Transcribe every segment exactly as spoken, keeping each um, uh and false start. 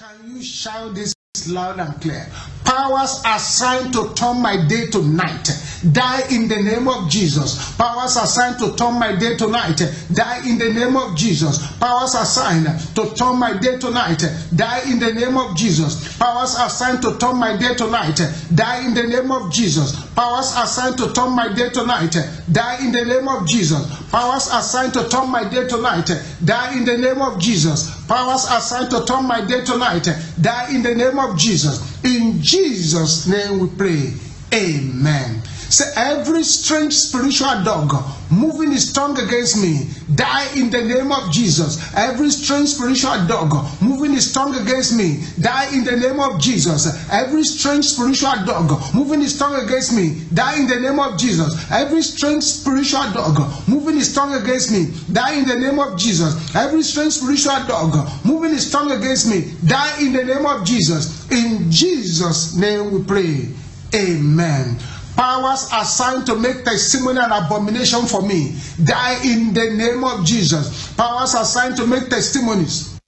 Can you shout this loud and clear? Powers assigned to turn my day to night, die in the name of Jesus. Powers assigned to turn my day to night, die in the name of Jesus. Powers assigned to turn my day to night, die in the name of Jesus. Powers assigned to turn my day to night, die in the name of Jesus. Powers assigned to turn my day to night, die in the name of Jesus. Powers assigned to turn my day to night, die in the name of Jesus. Powers assigned to turn my day to night, die in the name of Jesus. In Jesus' name we pray. Amen. Say, every strange spiritual dog moving his tongue against me, die in the name of Jesus. Every strange spiritual dog moving his tongue against me, die in the name of Jesus. Every strange spiritual dog moving his tongue against me, die in the name of Jesus. Every strange spiritual dog moving his tongue against me, die in the name of Jesus. Every strange spiritual dog moving his tongue against me, die in the name of Jesus. In Jesus' name we pray. Amen. Powers assigned to make testimony an abomination for me, die in the name of Jesus. Powers assigned to make testimonies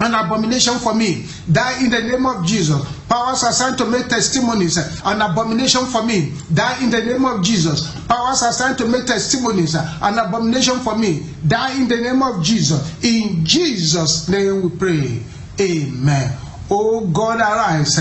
an abomination for me, die in the name of Jesus. Powers assigned to make testimonies an abomination for me, die in the name of Jesus. Powers assigned to make testimonies an abomination for me, die in the name of Jesus. In Jesus' name we pray. Amen. Oh God, arise,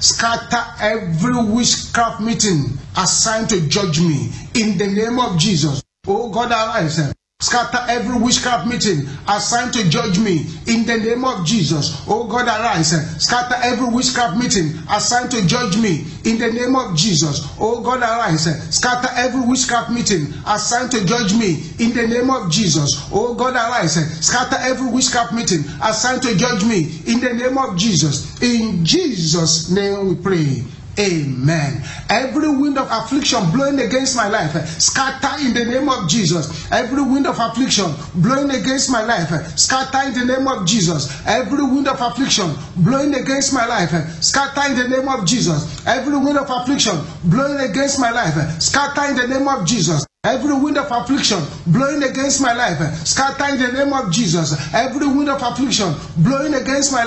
scatter every witchcraft meeting assigned to judge me in the name of Jesus. Oh God, arise, scatter every witchcraft meeting assigned to judge me in the name of Jesus. Oh God, arise, scatter every witchcraft meeting assigned to judge me in the name of Jesus. Oh God, arise, scatter every witchcraft meeting assigned to judge me in the name of Jesus. Oh God, arise, scatter every witchcraft meeting assigned to judge me in the name of Jesus. In Jesus' name we pray. Amen. Every wind of affliction blowing against my life, scatter in the name of Jesus. Every wind of affliction blowing against my life, scatter in the name of Jesus. Every wind of affliction blowing against my life, scatter in the name of Jesus. Every wind of affliction blowing against my life, scatter in the name of Jesus. Every wind of affliction blowing against my life, scatter in the name of Jesus. Every wind of affliction blowing against my life,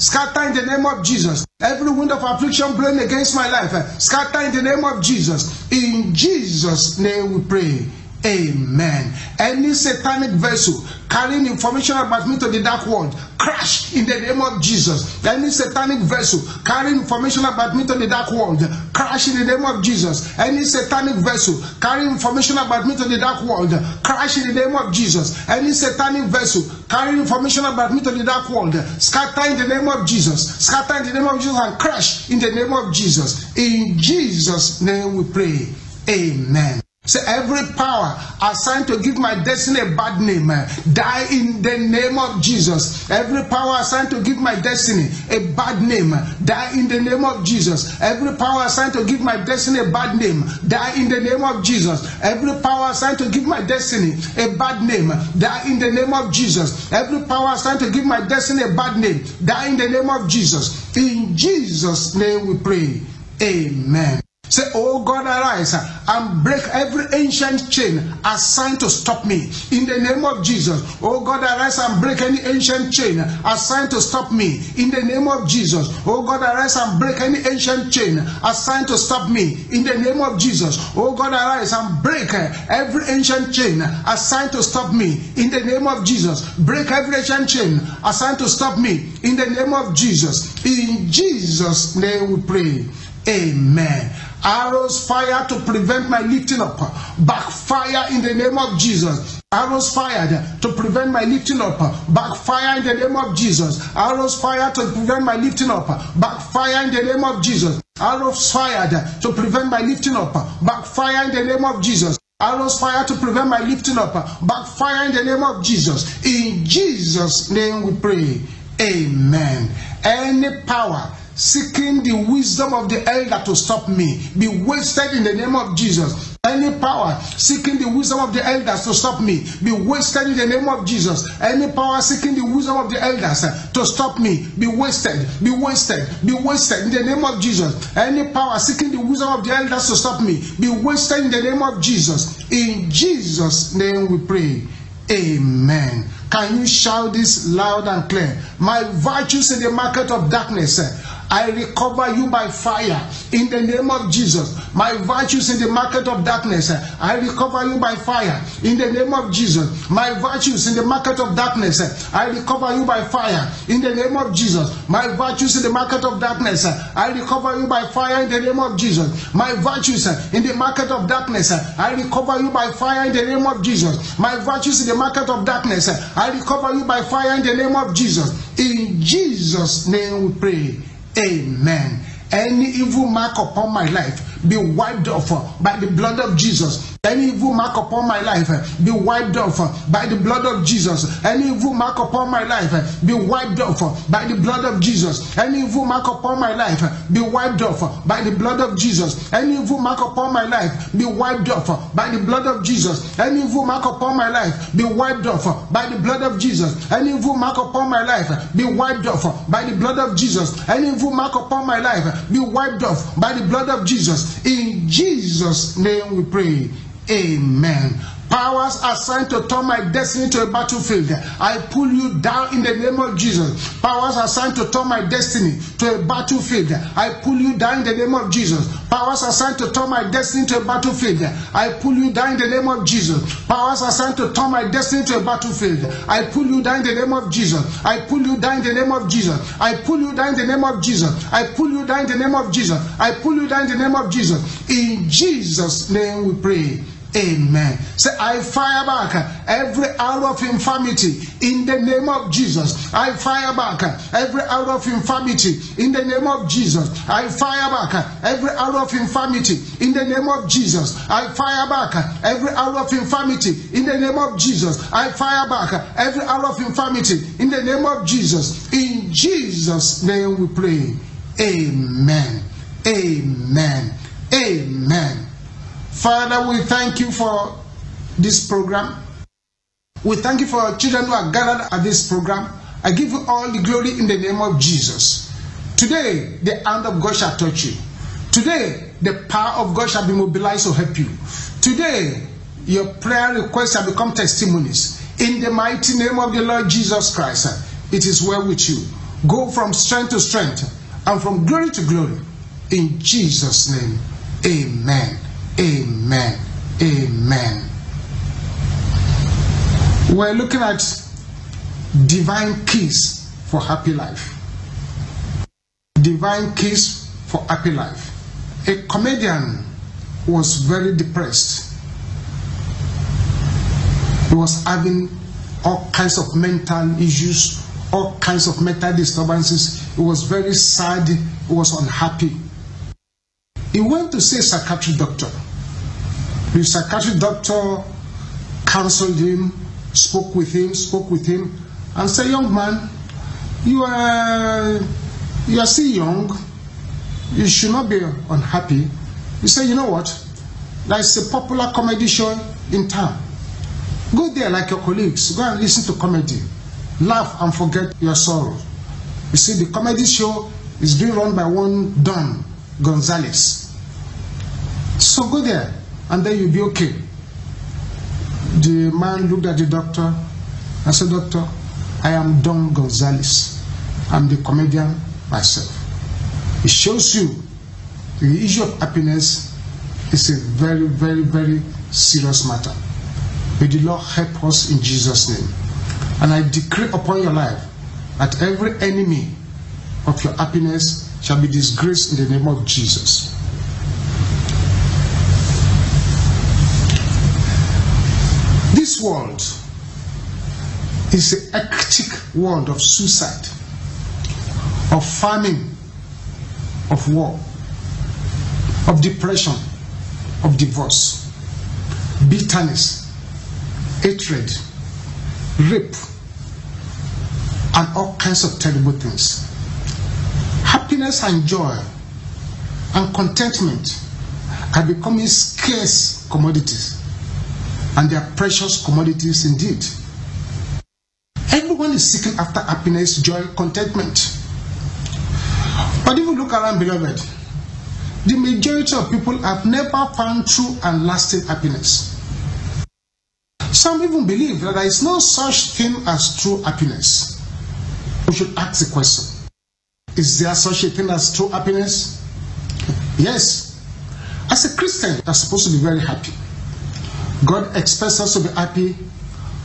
scatter in the name of Jesus. Every wind of affliction blowing against my life, scatter in the name of Jesus. In Jesus' name we pray. Amen. Any satanic vessel carrying information about me to the dark world, crash in the name of Jesus. Any satanic vessel carrying information about me to the dark world, crash in the name of Jesus. Any satanic vessel carrying information about me to the dark world, crash in the name of Jesus. Any satanic vessel carrying information about me to the dark world, scatter in the name of Jesus. Scatter in the name of Jesus and crash in the name of Jesus. In Jesus' name we pray. Amen. Say, every power assigned to give my destiny a bad name, die in the name of Jesus. Every power assigned to give my destiny a bad name, die in the name of Jesus. Every power assigned to give my destiny a bad name, die in the name of Jesus. Every power assigned to give my destiny a bad name, die in the name of Jesus. Every power assigned to give my destiny a bad name, die in the name of Jesus. In Jesus' name we pray. Amen. Say, oh God, arise and break every ancient chain assigned to stop me in the name of Jesus. Oh God, arise and break any ancient chain assigned to stop me in the name of Jesus. Oh God, arise and break any ancient chain assigned to stop me in the name of Jesus. Oh God, arise and break every ancient chain assigned to stop me in the name of Jesus. Break every ancient chain assigned to stop me in the name of Jesus. In Jesus' name we pray. Amen. Arrows fired to prevent my lifting up, backfire in the name of Jesus. Arrows fired to prevent my lifting up, backfire in the name of Jesus. Arrows fired to prevent my lifting up, backfire in the name of Jesus. Arrows fired to prevent my lifting up, backfire in the name of Jesus. Arrows fired to prevent my lifting up, backfire in the name of Jesus. In Jesus' name we pray. Amen. Any power seeking the wisdom of the elder to stop me, be wasted in the name of Jesus. Any power seeking the wisdom of the elders to stop me, be wasted in the name of Jesus. Any power seeking the wisdom of the elders to stop me, be wasted, be wasted, be wasted in the name of Jesus. Any power seeking the wisdom of the elders to stop me, be wasted in the name of Jesus. In Jesus' name we pray. Amen. Can you shout this loud and clear? My virtues in the market of darkness, I recover you by fire in the name of Jesus. My virtues in the market of darkness, I recover you by fire in the name of Jesus. My virtues in the market of darkness, I recover you by fire in the name of Jesus. My virtues in the market of darkness, I recover you by fire in the name of Jesus. My virtues in the market of darkness, I recover you by fire in the name of Jesus. My virtues in the market of darkness, I recover you by fire in the name of Jesus. In Jesus' name we pray. Amen. Any evil mark upon my life be wiped off by the blood of Jesus. Any evil mark upon my life be wiped off by the blood of Jesus. Any evil mark upon my life be wiped off by the blood of Jesus. Any evil mark upon my life be wiped off by the blood of Jesus. Any evil mark upon my life be wiped off by the blood of Jesus. Any evil mark upon my life be wiped off by the blood of Jesus. Any evil mark upon my life be wiped off by the blood of Jesus. Any evil mark upon my life be wiped off by the blood of Jesus. In Jesus' name we pray. Amen. Powers assigned to turn my destiny to a battlefield, I pull you down in the name of Jesus. Powers assigned to turn my destiny to a battlefield, I pull you down in the name of Jesus. Powers assigned to turn my destiny to a battlefield, I pull you down in the name of Jesus. Powers assigned to turn my destiny to a battlefield, I pull you down in the name of Jesus. I pull you down in the name of Jesus. I pull you down in the name of Jesus. I pull you down in the name of Jesus. I pull you down in the name of Jesus. In Jesus' name we pray. Amen. Say, I fire back every hour of infirmity in the name of Jesus. I fire back every hour of infirmity in the name of Jesus. I fire back every hour of infirmity in the name of Jesus. I fire back every hour of infirmity in the name of Jesus. I fire back every hour of infirmity in the name of Jesus. In Jesus' name we pray. Amen. Amen. Amen. Father, we thank you for this program. We thank you for our children who are gathered at this program. I give you all the glory in the name of Jesus. Today, the hand of God shall touch you. Today, the power of God shall be mobilized to help you. Today, your prayer requests shall become testimonies. In the mighty name of the Lord Jesus Christ, it is well with you. Go from strength to strength and from glory to glory. In Jesus' name, amen. Amen. Amen. We're looking at divine keys for happy life. Divine keys for happy life. A comedian was very depressed. He was having all kinds of mental issues, all kinds of mental disturbances. He was very sad. He was unhappy. He went to see a psychiatric doctor. The psychiatric doctor counseled him, spoke with him, spoke with him, and said, young man, you are, you are still young. You should not be unhappy. He said, you know what? There is a popular comedy show in town. Go there like your colleagues. Go and listen to comedy. Laugh and forget your sorrow. You see, the comedy show is being run by one Don Gonzalez. So go there, and then you'll be okay. The man looked at the doctor and said, Doctor, I am Don Gonzalez. I'm the comedian myself. It shows you the issue of happiness is a very, very, very serious matter. May the Lord help us in Jesus' name. And I decree upon your life that every enemy of your happiness shall be disgraced in the name of Jesus. This world is a hectic world of suicide, of famine, of war, of depression, of divorce, bitterness, hatred, rape, and all kinds of terrible things. Happiness and joy and contentment are becoming scarce commodities, and they are precious commodities indeed. Everyone is seeking after happiness, joy, contentment. But if you look around, beloved, the majority of people have never found true and lasting happiness. Some even believe that there is no such thing as true happiness. We should ask the question, is there such a thing as true happiness? Yes. As a Christian, you are supposed to be very happy. God expects us to be happy.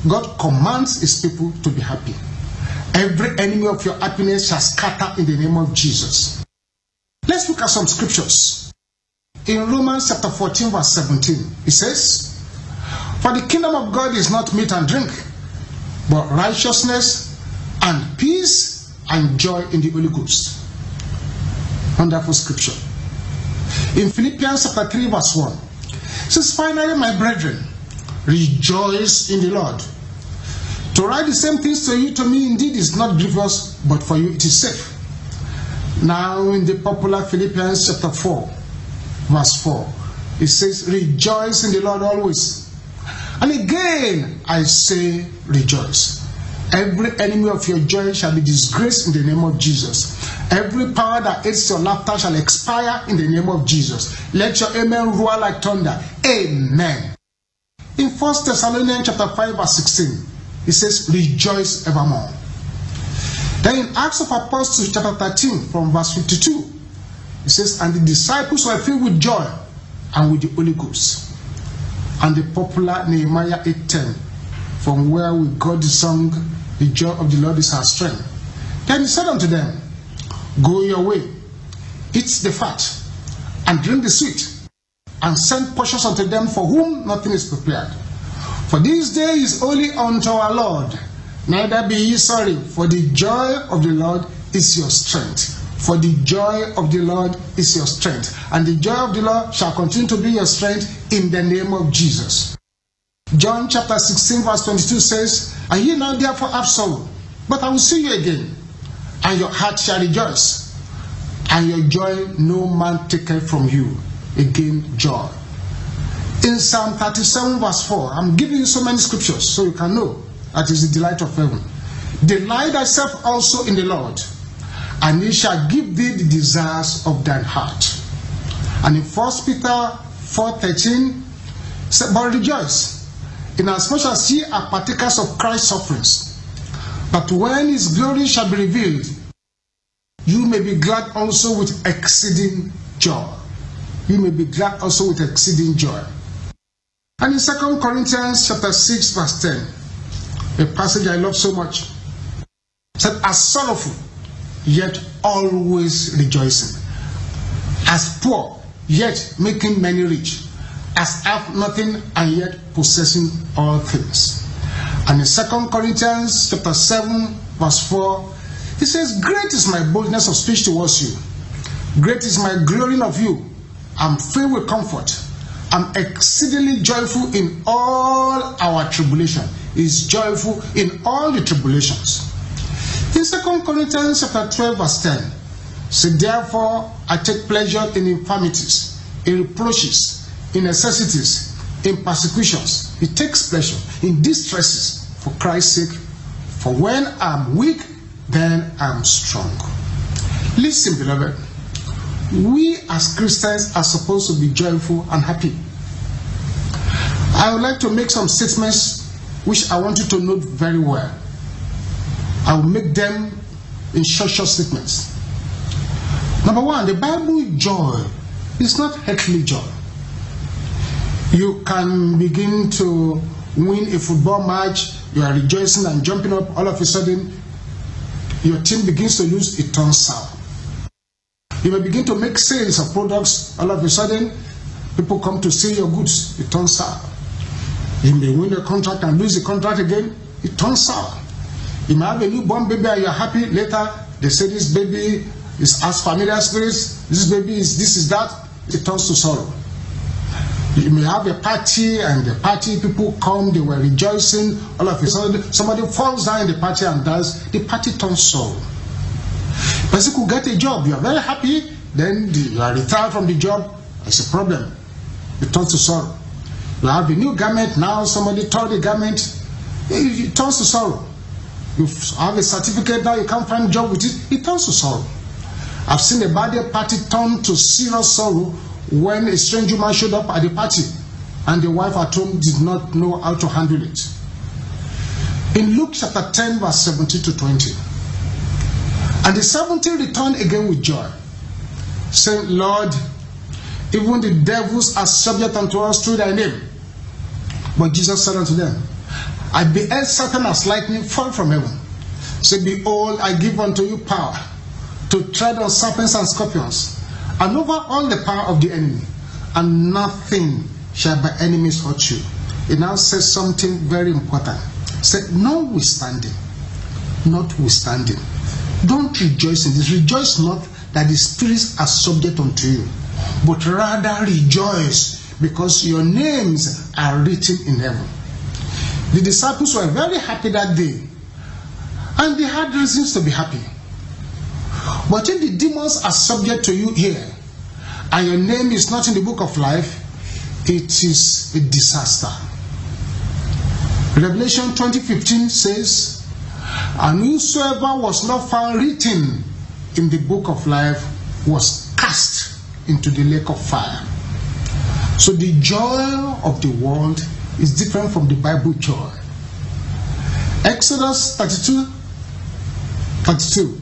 God commands his people to be happy. Every enemy of your happiness shall scatter in the name of Jesus. Let's look at some scriptures. In Romans chapter fourteen, verse seventeen, it says, "For the kingdom of God is not meat and drink, but righteousness and peace and joy in the Holy Ghost." Wonderful scripture. In Philippians chapter three, verse one, it says, "Finally, my brethren, rejoice in the Lord. To write the same things to you, to me indeed is not grievous, but for you it is safe." Now in the popular Philippians chapter four, verse four, it says, "Rejoice in the Lord always. And again I say, rejoice." Every enemy of your joy shall be disgraced in the name of Jesus. Every power that hates your laughter shall expire in the name of Jesus. Let your amen roar like thunder. Amen. In First Thessalonians chapter five, verse sixteen, it says, "Rejoice evermore." Then in Acts of Apostles chapter thirteen, from verse fifty-two, it says, "And the disciples were filled with joy and with the Holy Ghost." And the popular Nehemiah eight ten, from where we got the song, "The joy of the Lord is our strength." Then he said unto them, "Go your way, eat the fat, and drink the sweet, and send portions unto them for whom nothing is prepared. For this day is holy unto our Lord. Neither be ye sorry, for the joy of the Lord is your strength." For the joy of the Lord is your strength. And the joy of the Lord shall continue to be your strength in the name of Jesus. John chapter sixteen, verse twenty-two says, "And ye now therefore have sorrow, but I will see you again, and your heart shall rejoice, and your joy no man taketh from you." Again, joy. In Psalm thirty-seven, verse four, I'm giving you so many scriptures so you can know that is the delight of heaven. "Delight thyself also in the Lord, and he shall give thee the desires of thine heart." And in First Peter four thirteen, said, "But rejoice, inasmuch as ye are partakers of Christ's sufferings, that when his glory shall be revealed, you may be glad also with exceeding joy." You may be glad also with exceeding joy. And in Second Corinthians chapter six, verse ten, a passage I love so much, said, "As sorrowful, yet always rejoicing. As poor, yet making many rich. As have nothing, and yet possessing all things." And in Second Corinthians chapter seven, verse four, he says, "Great is my boldness of speech towards you. Great is my glorying of you. I'm filled with comfort. I'm exceedingly joyful in all our tribulation." Is joyful in all the tribulations. In Second Corinthians chapter twelve, verse ten, "So therefore I take pleasure in infirmities, in reproaches, in necessities, in persecutions." He takes pleasure in distresses for Christ's sake. "For when I'm weak, then I'm strong." Listen, beloved. We as Christians are supposed to be joyful and happy. I would like to make some statements which I want you to note very well. I will make them in short, short statements. Number one, the Bible joy is not earthly joy. You can begin to win a football match, you are rejoicing and jumping up, all of a sudden, your team begins to lose, it turns sour. You may begin to make sales of products, all of a sudden, people come to sell your goods, it turns sour. You may win a contract and lose the contract again, it turns sour. You may have a newborn baby and you're happy, later they say this baby is as familiar spirits, this baby is this is that, it turns to sorrow. You may have a party and the party people come, they were rejoicing, all of a sudden, somebody falls down in the party and dies, the party turns sorrow. Person could get a job, you are very happy, then you are retired from the job, it's a problem. It turns to sorrow. You have a new garment, now somebody tore the garment, it turns to sorrow. You have a certificate, now you can't find a job with it, it turns to sorrow. I've seen a birthday party turn to serious sorrow when a strange woman showed up at the party. and the wife at home did not know how to handle it. In Luke chapter ten, verse seventeen to twenty, and the seventy returned again with joy, saying, Lord, even the devils are subject unto us through thy name. But Jesus said unto them, I beheld Satan as lightning fall from heaven. Say, behold, I give unto you power to tread on serpents and scorpions, and over all the power of the enemy, and nothing shall by enemies hurt you. It now says something very important. Said, notwithstanding, notwithstanding, don't rejoice in this. Rejoice not that the spirits are subject unto you, but rather rejoice because your names are written in heaven. The disciples were very happy that day, and they had reasons to be happy. But if the demons are subject to you here, and your name is not in the book of life, it is a disaster. Revelation twenty fifteen says, and whosoever was not found written in the book of life was cast into the lake of fire. So the joy of the world is different from the Bible joy. Exodus thirty-two, thirty-two,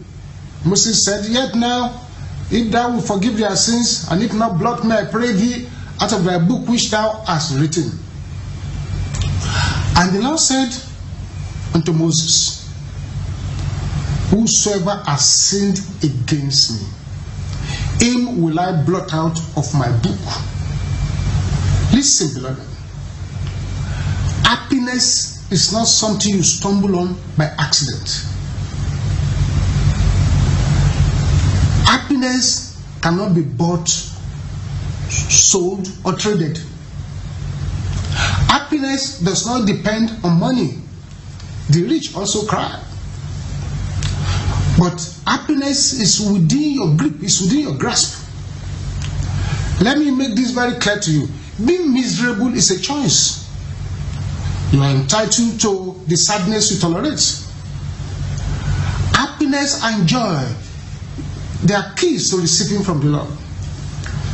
Moses said, yet now, if thou wilt forgive their sins, and if not, blot me, I pray thee, out of thy book which thou hast written. And the Lord said unto Moses, whosoever has sinned against me, him will I blot out of my book. Listen, beloved. Happiness is not something you stumble on by accident. Happiness cannot be bought, sold, or traded. Happiness does not depend on money. The rich also cry. But happiness is within your grip, is within your grasp. Let me make this very clear to you. Being miserable is a choice. You are entitled to the sadness you tolerate. Happiness and joy, they are keys to receiving from the Lord.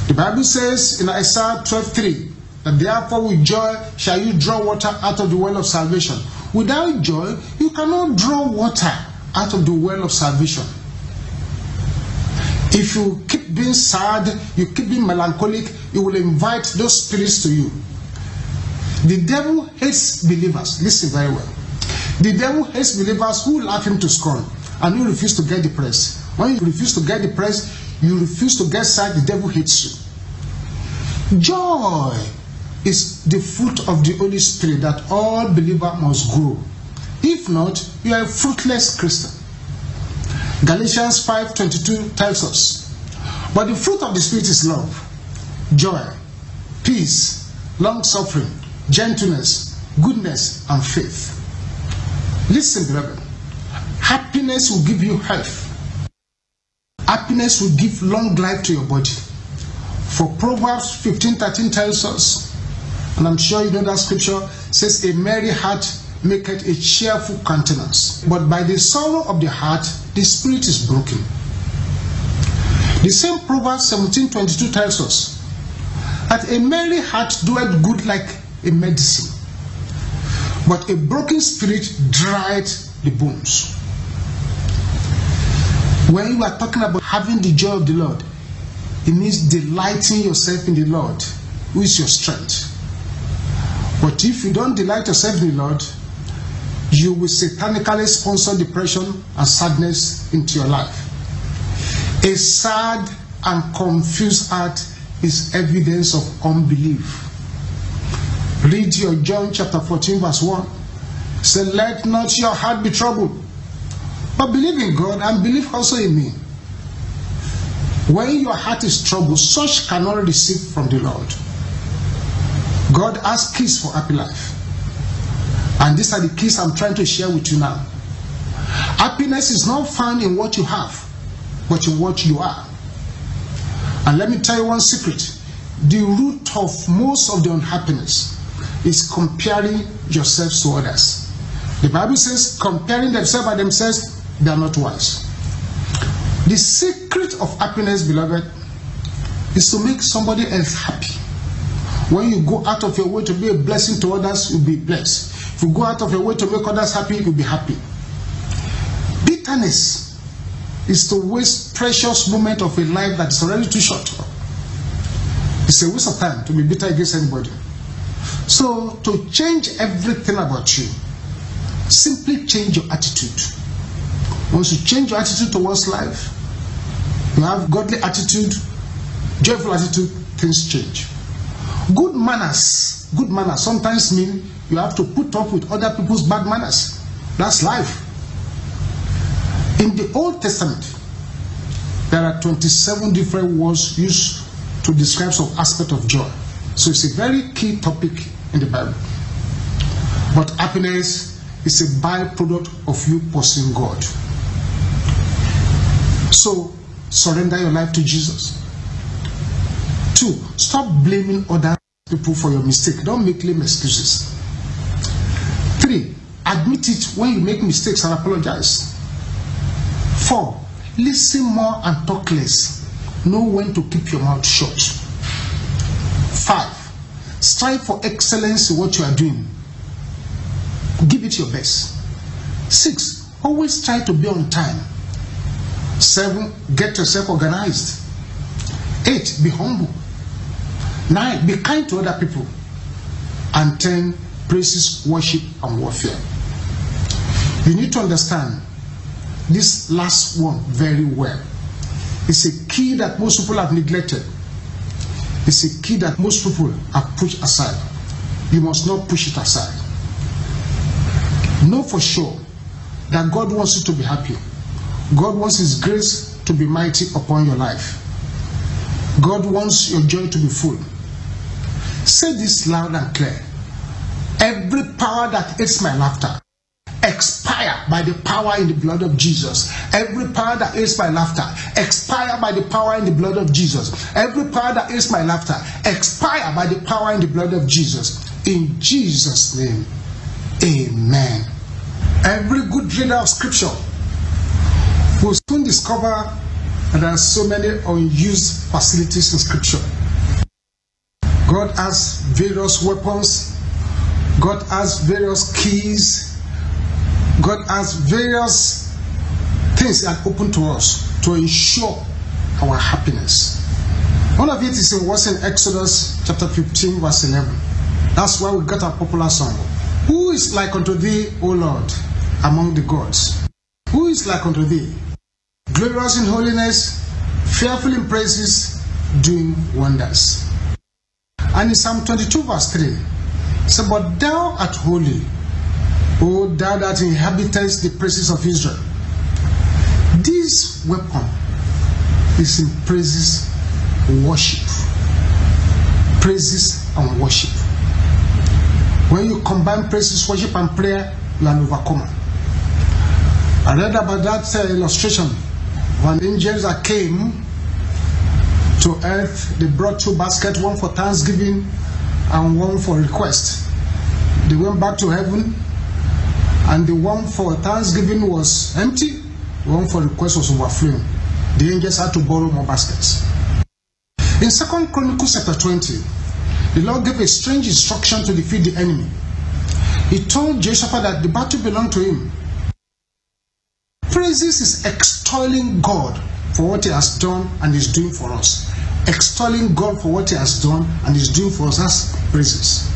The Bible says in Isaiah twelve three, that therefore with joy shall you draw water out of the well of salvation. Without joy, you cannot draw water out of the well of salvation. If you keep being sad, you keep being melancholic, you will invite those spirits to you. The devil hates believers. Listen very well. The devil hates believers who laugh him to scorn and who refuse to get depressed. When you refuse to get depressed, you refuse to get sad, the devil hates you. Joy is the fruit of the Holy Spirit that all believers must grow. If not, you are a fruitless Christian. Galatians five twenty-two tells us, but the fruit of the Spirit is love, joy, peace, long-suffering, gentleness, goodness, and faith. Listen, beloved, happiness will give you health. Happiness will give long life to your body. For Proverbs fifteen thirteen tells us, and I'm sure you know that scripture, says a merry heart maketh a cheerful countenance, but by the sorrow of the heart the spirit is broken. The same Proverbs seventeen twenty-two tells us that a merry heart doeth good like a medicine, but a broken spirit drieth the bones. When you are talking about having the joy of the Lord, it means delighting yourself in the Lord, who is your strength. But if you don't delight yourself in the Lord, you will satanically sponsor depression and sadness into your life. A sad and confused heart is evidence of unbelief. Read your John chapter fourteen verse one. Say, let not your heart be troubled, but believe in God and believe also in me. When your heart is troubled, such cannot receive from the Lord. God has keys for happy life. And these are the keys I'm trying to share with you now. Happiness is not found in what you have, but in what you are. And let me tell you one secret. The root of most of the unhappiness is comparing yourselves to others. The Bible says, comparing themselves by themselves, they are not wise. The secret of happiness, beloved, is to make somebody else happy. When you go out of your way to be a blessing to others, you'll be blessed. If you go out of your way to make others happy, you'll be happy. Bitterness is to waste precious moment of a life that is already too short. It's a waste of time to be bitter against anybody. So to change everything about you, simply change your attitude. Once you change your attitude towards life, you have godly attitude, joyful attitude, things change. Good manners, good manners sometimes mean you have to put up with other people's bad manners. That's life. In the Old Testament, there are twenty-seven different words used to describe some aspect of joy. So it's a very key topic in the Bible. But happiness is a byproduct of you pursuing God. So surrender your life to Jesus. Two, stop blaming other people for your mistake. Don't make lame excuses. Three, admit it when you make mistakes and apologize. Four, listen more and talk less. Know when to keep your mouth shut. Five, strive for excellence in what you are doing. Give it your best. Six, always try to be on time. Seven, get yourself organized. Eight, be humble. Nine, be kind to other people. And ten, praises, worship, and warfare. You need to understand this last one very well. It's a key that most people have neglected. It's a key that most people have pushed aside. You must not push it aside. Know for sure that God wants you to be happy. God wants His grace to be mighty upon your life. God wants your joy to be full. Say this loud and clear. Every power that hates my laughter, expire by the power in the blood of Jesus. Every power that hates my laughter, expire by the power in the blood of Jesus. Every power that hates my laughter, expire by the power in the blood of Jesus. In Jesus' name, amen. Every good reader of scripture will soon discover and there are so many unused facilities in Scripture. God has various weapons. God has various keys. God has various things that open to us to ensure our happiness. One of it is in what's in Exodus chapter fifteen, verse eleven. That's why we got our popular song. Who is like unto thee, O Lord, among the gods? Who is like unto thee? Glorious in holiness, fearful in praises, doing wonders. And in Psalm twenty-two verse three, says, but thou art holy, O thou that inhabitest the praises of Israel. This weapon is in praises, worship. Praises and worship. When you combine praises, worship and prayer, you are an overcomer. I read about that uh, illustration when angels that came to earth, they brought two baskets, one for thanksgiving and one for request. They went back to heaven and the one for thanksgiving was empty, the one for request was overflowing. The angels had to borrow more baskets. In Second Chronicles chapter twenty, the Lord gave a strange instruction to defeat the enemy. He told Jehoshaphat that the battle belonged to him. Praises is extolling God for what He has done and is doing for us. Extolling God for what He has done and is doing for us as praises.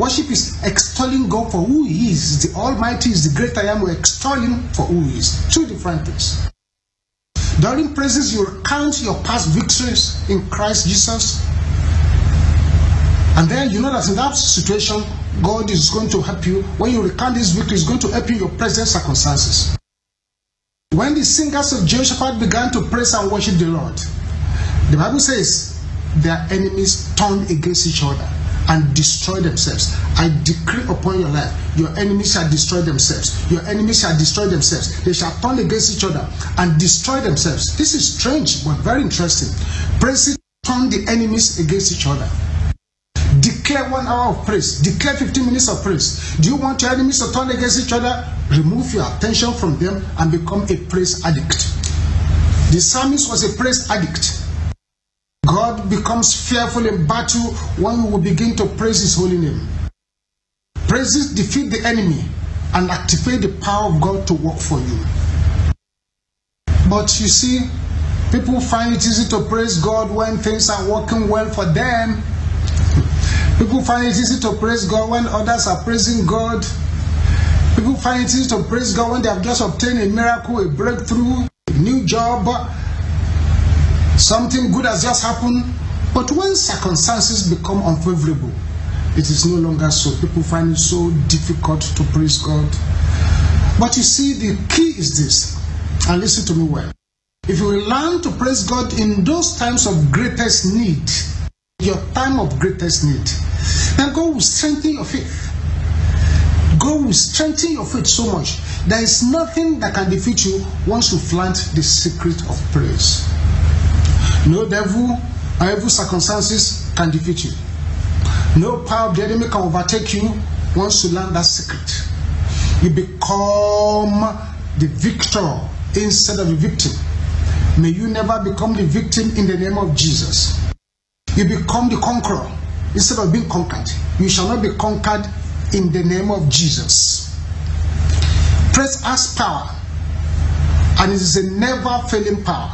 Worship is extolling God for who He is. The Almighty is the great I am. We extol Him for who He is. Two different things. During praises, you recount your past victories in Christ Jesus. And then you know that in that situation, God is going to help you. When you recount this victory, He's going to help you in your present circumstances. When the singers of Jehoshaphat began to praise and worship the Lord, the Bible says their enemies turned against each other and destroyed themselves. I decree upon your life, your enemies shall destroy themselves. Your enemies shall destroy themselves. They shall turn against each other and destroy themselves. This is strange but very interesting. Praises turn the enemies against each other. Declare one hour of praise. Declare fifteen minutes of praise. Do you want your enemies to turn against each other? Remove your attention from them and become a praise addict. The psalmist was a praise addict. God not becomes fearful in battle when we will begin to praise his holy name. Praises defeat the enemy and activate the power of God to work for you. But you see, people find it easy to praise God when things are working well for them. People find it easy to praise God when others are praising God. People find it easy to praise God when they have just obtained a miracle, a breakthrough, a new job. Something good has just happened. But when circumstances become unfavorable, it is no longer so. People find it so difficult to praise God. But you see, the key is this, and listen to me well. If you will learn to praise God in those times of greatest need, your time of greatest need, then God will strengthen your faith. God will strengthen your faith so much. There is nothing that can defeat you once you plant the secret of praise. No devil or evil circumstances can defeat you. No power of the enemy can overtake you once you learn that secret. You become the victor instead of the victim. May you never become the victim in the name of Jesus. You become the conqueror instead of being conquered. You shall not be conquered in the name of Jesus. Praise has power, and it is a never failing power.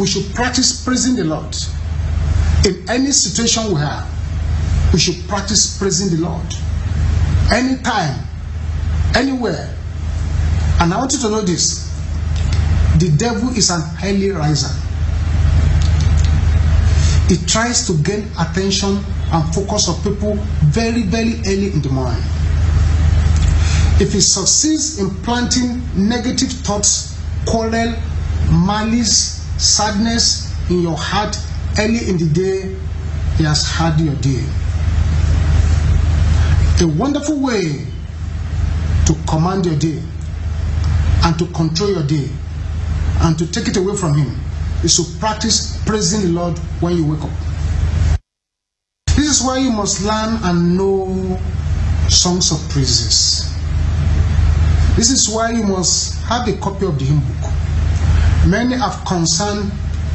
We should practice praising the Lord. In any situation we have, we should practice praising the Lord. Anytime, anywhere. And I want you to know this. The devil is an early riser. He tries to gain attention and focus of people very, very early in the morning. If he succeeds in planting negative thoughts, quarrel, malice, sadness in your heart early in the day, he has had your day. A wonderful way to command your day and to control your day and to take it away from him is to practice praising the Lord when you wake up. This is why you must learn and know songs of praises. This is why you must have a copy of the hymn book. Many have concerned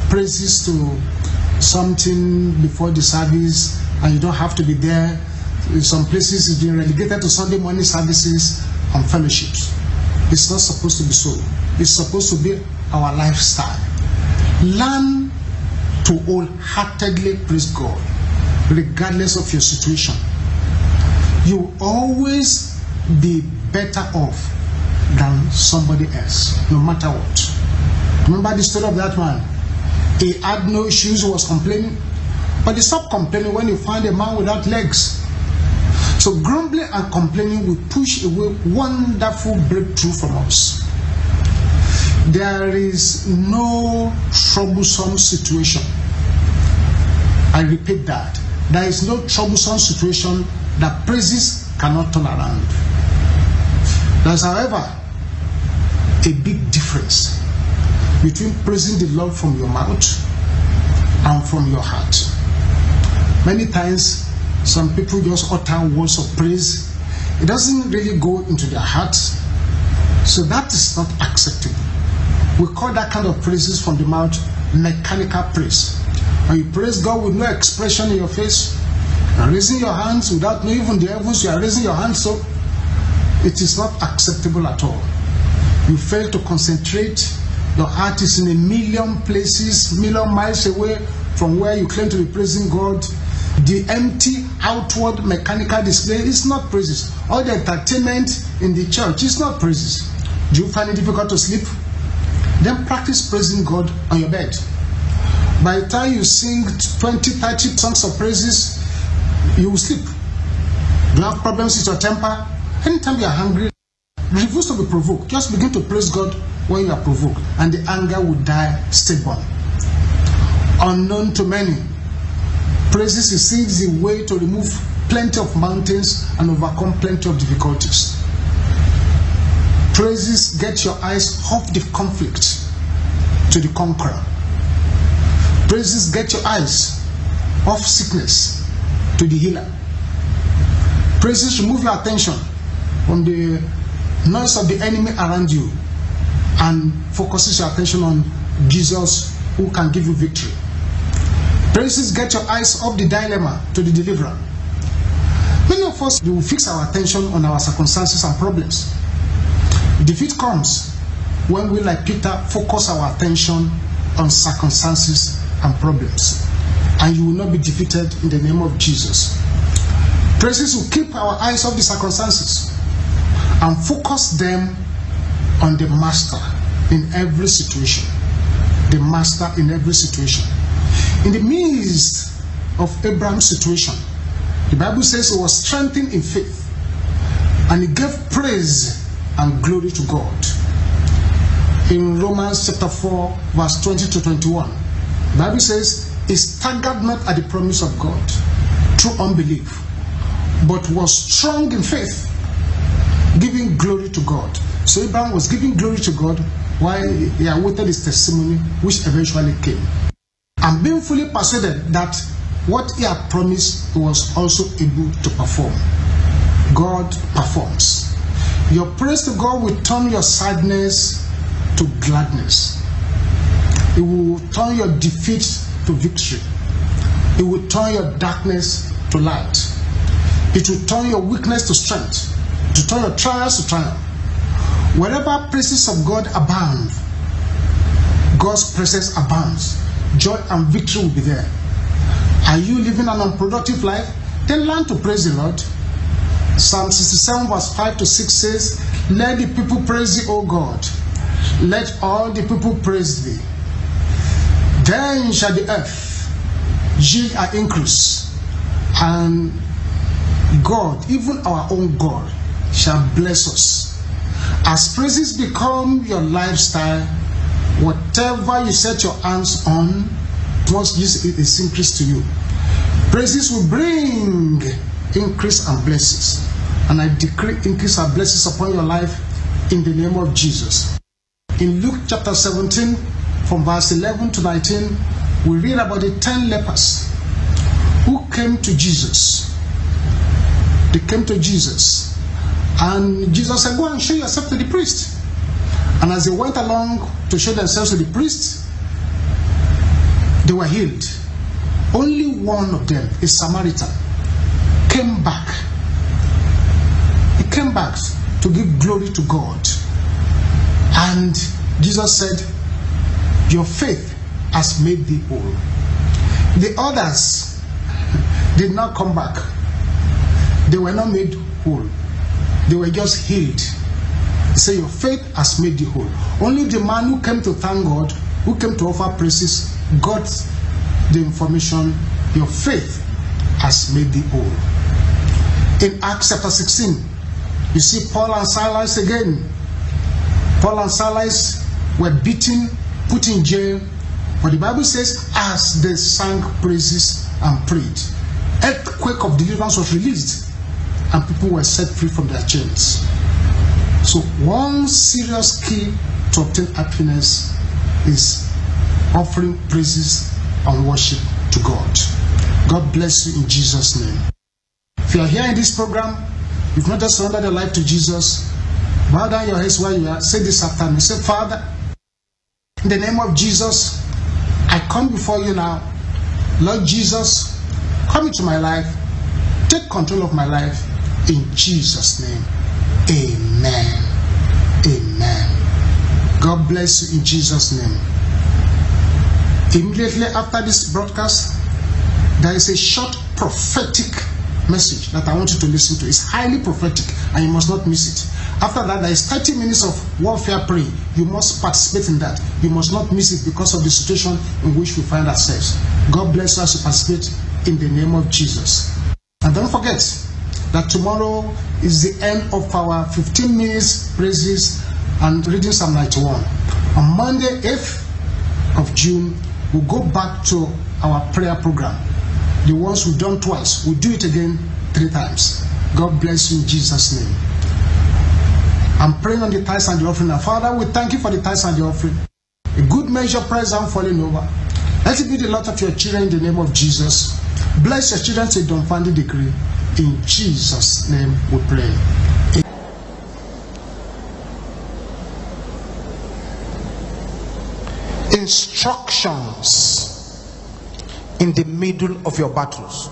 praises to something before the service, and you don't have to be there. In some places, it's been relegated to Sunday morning services and fellowships. It's not supposed to be so. It's supposed to be our lifestyle. Learn to wholeheartedly praise God, regardless of your situation. You will always be better off than somebody else, no matter what. Remember the story of that man? He had no issues, he was complaining, but he stopped complaining when he found a man without legs. So grumbling and complaining will push away wonderful breakthrough from us. There is no troublesome situation. I repeat that. There is no troublesome situation that praises cannot turn around. There is, however, a big difference between praising the Lord from your mouth and from your heart. Many times, some people just utter words of praise. It doesn't really go into their hearts. So that is not acceptable. We call that kind of praises from the mouth mechanical praise. And you praise God with no expression in your face. You are raising your hands without knowing even the heavens. You are raising your hands, so it is not acceptable at all. You fail to concentrate. Your heart is in a million places, million miles away from where you claim to be praising God. The empty outward mechanical display is not praises. All the entertainment in the church is not praises. Do you find it difficult to sleep? Then practice praising God on your bed. By the time you sing twenty, thirty songs of praises, you will sleep. You have problems with your temper. Anytime you are hungry, refuse to be provoked. Just begin to praise God when you are provoked, and the anger will die stillborn. Unknown to many, praises is the way to remove plenty of mountains and overcome plenty of difficulties. Praises get your eyes off the conflict to the conqueror. Praises get your eyes off sickness to the healer. Praises remove your attention from the noise of the enemy around you and focuses your attention on Jesus, who can give you victory. Princes, get your eyes off the dilemma to the deliverer. Many of us will fix our attention on our circumstances and problems. Defeat comes when we, like Peter, focus our attention on circumstances and problems. And you will not be defeated in the name of Jesus. Praises will keep our eyes off the circumstances and focus them on the master in every situation. The master in every situation. In the midst of Abraham's situation, the Bible says he was strengthened in faith, and he gave praise and glory to God. In Romans chapter four, verse twenty to twenty-one, the Bible says, he staggered not at the promise of God through unbelief, but was strong in faith, giving glory to God. So Abraham was giving glory to God while he awaited his testimony, which eventually came. And being fully persuaded that what he had promised, he was also able to perform. God performs. Your praise to God will turn your sadness to gladness. It will turn your defeat to victory. It will turn your darkness to light. It will turn your weakness to strength, to turn your trials to triumph. Wherever praises of God abound, God's presence abounds. Joy and victory will be there. Are you living an unproductive life? Then learn to praise the Lord. Psalm sixty-seven verse five to six says, let the people praise thee, O God. Let all the people praise thee. Then shall the earth yield her increase, and God, even our own God, shall bless us. As praises become your lifestyle, whatever you set your hands on, once this is increased to you. Praises will bring increase and blessings. And I decree increase and blessings upon your life in the name of Jesus. In Luke chapter seventeen, from verse eleven to nineteen, we read about the ten lepers who came to Jesus. They came to Jesus. And Jesus said, go and show yourself to the priest. And as they went along to show themselves to the priest, they were healed. Only one of them, a Samaritan, came back. He came back to give glory to God. And Jesus said, your faith has made thee whole. The others did not come back. They were not made whole. They were just healed. Say, your faith has made thee whole. Only the man who came to thank God, who came to offer praises, got the information, your faith has made thee whole. In Acts chapter sixteen, you see Paul and Silas again. Paul and Silas were beaten, put in jail, but the Bible says, as they sang praises and prayed, earthquake of deliverance was released, and people were set free from their chains. So one serious key to obtain happiness is offering praises and worship to God. God bless you in Jesus' name. If you are here in this program, you've not just surrendered your life to Jesus, bow down your heads while you are. Say this after me. Say, Father, in the name of Jesus, I come before you now. Lord Jesus, come into my life. Take control of my life. In Jesus' name. Amen. Amen. God bless you in Jesus' name. Immediately after this broadcast, there is a short prophetic message that I want you to listen to. It's highly prophetic and you must not miss it. After that, there is thirty minutes of warfare praying. You must participate in that. You must not miss it because of the situation in which we find ourselves. God bless us to participate in the name of Jesus. And don't forget that tomorrow is the end of our fifteen minutes praises and reading Psalm ninety-one. On Monday, eighth of June, we'll go back to our prayer program. The ones we've done twice, we'll do it again three times. God bless you in Jesus' name. I'm praying on the tithes and the offering. Now, Father, we thank you for the tithes and the offering. A good measure, pressed down, falling over. Let it be the lot of your children in the name of Jesus. Bless your children to a dumbfounding degree. In Jesus' name we pray. Amen. Instructions. in the middle of your battles.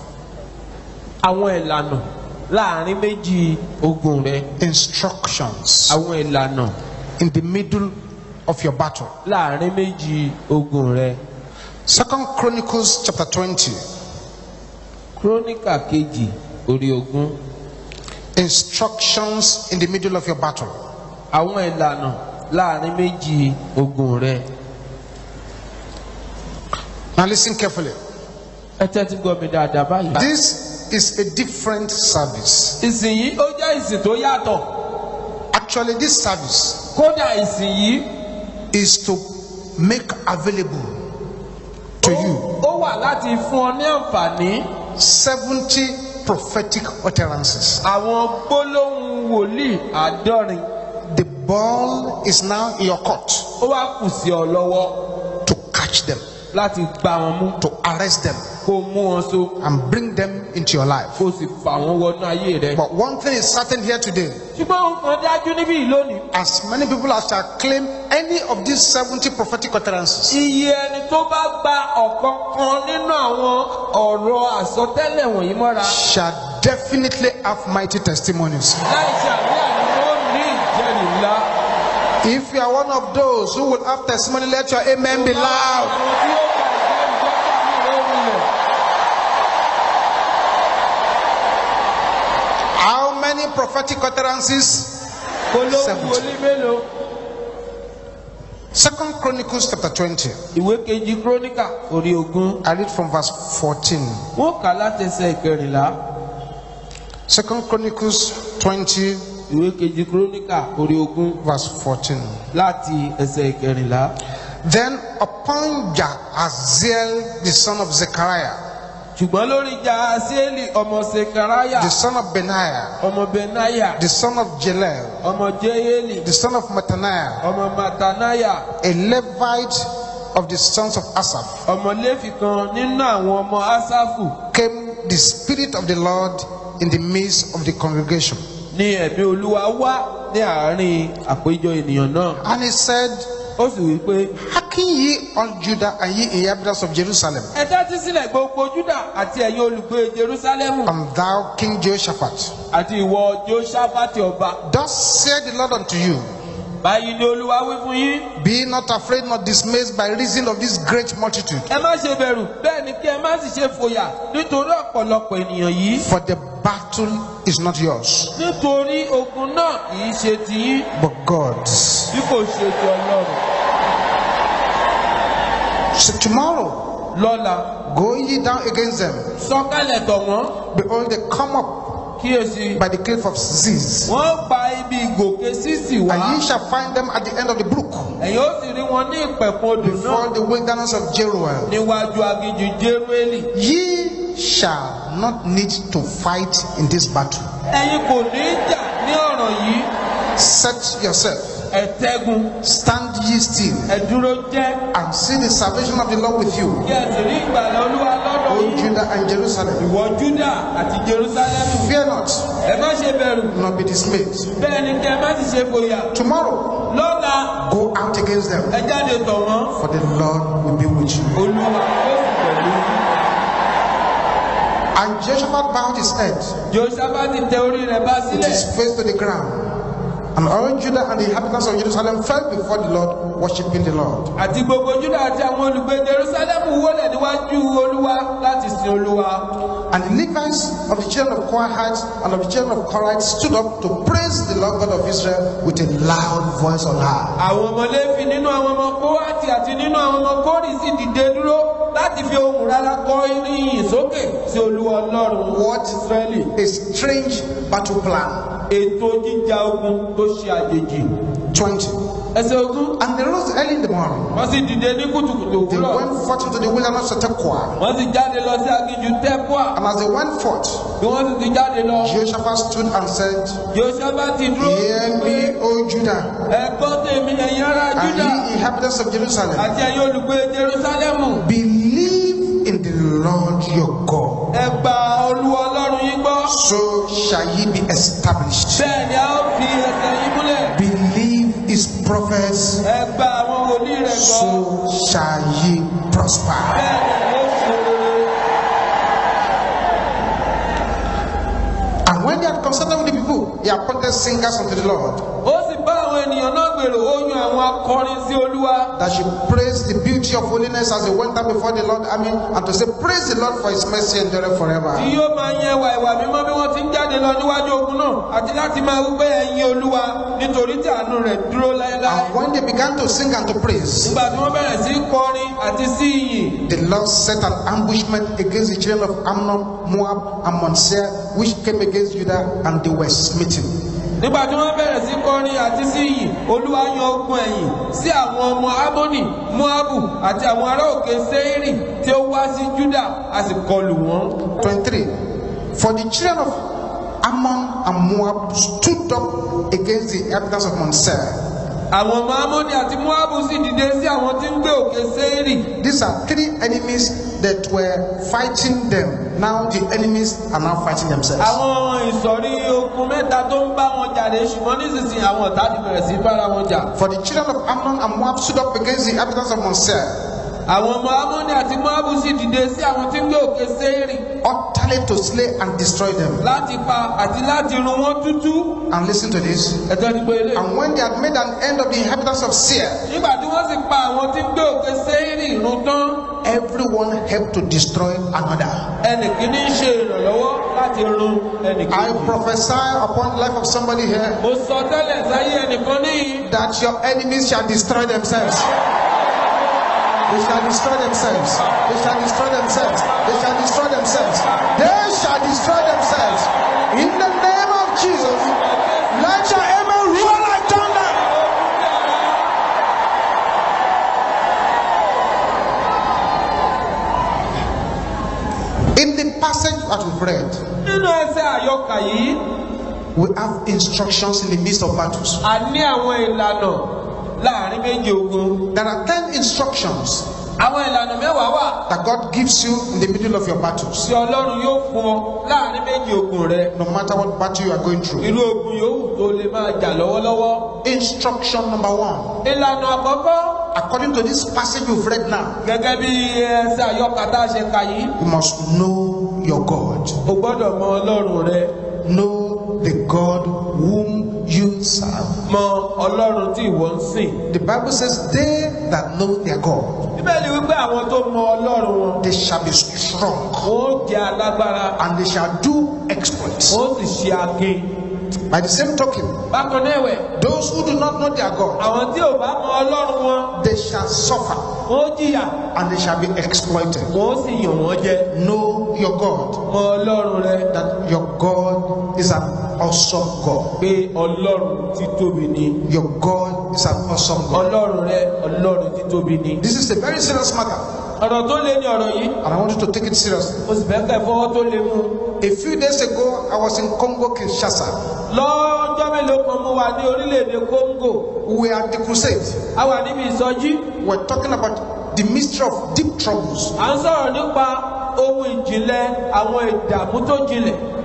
Instructions in the middle of your battle. Second Chronicles chapter twenty. Instructions in the middle of your battle. Now listen carefully. This is a different service. Actually, this service is to make available to you seventy prophetic utterances. The ball is now in your court to catch them, to arrest them and bring them into your life. But one thing is certain here today: as many people as shall claim any of these seventy prophetic utterances, shall definitely have mighty testimonies. If you are one of those who will have testimony, let your amen be loud. How many prophetic utterances? seventy. Second Chronicles chapter twenty. I read from verse fourteen. Second Chronicles twenty. Verse fourteen. Then upon Jahaziel the son of Zechariah, the son of Benaiah, the son of Jelel, the son of Mattaniah, a Levite of the sons of Asaph, came the Spirit of the Lord in the midst of the congregation. And he said, hearken ye all Judah and ye inhabitants of Jerusalem, and thou King Jehoshaphat, thus saith the Lord unto you, be not afraid nor dismayed by reason of this great multitude, for the battle is not yours, but God's. So tomorrow, Lola, go ye down against them. Behold, they come up by the cliff of Ziz, and ye shall find them at the end of the brook, before the wilderness of Jeruel. Ye shall not need to fight in this battle. Set yourself, stand ye still, and see the salvation of the Lord with you, O Judah and Jerusalem. Fear not, nor be dismayed. Tomorrow, go out against them, for the Lord will be with you. And Jehoshaphat bowed his head, with his face to the ground, and all Judah and the inhabitants of Jerusalem fell before the Lord, worshipping the Lord. And the Levites of the children of Kohath and of the children of Korah stood up to praise the Lord God of Israel with a loud voice on high. What a strange battle plan. twenty. And they rose early in the morning. They went forth into the wilderness of Tekoa. And as they went forth, Jehoshaphat stood and said, hear me, O Judah, and ye inhabitants of Jerusalem, believe in the Lord your God, so shall ye be established. His prophets, so shall ye prosper. the appointed singers unto the Lord. That she praise the beauty of holiness as they went up before the Lord, I mean, and to say, praise the Lord for his mercy endureth forever. And when they began to sing and to praise, the Lord set an ambushment against the children of Ammon, Moab, and Mount Seir, which came against Judah, and they were smitten. twenty-three. For the children of Ammon and Moab stood up against the inhabitants of Mount Seir. These are three enemies that were fighting them. Now the enemies are now fighting themselves. For the children of Ammon and Moab stood up against the inhabitants of Mount Seir, utterly to slay and destroy them. And listen to this. And when they had made an end of the inhabitants of Seir, everyone helped to destroy another. I prophesy upon the life of somebody here that your enemies shall destroy themselves. They shall destroy themselves. They shall destroy themselves. They shall destroy themselves. They shall destroy themselves. In the name of Jesus, let your amen roar like thunder. In the passage that we've read, we have instructions in the midst of battles. There are ten instructions that God gives you in the middle of your battles, no matter what battle you are going through. Instruction number one, according to this passage you've read now, you must know your God. Know the God whom you serve. The Bible says they that know their God, they shall be strong and they shall do exploits. By the same token, those who do not know their God, they shall suffer and they shall be exploited. Know your God, that your God is an awesome God. Your God is an awesome God. This is a very serious matter, and I want you to take it seriously. A few days ago, I was in Congo, Kinshasa. We are at the crusade. We are talking about the mystery of deep troubles.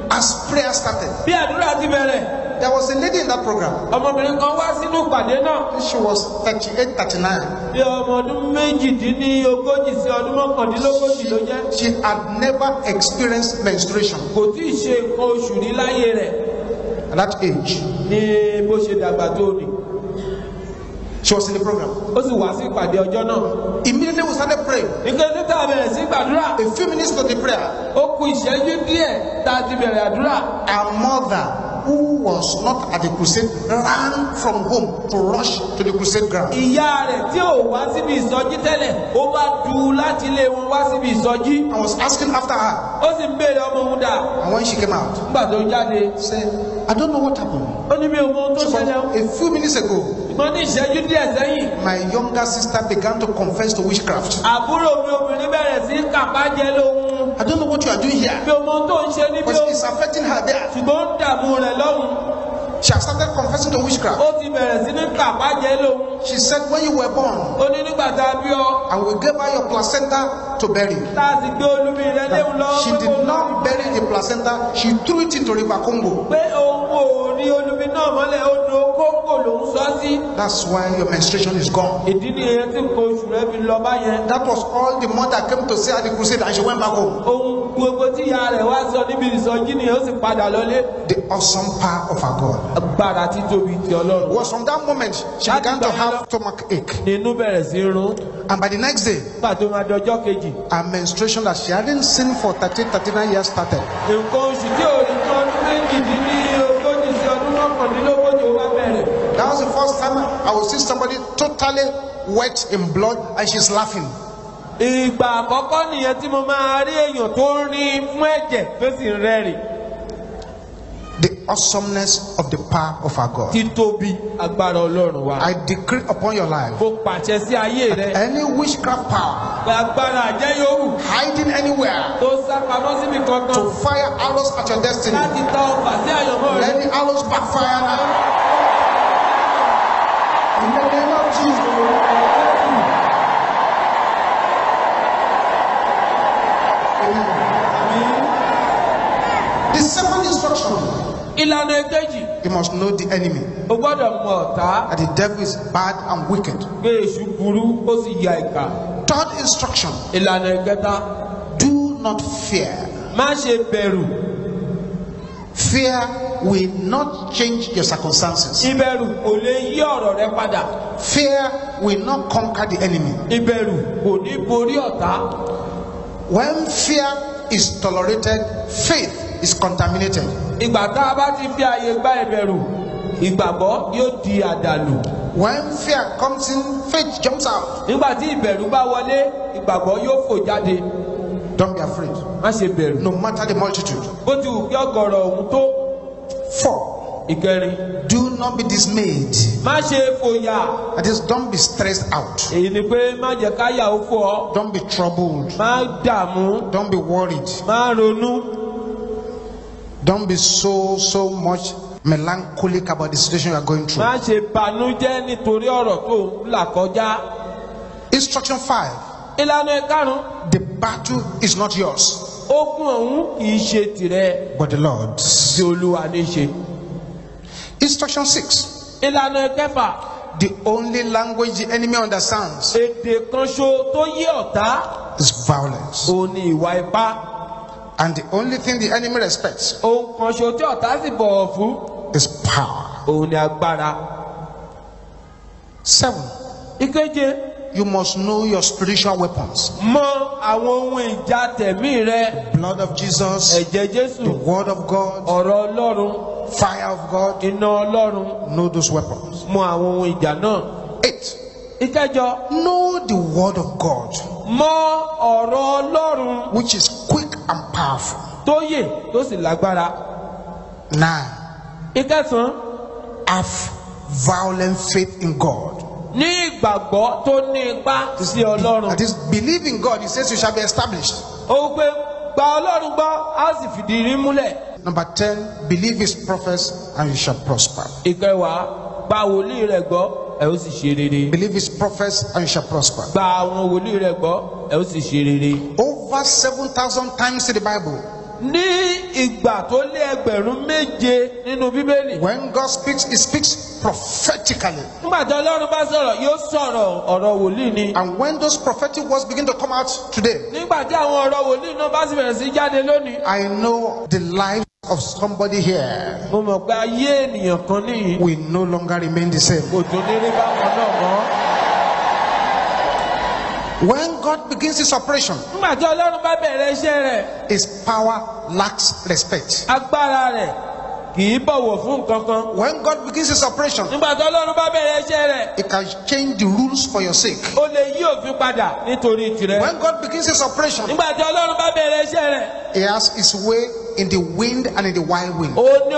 As prayer started, there was a lady in that program. She was thirty-eight, thirty-nine. She, she had never experienced menstruation at that age. She was in the program. Immediately we started praying. A few minutes to the prayer, our mother, who was not at the crusade, ran from home to rush to the crusade ground. I was asking after her. And when she came out, she said, I don't know what happened. So a few minutes ago, my younger sister began to confess to witchcraft. I don't know what you are doing here, but it's affecting her there. She has started confessing to witchcraft. She said, when you were born, and we gave her your placenta to bury. That she did not bury the placenta, she threw it into River Congo. That's why your menstruation is gone. That was all the mother came to say at the crusade, and she went back home. The awesome power of our God. Was from that moment she began to have stomach ache. And by the next day, her menstruation that she hadn't seen for thirty, thirty-nine years started. That was the first time I would see somebody totally wet in blood and she's laughing. The awesomeness of the power of our God. I decree upon your life that any witchcraft power hiding anywhere to fire arrows at your destiny, let the arrows backfire now. In the name of Jesus. Amen. The second instruction. You must know the enemy. That the devil is bad and wicked. Third instruction. Do not fear. Fear will not change your circumstances. Fear will not conquer the enemy. When fear is tolerated, faith is contaminated. When fear comes in, faith jumps out. Don't be afraid, no matter the multitude. Four, do not be dismayed. That is, don't be stressed out. Don't be troubled. Don't be worried. Don't be so, so much melancholic about the situation you are going through. Instruction five. The battle is not yours, but the Lord's. Instruction six. The only language the enemy understands is violence. And the only thing the enemy respects is power. Seven. You must know your spiritual weapons. The blood of Jesus, the word of God, fire of God. Know those weapons. Eight. Know the word of God, which is quick and powerful. Now, have violent faith in God. That is, believe in God. He says you shall be established. Number ten, believe his prophets and you shall prosper. Believe his prophets and you shall prosper. Over seven thousand times in the Bible, when God speaks, he speaks prophetically. And when those prophetic words begin to come out today, I know the life of somebody here will no longer remain the same. When God begins his operation, his power lacks respect. When God begins his operation, it can change the rules for your sake. When God begins his operation, he has his way in the wind and in the wild wind. When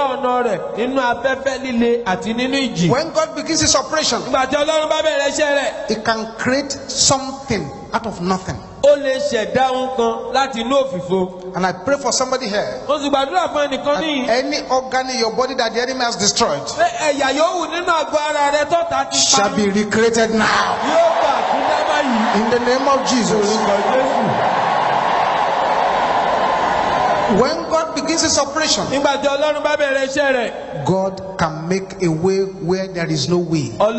God begins his operation, it can create something out of nothing. And I pray for somebody here, any organ in your body that the enemy has destroyed shall be recreated now. In the name of Jesus. When God begins his operation, God can make a way where there is no way. When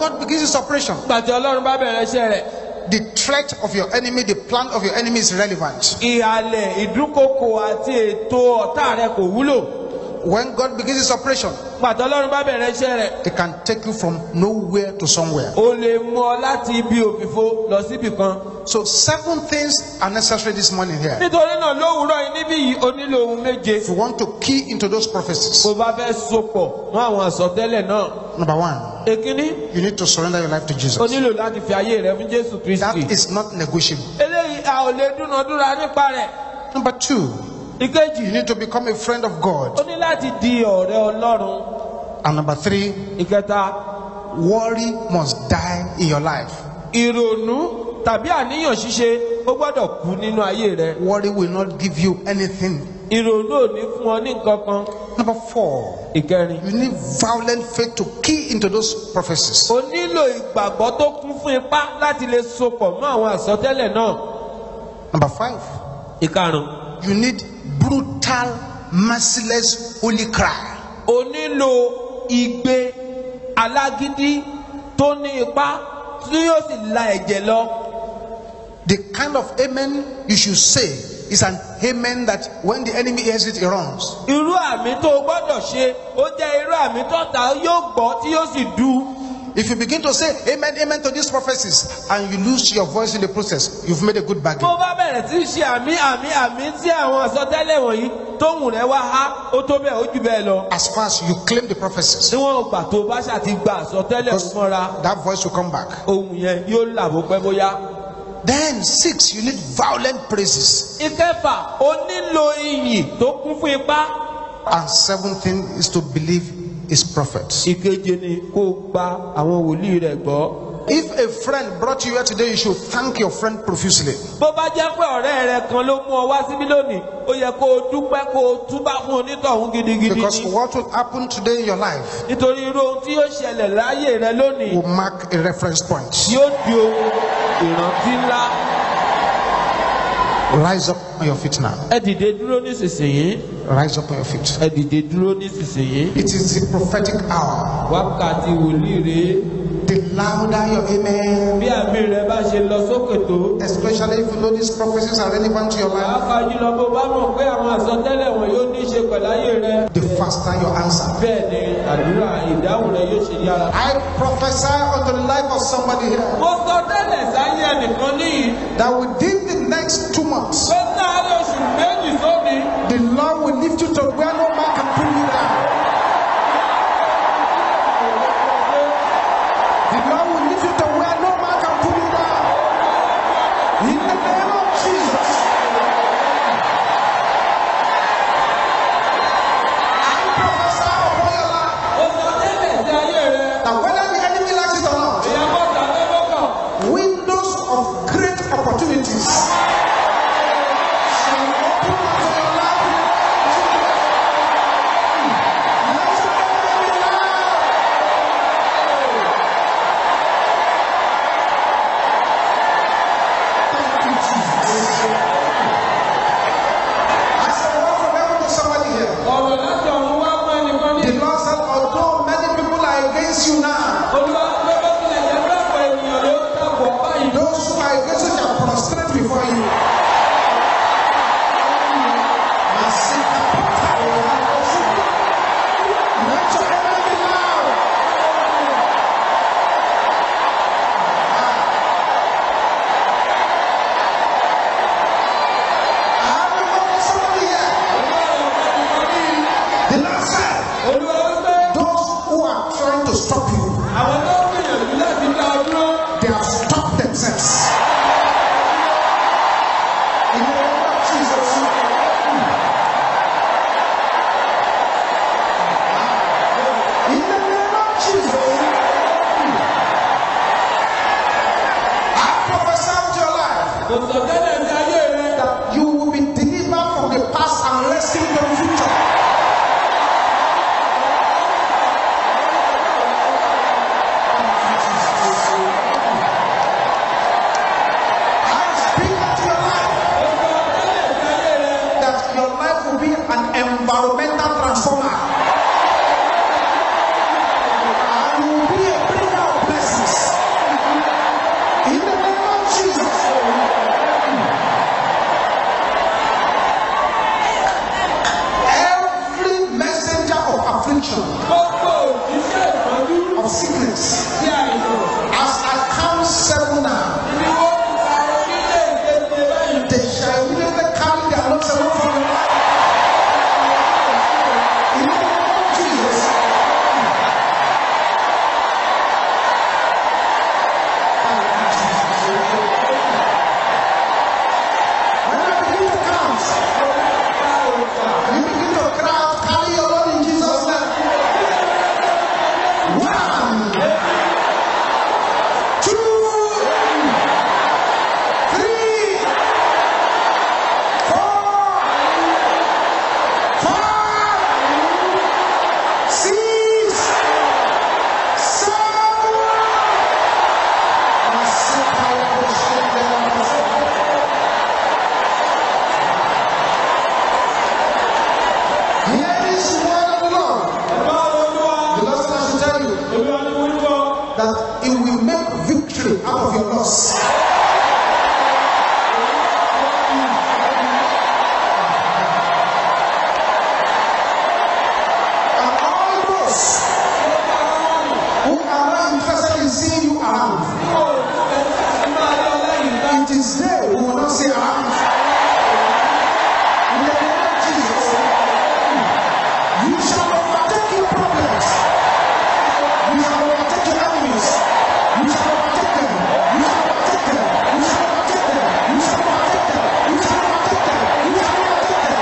God begins his operation, the threat of your enemy, the plan of your enemy is relevant. When God begins his operation, it can take you from nowhere to somewhere. So seven things are necessary this morning here. If you want to key into those prophecies, number one, you need to surrender your life to Jesus. That is not negotiable. Number two, you need to become a friend of God. And number three, worry must die in your life. Worry will not give you anything. Number four, you need violent faith to key into those prophecies. Number five, you need brutal, merciless holy cry. The kind of amen you should say is an amen that when the enemy hears it, it runs. If you begin to say amen, amen to these prophecies, and you lose your voice in the process, you've made a good bargain. As far as you claim the prophecies, that voice will come back. Then six, you need violent praises. And seventh thing is to believe his prophets. If a friend brought you here today, you should thank your friend profusely. Because what will happen today in your life will mark a reference point. Rise up on your feet now. Rise up on your feet. It is a prophetic hour. The louder your amen, especially if you know these prophecies are relevant to your life, the faster your answer. I prophesy on the life of somebody here that within the next two months, the Lord will lift you to where no man can bring you down. The Lord will lift you to where no man can pull you down. In the name of Jesus. I prophesy upon your life. Now whether the enemy likes it or not, windows of great opportunities. Speak environmental transformer. And you will be a bringer of blessings. In the name of Jesus. Every messenger of affliction, of sickness, as I count seven now, they shall immediately carry their loads away from your life. In the name of Jesus. When I begin to count, you begin to cry, carry your load in Jesus' name. One, two. That it will make victory out of your loss. And all those who are interested in seeing you around, it is there who will not see around. In the name of Jesus, you shall overtake your problems. You shall overtake your enemies. You shall overtake them. You shall overtake them. You shall overtake them. You shall overtake them. You shall overtake them. You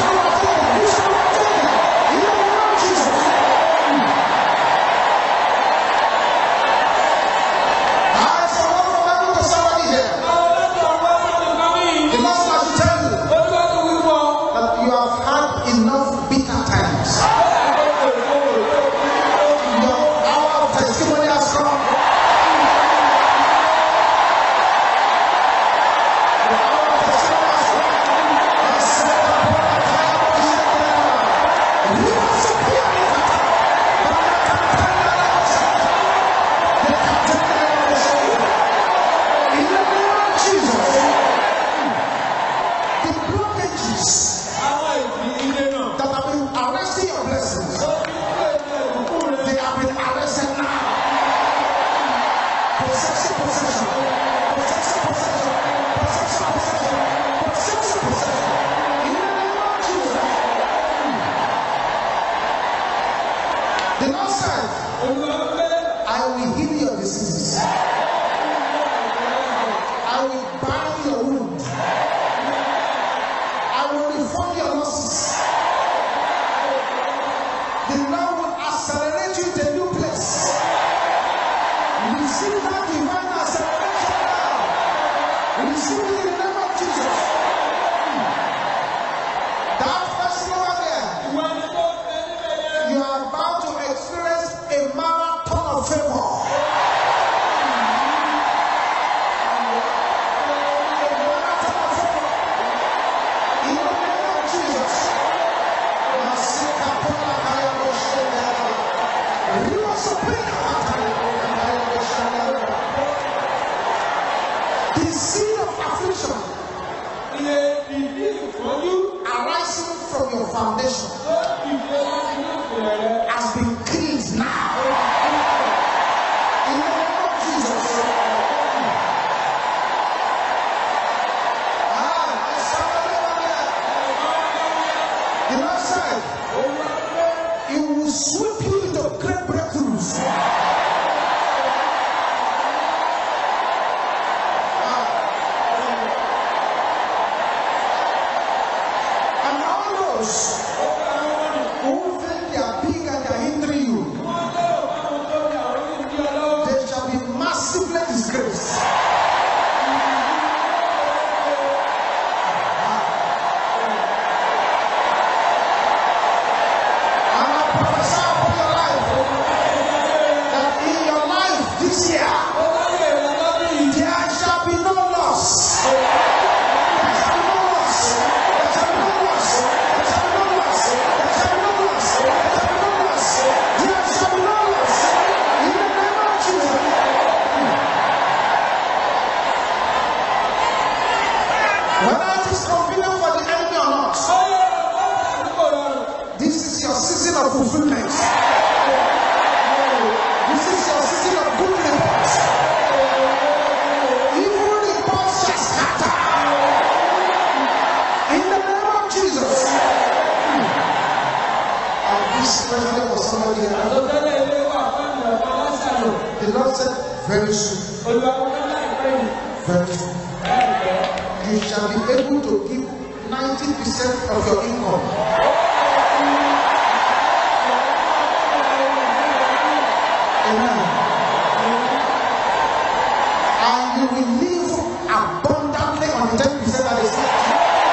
shall overtake them. You shall overtake them. You shall overtake them. In the name of Jesus. I say one more Bible to somebody here. The Lord has to tell you that you have had enough bitter times. Your hour of testimony has come. Your hour of testimony has come. I said, "Abba, Abba, Abba, Abba." You are superior in the power. But I can tell you that I shall tell you. They can tell you that I shall tell you. In the name of Jesus, the blockages that have been arresting your blessings, they have been arrested now. Possession, possession, possession, possession, possession, possession, possession, possession. In the name of Jesus. The Lord said, I will heal your diseases. I will bind your wound. I will reform your losses. The Lord will accelerate you to a new place. Receive that divine acceleration now. Receive it in the name of Jesus. That person over there, you are about to experience a marathon of favor. A marathon of favor. In the name of Jesus. You are superior. The seed of affliction arising from your foundation has been killed now. In the name of Jesus. Ah, I saw the Lord said, it will sweep you into great breakthroughs. Ah. And all those said, very soon, very soon, you shall be able to give ninety percent of your income. Amen. And you will live abundantly on the ten percent that is left. That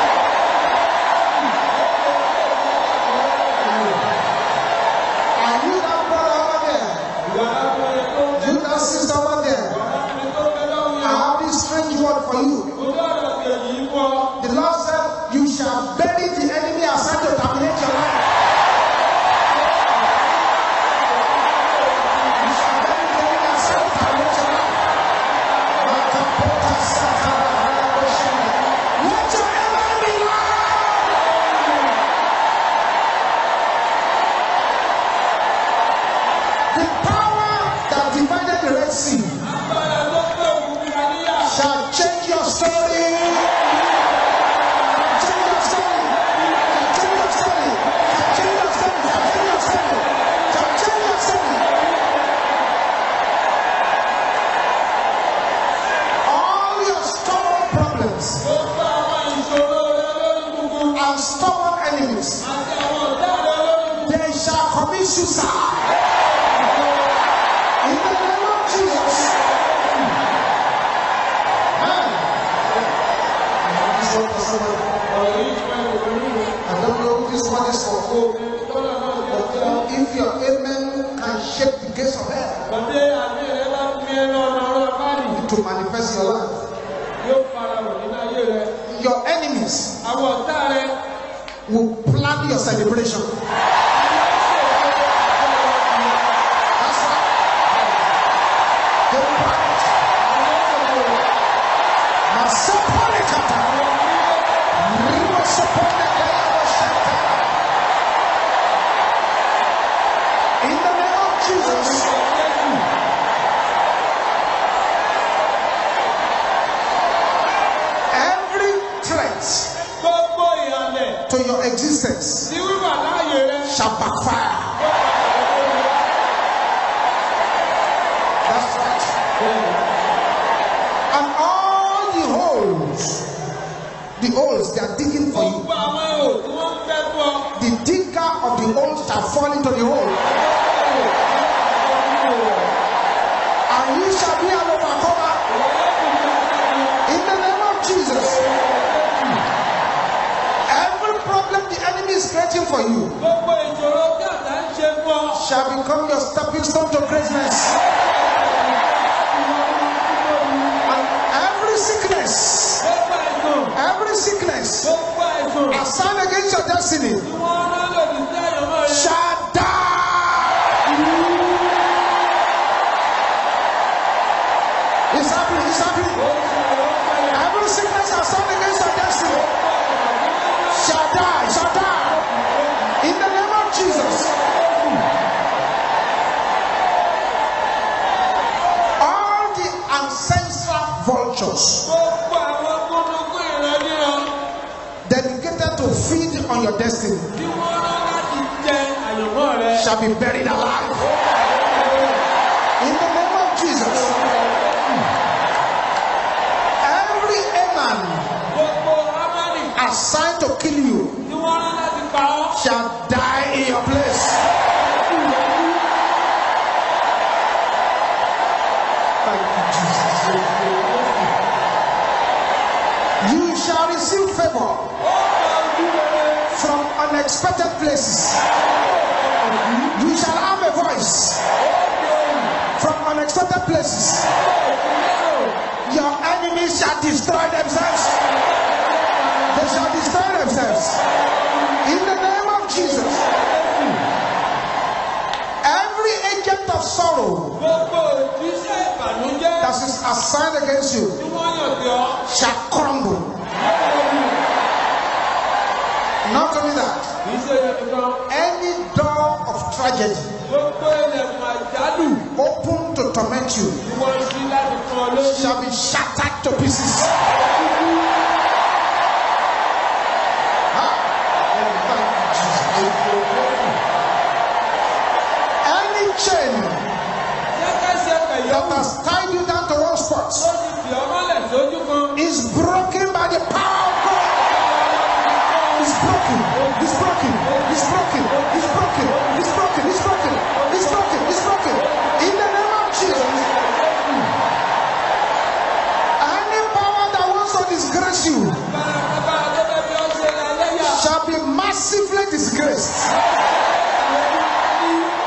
Christ.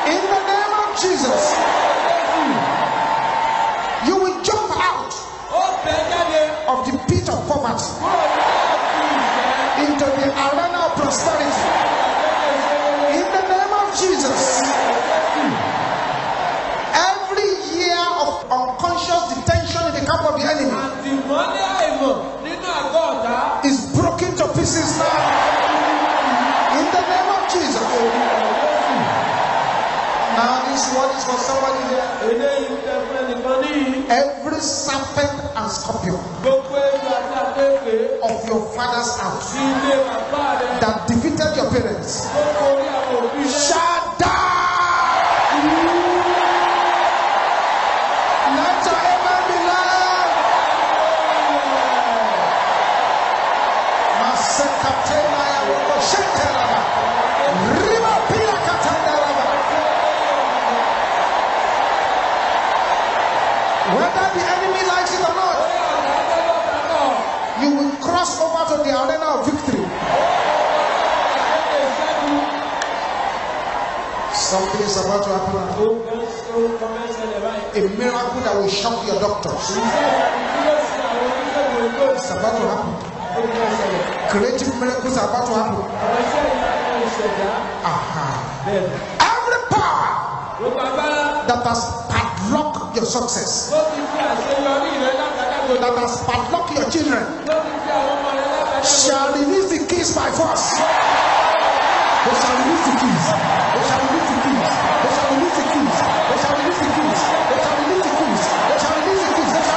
In the name of Jesus, you will jump out of the pit of poverty into the arena of prosperity. In the name of Jesus, every year of unconscious detention in the camp of the enemy is broken to pieces now. Now this word is for somebody here. Every serpent and scorpion of your father's house that defeated your parents shall die. Let your heaven be loud. Masekatelaya wokoshetelaba. Whether the enemy likes it or not, you will cross over to the arena of victory. Something is about to happen. A miracle that will shock your doctors. It's about to happen. Creative miracles are about to happen. Aha. Every power that has padlocked your success, that has padlocked your children, shall release the keys by force. They shall release the keys. They shall release the keys. They shall release the keys. They shall release the keys. They shall release the keys. They shall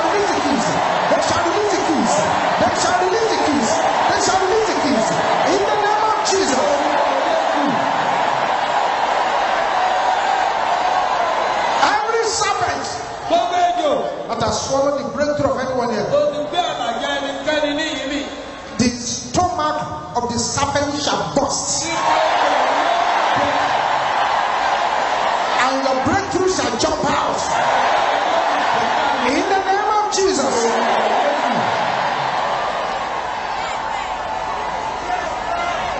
release the keys. They shall release the keys. They shall release the keys. They shall release the keys. They shall release the keys. In the name of Jesus. That has swallowed the breakthrough of anyone here. The stomach of the serpent shall burst, and your breakthrough shall jump out. In the name of Jesus.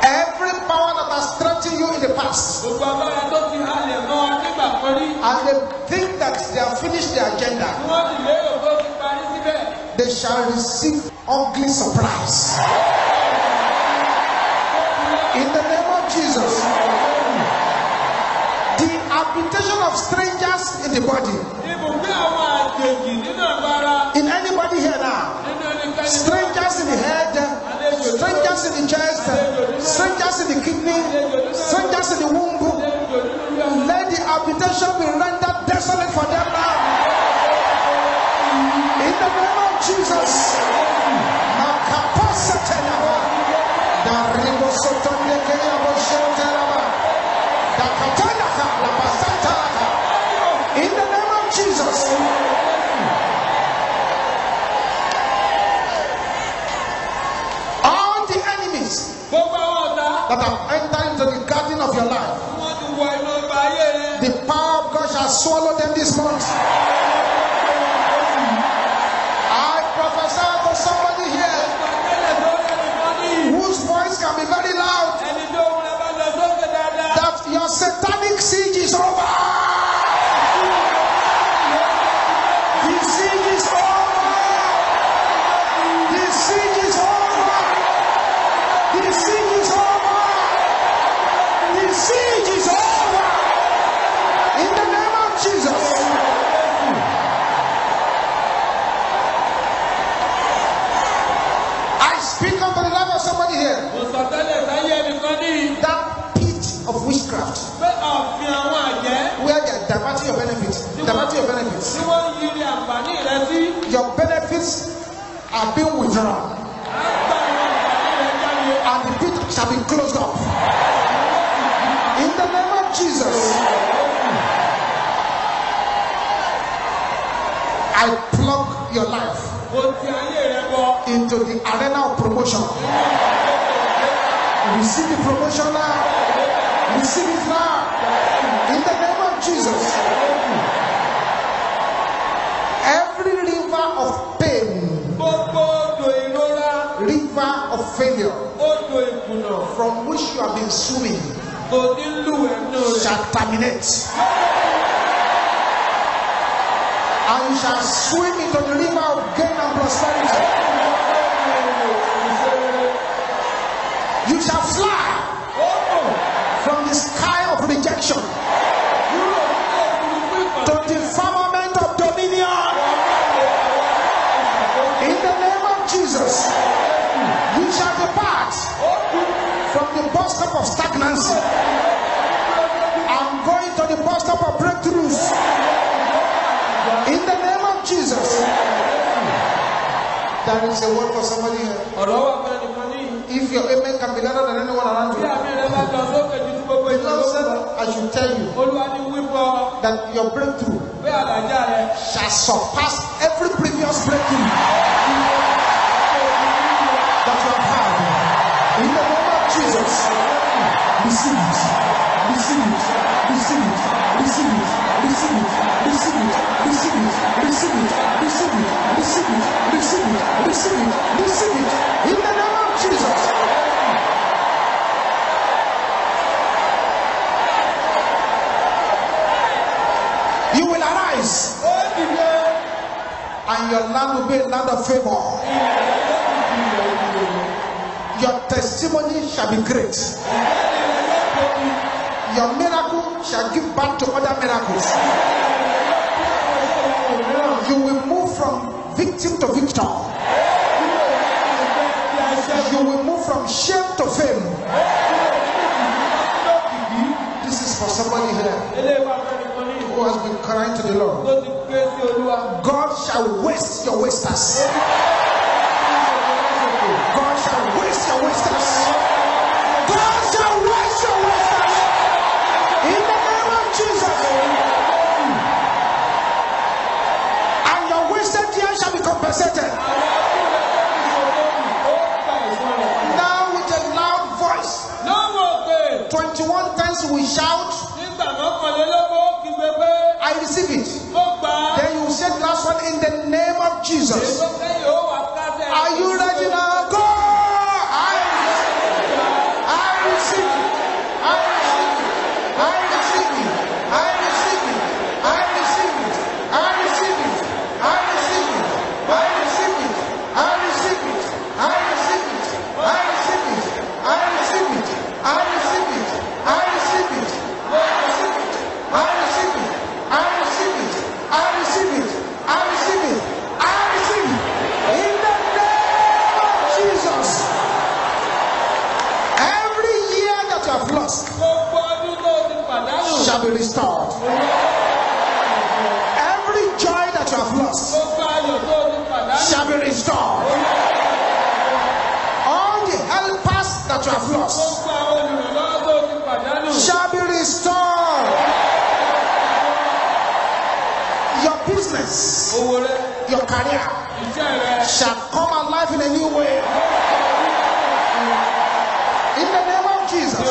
Every power that has threatened you in the past, and they think that they have finished their agenda, they shall receive ugly surprise. In the name of Jesus, the habitation of strangers in the body, in anybody here now, strangers in the head, strangers in the chest, strangers in the kidney, strangers in the womb, let the habitation be rendered desolate for them now. In the name of Jesus. In the name of Jesus. All the enemies that have entered into the garden of your life, the power of God shall swallow them this month. I prophesy to somebody here whose voice can be very loud that your satanic siege is over. The siege is over. The siege is over. The siege is over. The siege is over. Jesus. I speak unto the life of somebody here. That pit of witchcraft where they are diverting your benefits. Diverting your benefits. Your benefits are being withdrawn. And the pit shall be closed up. In the name of Jesus. I plug your life into the arena of promotion. Receive the promotion now. Receive it now. In the name of Jesus. Every river of pain, river of failure, from which you have been swimming, shall terminate. And you shall swim into the river of gain and prosperity. You shall fly from the sky of rejection to the firmament of dominion. In the name of Jesus, you shall depart from the bus stop of stagnancy. I'm going to the bus stop of breakthroughs. In the name of Jesus. That is a word for somebody here. If your amen can be louder than anyone around you, the Lord said, I should tell you that your breakthrough shall surpass every previous breakthrough. In the name of Jesus, receive it, receive it, receive it, receive it, receive it, receive it, receive it, receive it, receive it, receive it, receive it, receive it, receive it, in the name of Jesus. You will arise, and your land will be a land of favor. Your testimony shall be great. Your miracle shall give back to other miracles. You will move from victim to victor. You will move from shame to fame. This is for somebody here who has been crying to the Lord. God shall waste your wasters. God shall waste your wasters. God shall waste your wasters. In the name of Jesus. And your wasted years shall be compensated. Now with a loud voice, twenty-one times we shout, I receive it. Then you say the last one, in the name of Jesus. Are you ready now? Be restored. Every joy that you have lost shall be restored. All the helpers that you have lost shall be restored. Your business, your career shall come alive in a new way. In the name of Jesus.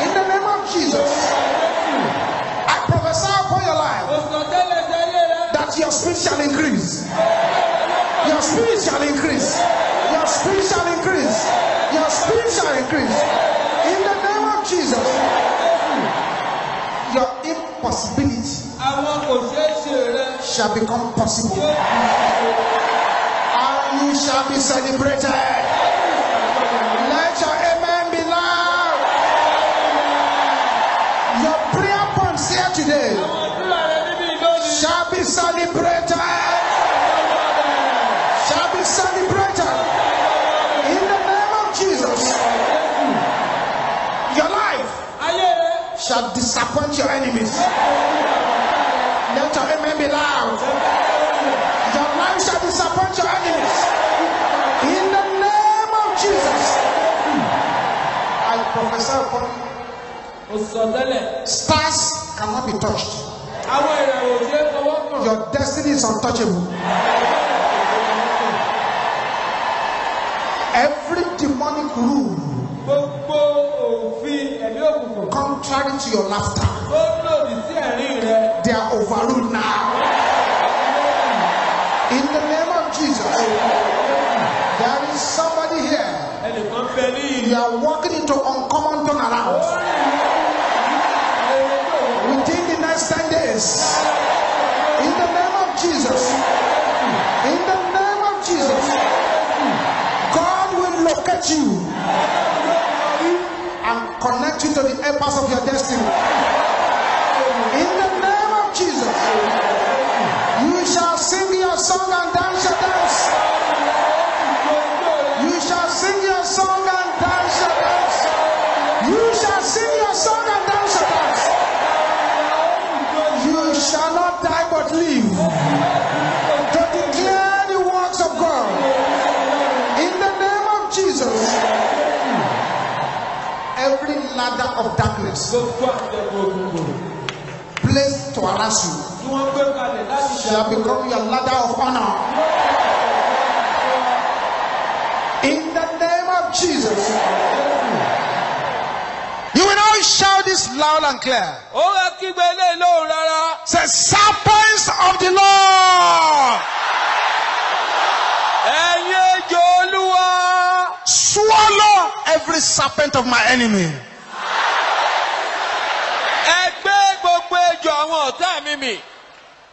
In the name of Jesus. Your life, that your spirit shall increase, your spirit shall increase, your spirit shall increase, your spirit shall increase, in the name of Jesus. Your impossibility shall become possible, and you shall be celebrated. Let your amen be loud. Your prayer points here today shall be celebrated, shall be celebrated, in the name of Jesus. Your life shall disappoint your enemies. Let your amen be loud. Your life shall disappoint your enemies, in the name of Jesus. I prophesy, stars cannot be touched. Your destiny is untouchable. Every demonic rule contrary to your laughter, they are overruled now. In the name of Jesus, there is somebody here You are walking into uncommon turnaround. Within the next ten days, in the name of Jesus, in the name of Jesus, God will locate you and connect you to the apex of your destiny. In the name of Jesus, you shall sing your song and dance your dance. You shall sing your song and dance your dance. You shall sing your song and dance your dance. You shall not die but live to declare the works of God. In the name of Jesus, every ladder of darkness placed to harass you shall become your ladder of honor. In the name of Jesus, you will now shout this loud and clear. Say, serpents of the Lord, swallow every serpent of my enemy.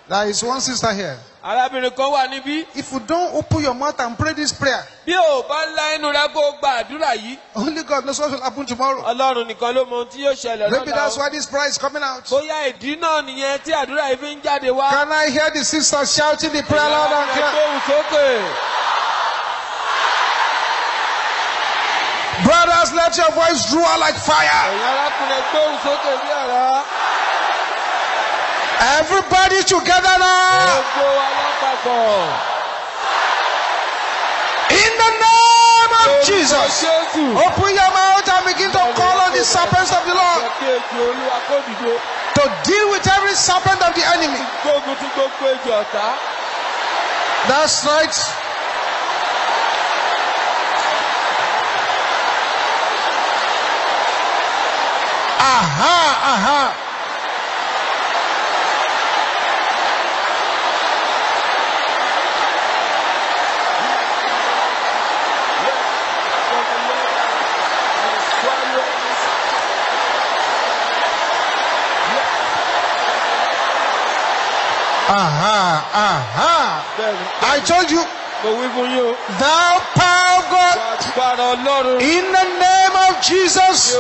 There is one sister here. If you don't open your mouth and pray this prayer, only God knows what will happen tomorrow. Maybe that's why this prayer is coming out. Can I hear the sisters shouting the prayer loud and clear? Brothers, let your voice draw like fire. Everybody together now. In the name of Jesus, open your mouth and begin to call on the serpents of the Lord to deal with every serpent of the enemy. That's right. Aha, aha. Aha, aha. I told you, thou power God, in the name of Jesus,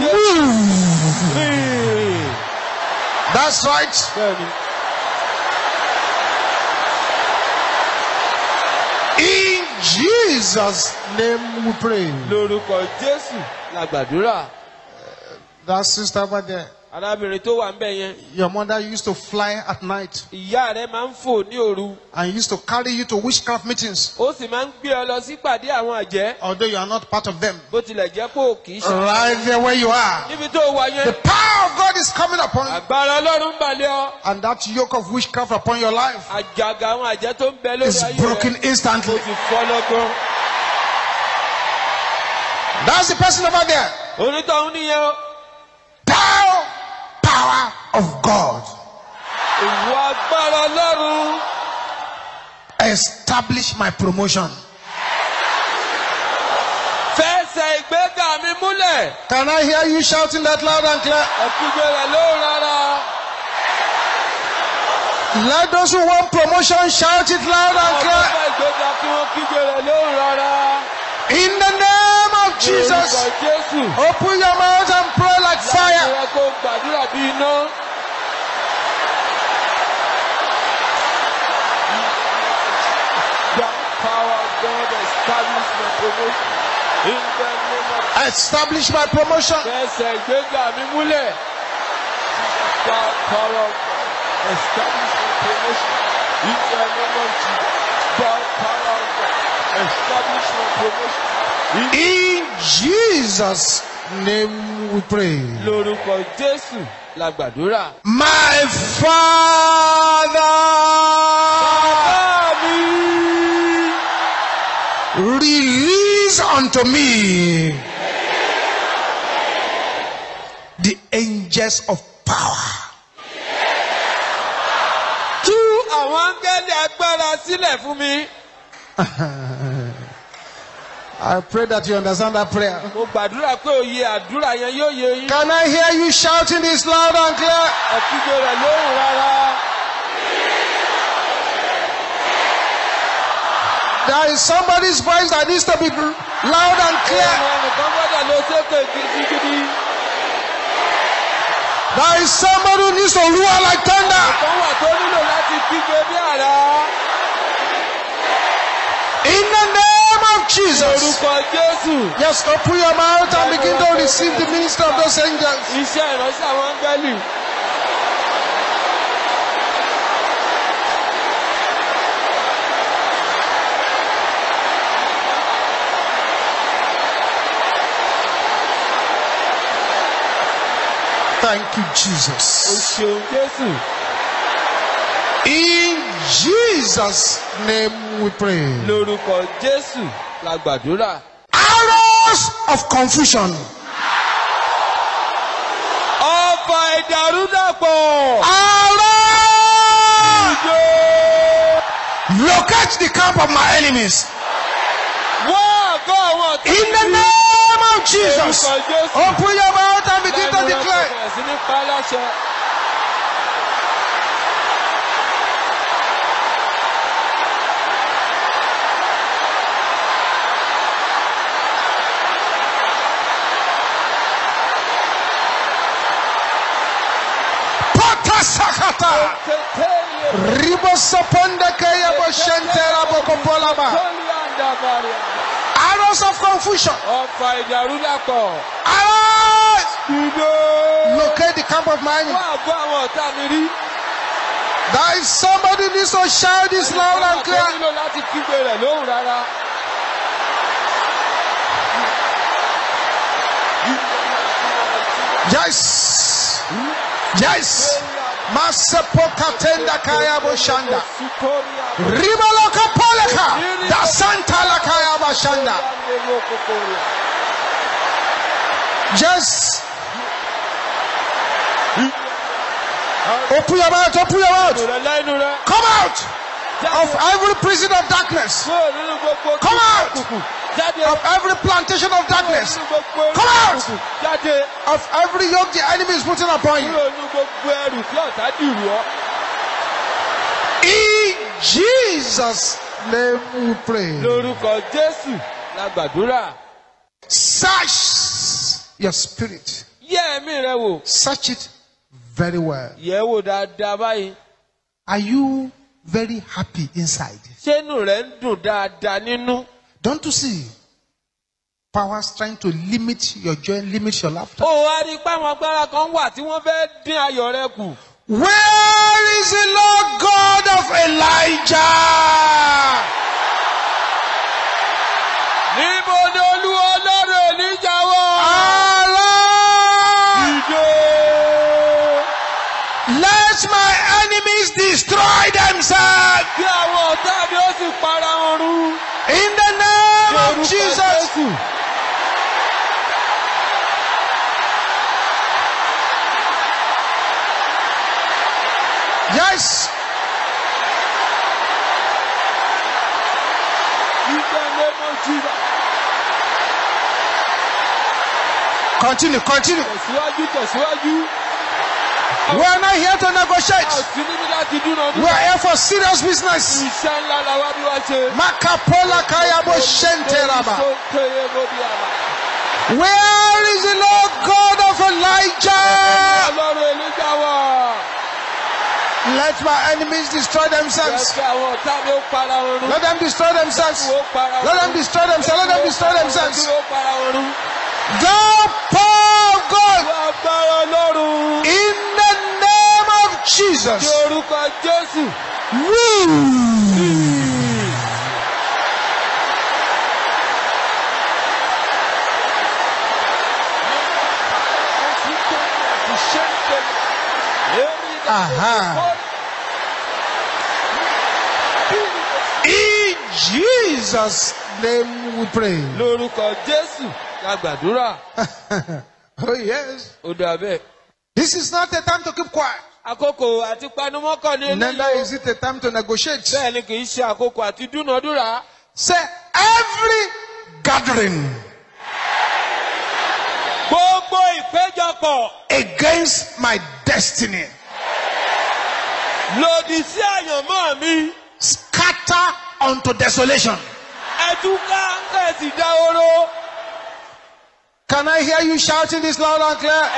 move. That's right. In Jesus' name we pray. Uh, that sister over there, your mother used to fly at night and used to carry you to witchcraft meetings, although you are not part of them. Right there where you are, the power of God is coming upon you, and that yoke of witchcraft upon your life is broken instantly. That's the person over there. Thou power of God, establish my promotion. Can I hear you shouting that loud and clear? Let those who want promotion shout it loud and clear. In the name of Jesus, open your mouth and pray like fire. Establish my promotion. Establish my promotion. In the name of Jesus. God, power of God. Establish my promotion. In Jesus' name we pray. My Father, release unto me the angels of power. I pray that you understand that prayer. Can I hear you shouting this loud and clear? There is somebody's voice that needs to be loud and clear. There is somebody who needs to roar like thunder. In the name of Jesus. Just open your mouth and begin to receive the ministry of those angels. Thank you, Jesus. In Jesus' name we pray. Arrows of confusion. Locate the camp of my enemies. In the name of Jesus. Open your mouth and begin to declare. Potasakata Ribosapondakaya Boshentera Bokopolaba. Arrows of confusion. Arise! Locate the camp of my enemy. There is somebody who needs to shout this loud and clear. Yes! Yes! Masapokatenda kaya boshanda. Ribaloka poleka. Da santa la kaya boshanda. Yes. Open your mouth, open your mouth. Come out of every prison of darkness. Come out of every plantation of darkness. Come out of every yoke the enemy is putting upon you. In Jesus' name we pray. Search your spirit. Search it very well. Are you very happy inside? Don't you see powers trying to limit your joy, limit your laughter? Where is the Lord God of Elijah? Let my enemies destroy themselves. In the name of Jesus. Yes. In the name of Jesus. Continue, continue. We are not here to negotiate. We are here for serious business. Where is the Lord God of Elijah? Let my enemies destroy themselves. Let them destroy themselves. Let them destroy themselves. Let them destroy themselves. The power of God. In Jesus. Aha. In Jesus' name we pray. Oh yes. This is not the time to keep quiet. Neither is it a time to negotiate. Say every gathering against my destiny. Scatter unto desolation. Can I hear you shouting this loud and clear?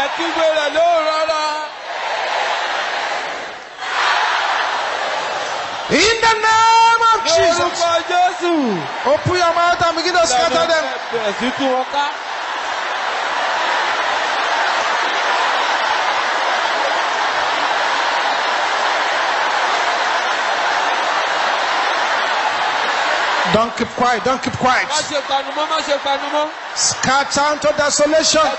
In the name of Jesus. Open your mouth and begin to scatter them. Don't keep quiet, don't keep quiet. Scatter unto desolation.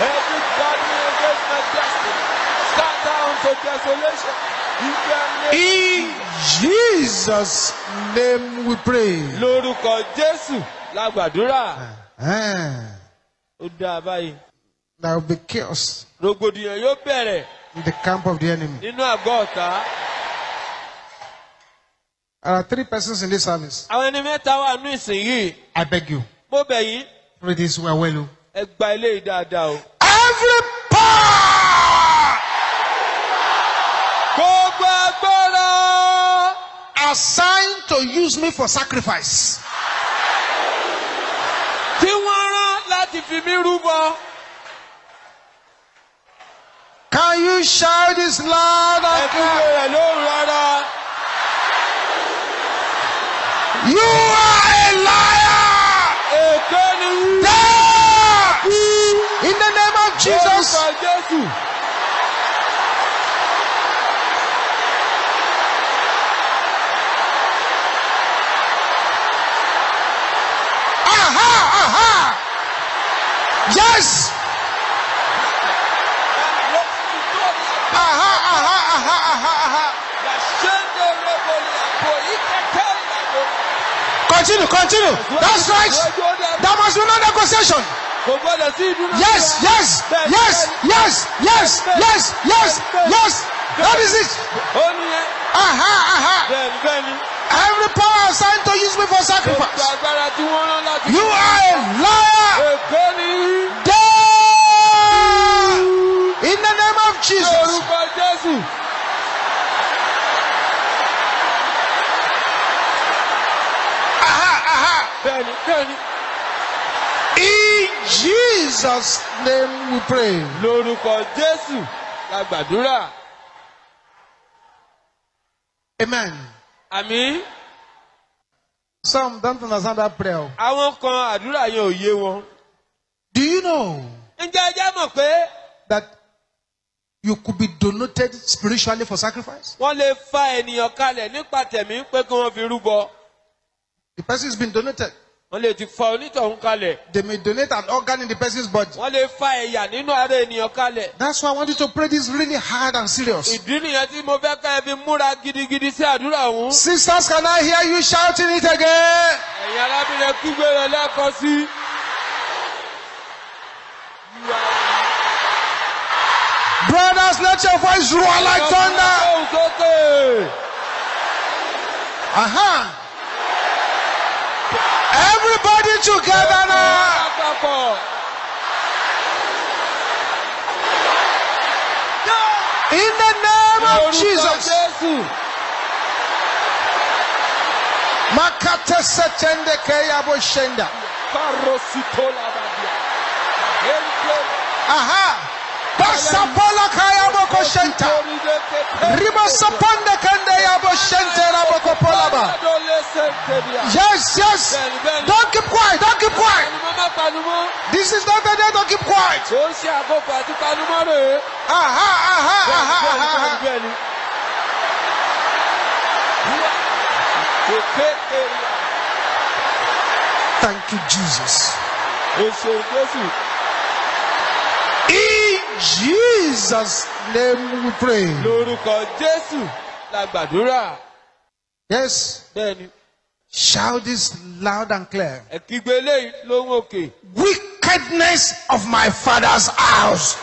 Every gathering against my destiny, scatter unto desolation. In Jesus' name we pray. Lórúkọ Jésù la gbàdúrà. Ó dà báyìí. There will be chaos. Rògbòdìyàn yóò bẹ̀rẹ̀. In the camp of the enemy. Nínú àgọ́ ọ̀tá. There are three persons in this service. Àwọn ẹni mẹ́ta wà nínú ìsìn yìí. I beg you. Mo bẹ̀ yín. Pray this well well. Ẹ gba eléyìí dáadáa o. Every power. Gbogbo agbára. Assigned to use me for sacrifice. Tí wọ́n rán láti fi mí rúbọ. Can you shout this loud and clear? Ẹ̀kú rẹ̀ lóhùn rárá. You are a liar. In the name of Jesus. Aha, aha. Yes. Aha, aha, aha, aha, aha. Continue, continue. That's right. There must be no negotiation. Yes, yes, yes, yes, yes, yes, yes, yes. That is it. Aha, aha. Every power assigned to use me for sacrifice. You are a liar. Die. In the name of Jesus. Aha, aha. In Jesus' name we pray. Lórúkọ Jésù la gbàdúrà. Amen. Àmín. Some don't understand that prayer. Àwọn kan àdúrà yẹn ò yé wọn. Do you know? Ǹjẹ́ ẹjẹ́ mọ̀ pé? That you could be donated spiritually for sacrifice? Wọ́n lè fa ènìyàn kalẹ̀ nípa tẹ̀mí pé kí wọ́n fi rúbọ. The person has been donated. They may donate an organ in the person's body. That's why I want you to pray this really hard and serious. Sisters, can I hear you shouting it again? Brothers, let your voice roar like thunder. Aha. Everybody together now. In the name of Jesus. Makate setende keyabo shenda. Aha. Basapola keyabo koshenta. Riba sapanda kende yabo shente rabo kopolaba. Yes, yes. Don't keep quiet. Don't keep quiet. This is not the day. Don't keep quiet. Aha, aha, aha, aha. Thank you, Jesus. In Jesus' name we pray. Yes. Shout this loud and clear. Wickedness of my father's house.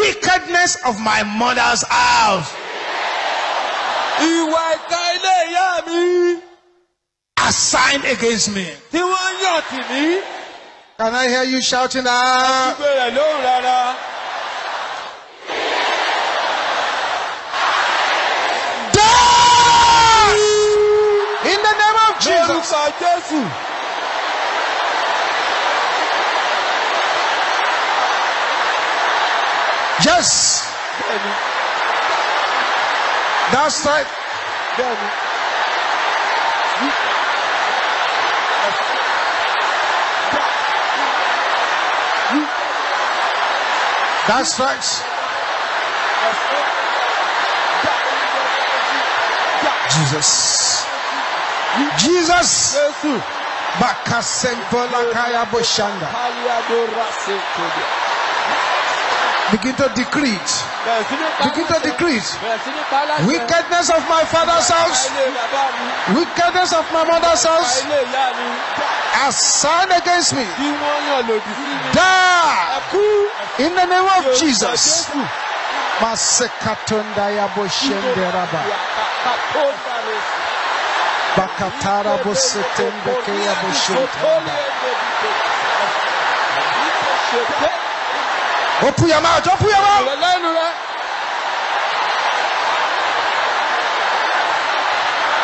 Wickedness of my mother's house. Assigned against me. Can I hear you shouting that? Doors! In the name of Jesus. Yes. That's right. That's right. Jesus. Jesus. Begin to decrease. Begin to decrease. Wickedness of my father's house. Wickedness of my mother's house. Assigned against me. Die. In the name of Jesus. Open your mouth, open your mouth.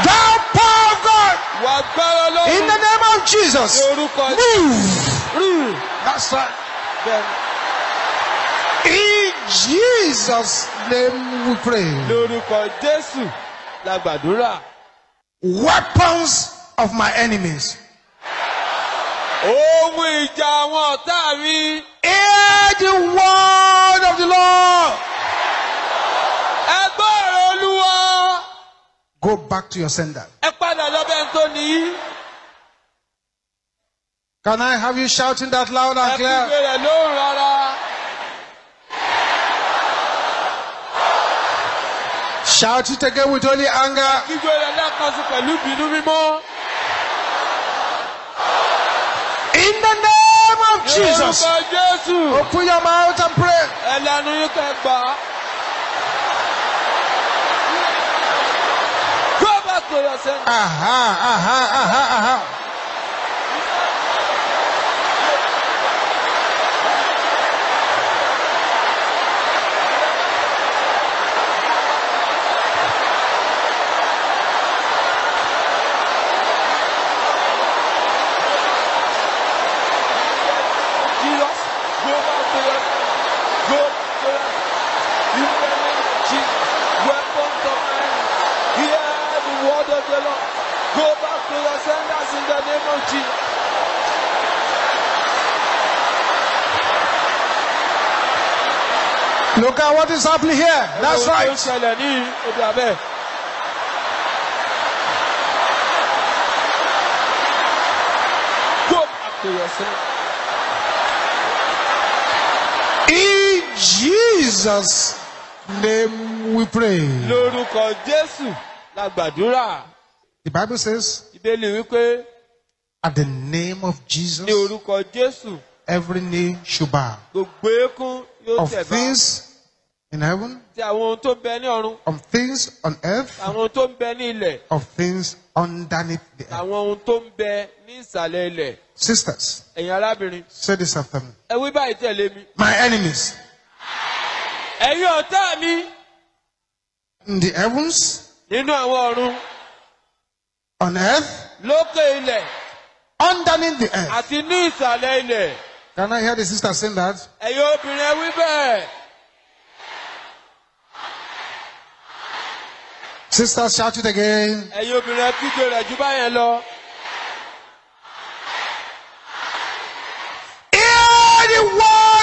Thou power of God, in the name of Jesus, move. That's right. In Jesus' name we pray. Weapons of my enemies. Hear the word of the Lord. Go back to your sender. Can I have you shouting that loud and clear? Shout it again with only anger. In the name of Jesus. Open your mouth and pray. Go back to yourself. Aha, aha, aha, aha. Look at what is happening here. That's right. Go back to yourself. In Jesus' name we pray. The Bible says, at the name of Jesus, every knee should bow. Of things in heaven, of things on earth, of things underneath the earth. Sisters, say this after me. My enemies in the heavens, on earth, underneath the earth. Can I hear the sister saying that? Sister, shout it again. Hear the word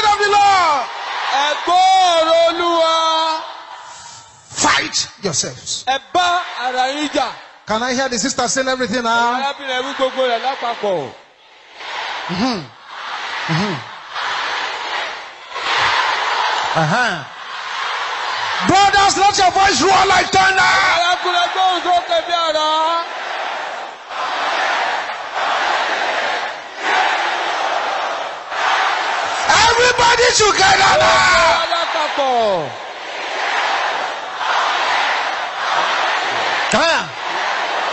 of the Lord. Fight yourselves. Can I hear the sister saying everything now? Mm-hmm. Mm-hmm. Uh-huh. Brothers, let your voice roar like thunder. Everybody together now.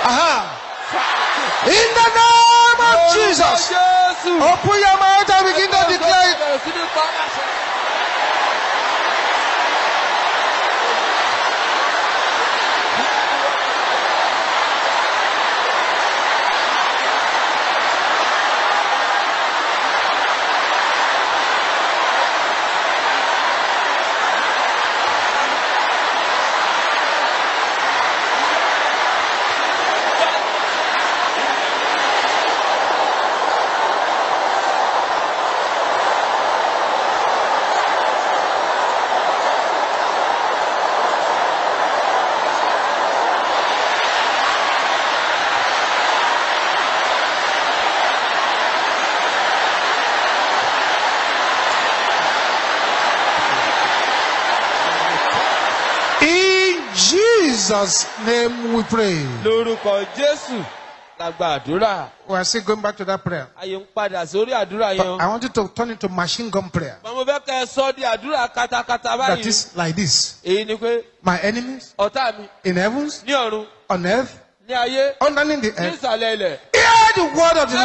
Aha. Uh-huh. In the name of Jesus, open your mouth and begin to declare. Jesus' name we pray. We are still going back to that prayer. But I want you to turn into machine gun prayer. That is like this. My enemies in heavens, on earth, underneath the earth, hear the word of the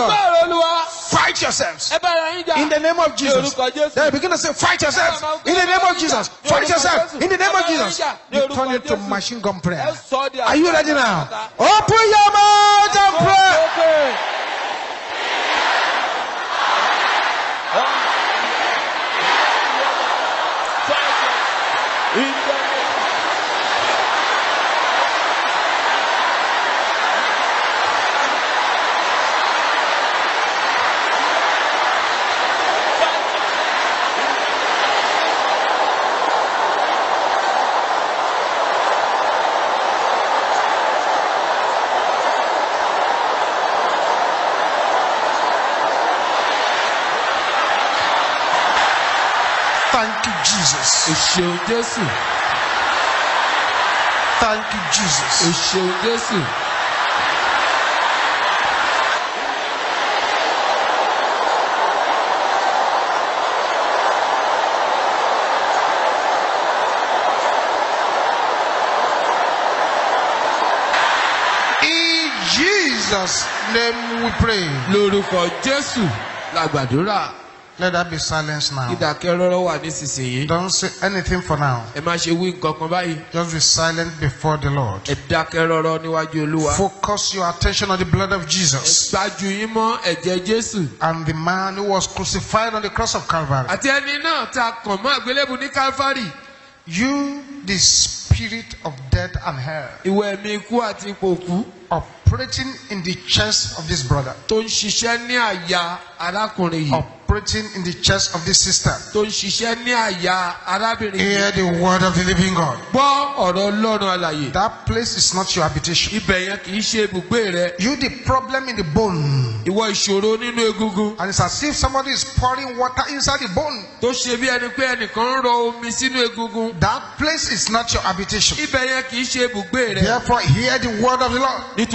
Lord. Fight yourselves in the name of Jesus. Then begin to say, fight yourselves in the name of Jesus. Fight yourselves in the name of Jesus. You turn it to machine gun prayer. Are you ready now? Open your mouth and pray. Thank you, Jesus. Thank you, Jesus. In Jesus' name we pray. Lórúkọ Jésù la gbàdúrà. Let that be silenced now. Don't say anything for now. Just be silent before the Lord. Focus your attention on the blood of Jesus and the man who was crucified on the cross of Calvary. You, the spirit of death and hell, operating in the chest of this brother, operating in the chest of this sister, hear the word of the living God. That place is not your habitation. You, the problem in the bone, and it's as if somebody is pouring water inside the bone. That place is not your habitation. Therefore, hear the word of the Lord. You,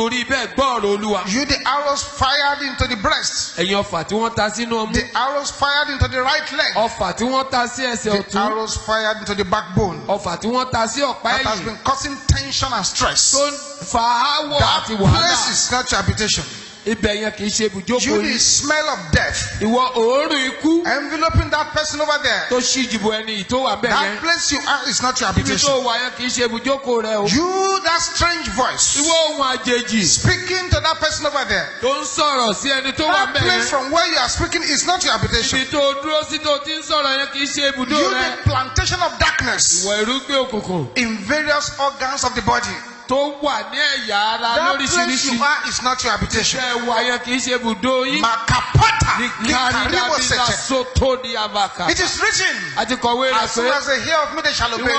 the arrows fired into the breast, the arrows fired into the right leg, the arrows fired into the backbone, that has been causing tension and stress. That place is not your habitation. You, the smell of death enveloping that person over there, that place you are is not your habitation. You, that strange voice speaking to that person over there, that place from where you are speaking is not your habitation. You, the plantation of darkness in various organs of the body, That place you are is not your habitation. It is written, as soon as they hear of me, they shall obey me.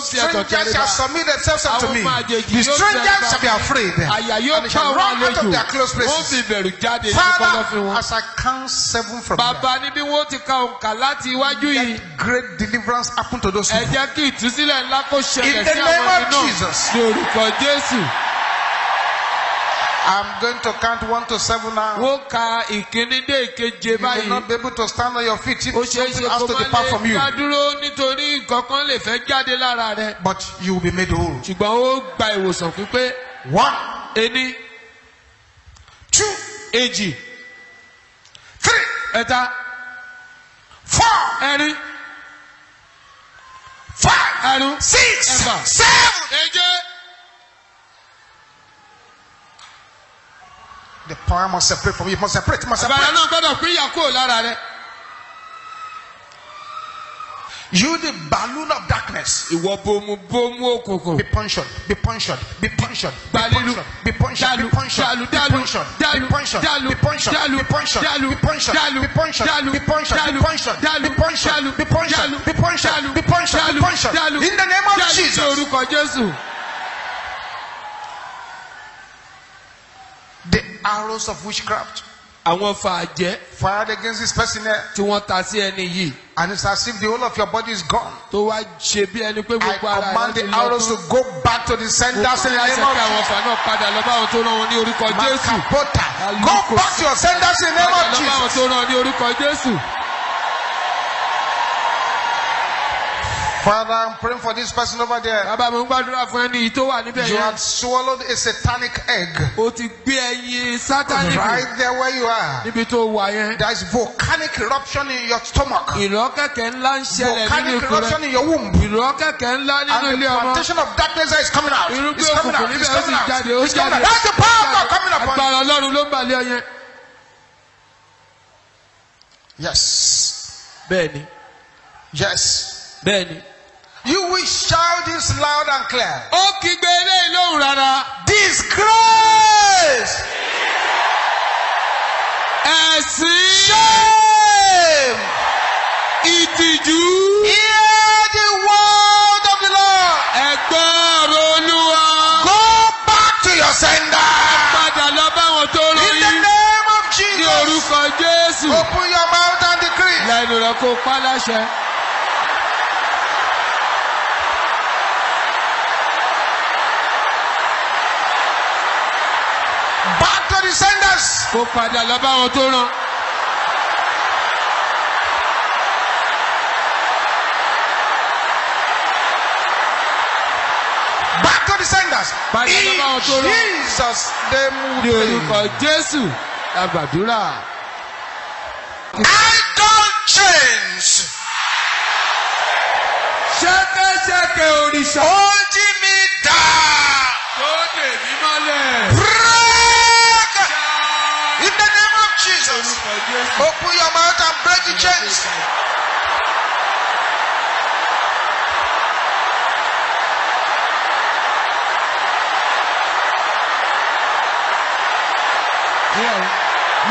Strangers shall submit themselves unto me. The strangers shall be afraid, and they shall run out of their close places. Father, as I count seven from here, great deliverance happened to those people. In the name of Jesus. I'm going to count one to seven now. You will not be able to stand on your feet if something has to depart from you. But you will be made whole. One. Two. Three. Four. Five. Six. Seven. The power must separate from you. It must separate. It must separate. You, the balloon of darkness, be punctured, be punctured, be punctured, be punctured, be punctured, be punctured, be punctured, be punctured, be punctured, be punctured, be punctured, be punctured, be punctured, be punctured, be punctured, be punctured, be punctured, be punctured, be punctured. In the name of Jesus. The arrows of witchcraft fired against this person here, and it's as if the whole of your body is gone. I command the arrows to go back to the center. Go back to your centers in the name of Jesus. Father, I'm praying for this person over there. You had swallowed a satanic egg. Right there where you are. There is volcanic eruption in your stomach. Volcanic eruption in your womb. And the plantation of darkness is coming out. It's coming out. It's coming out. It's coming out. That's the power of God coming upon you. Yes. Benny. Yes. Benny. You will shout this loud and clear. Disgrace! Shame! Ìtìjú! Hear the word of the Lord! Go back to your sender! In the name of Jesus! Open your mouth and decree! Senders. Go padà lọ bá wọn tó rán. Back to the senders. Padà lọ bá wọn tó rán. Jesus dem we pray. Jésù la gbàdúrà. I don't change. Ṣẹ́kẹ́ṣẹkẹ̀ òrìṣà. Ó jí mi dá. Tó dè mí mọ́lẹ̀. In the name of Jesus, open your mouth and break the chains.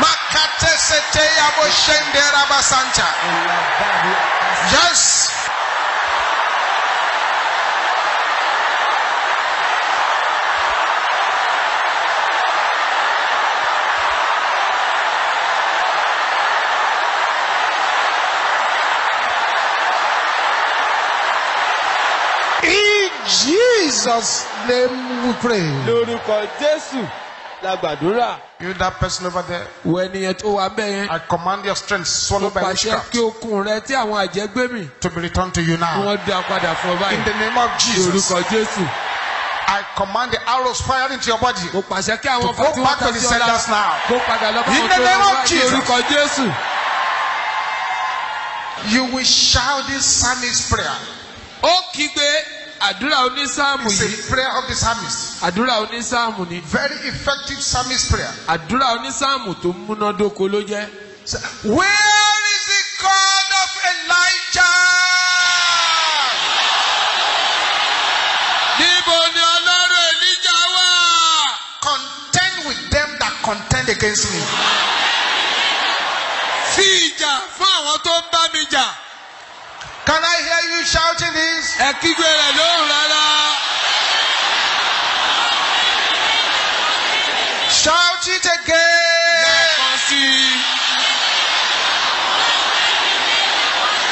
Makate sete yabo shendera basanta. Yes. Jesus' name we pray. You, that person over there, I command your strength swallowed by witchcraft to be returned to you now. In the name of Jesus. I command the arrows fired into your body to go back to the senders now. In the name of Jesus. You will shout this psalmist prayer. It's a prayer of the psalmist. Very effective psalmist prayer. Where is the God of Elijah? Níbo ni Ọlọ́run stand against me. Can I hear you shouting this? Shout it again.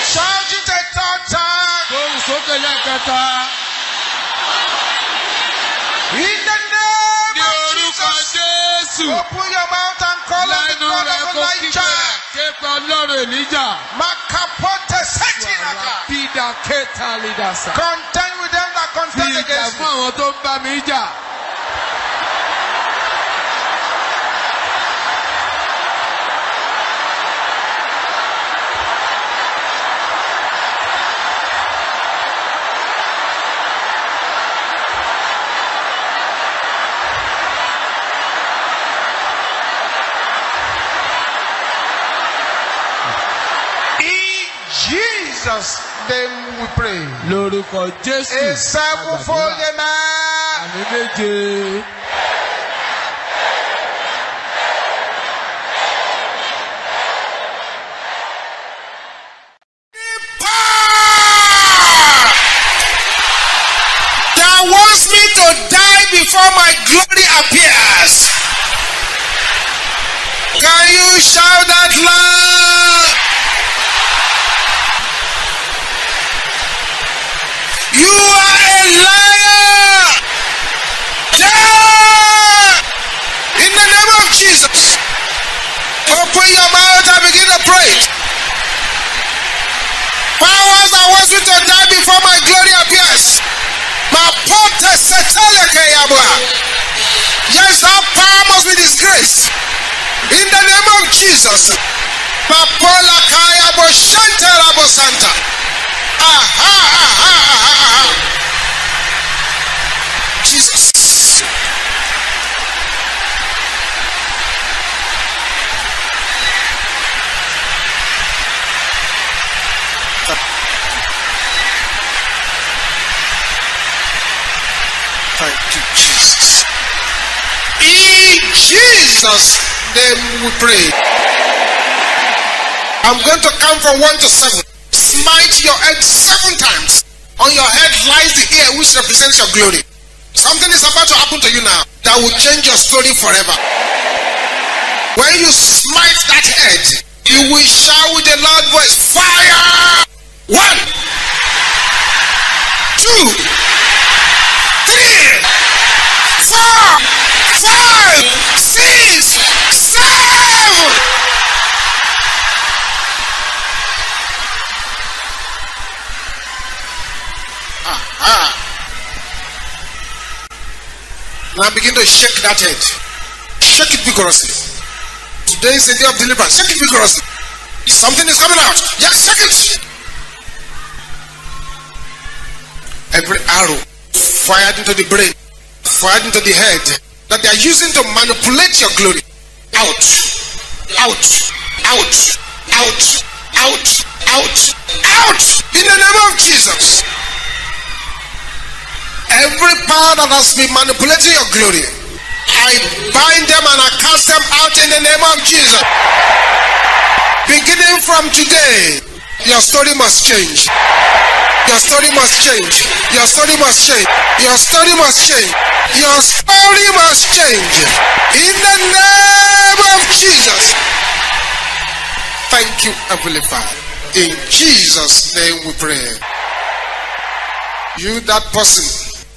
Shout it a third time. In the name of Jesus, open your mouth and call on the God of Elijah. Contend with them that contend against you. Jesus' name we pray. Lórúkọ Jésù. A sevenfold amen. Àmì méje. That wants me to die before my glory appears. Can you shout that loud? You are a liar! Yeah! In the name of Jesus, open your mouth and begin to pray. Powers that wants you to die before my glory appears. My Yes, that power must be disgraced. In the name of Jesus, Aha, aha, aha, aha. Jesus. Thank you, Jesus. In Jesus' name we pray. I'm going to count from one to seven. Smite your head seven times. On your head lies the ear which represents your glory. Something is about to happen to you now that will change your story forever. When you smite that head, you will shout with a loud voice, fire! One, two, three, four, five, six, seven. Now begin to shake that head. Shake it vigorously. Today is the day of deliverance. Shake it vigorously. Something is coming out. Yes, shake it. Every arrow fired into the brain, fired into the head, that they are using to manipulate your glory. Out. Out. Out. Out. Out. Out. Out. In the name of Jesus. Every power that has been manipulating your glory, I bind them and I cast them out in the name of Jesus. Beginning from today, your story must change. Your story must change. Your story must change. Your story must change. Your story must change. In the name of Jesus. Thank you, Heavenly Father. In Jesus' name we pray. You, that person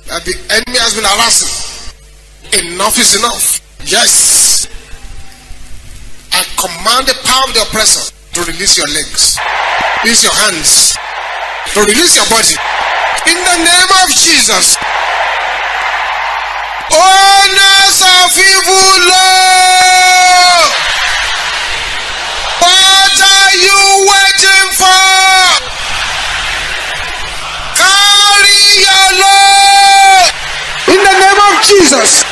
that the enemy has been harassing, enough is enough. Yes, I command the power of the oppressor to release your legs, release your hands, to release your body in the name of Jesus. Owners of evil law, what are you waiting for? Carry your law. In the name of Jesus,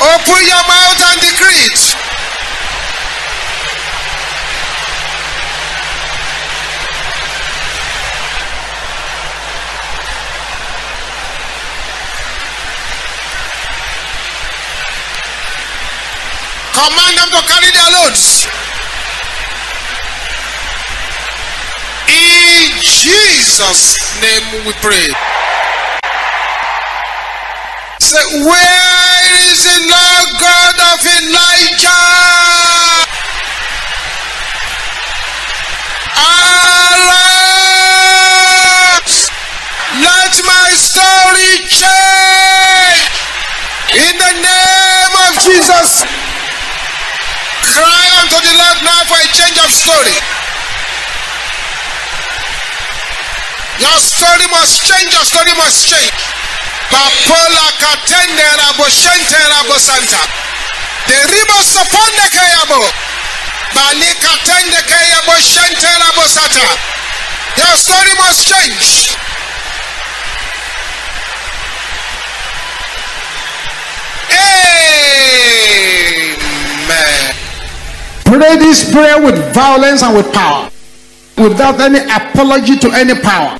open your mouth and decree it. Command them to carry their loads. In Jesus' name we pray. Say, where is the Lord God of Elijah? Arise! Let my story change! In the name of Jesus! Cry unto the Lord now for a change of story. Your story must change, your story must change. Papola katende rabo shente rabo santa. The ribo soponde kayabo. Bali katende kayabo shente rabo santa. Your story must change. Amen. Pray this prayer with violence and with power. Without any apology to any power.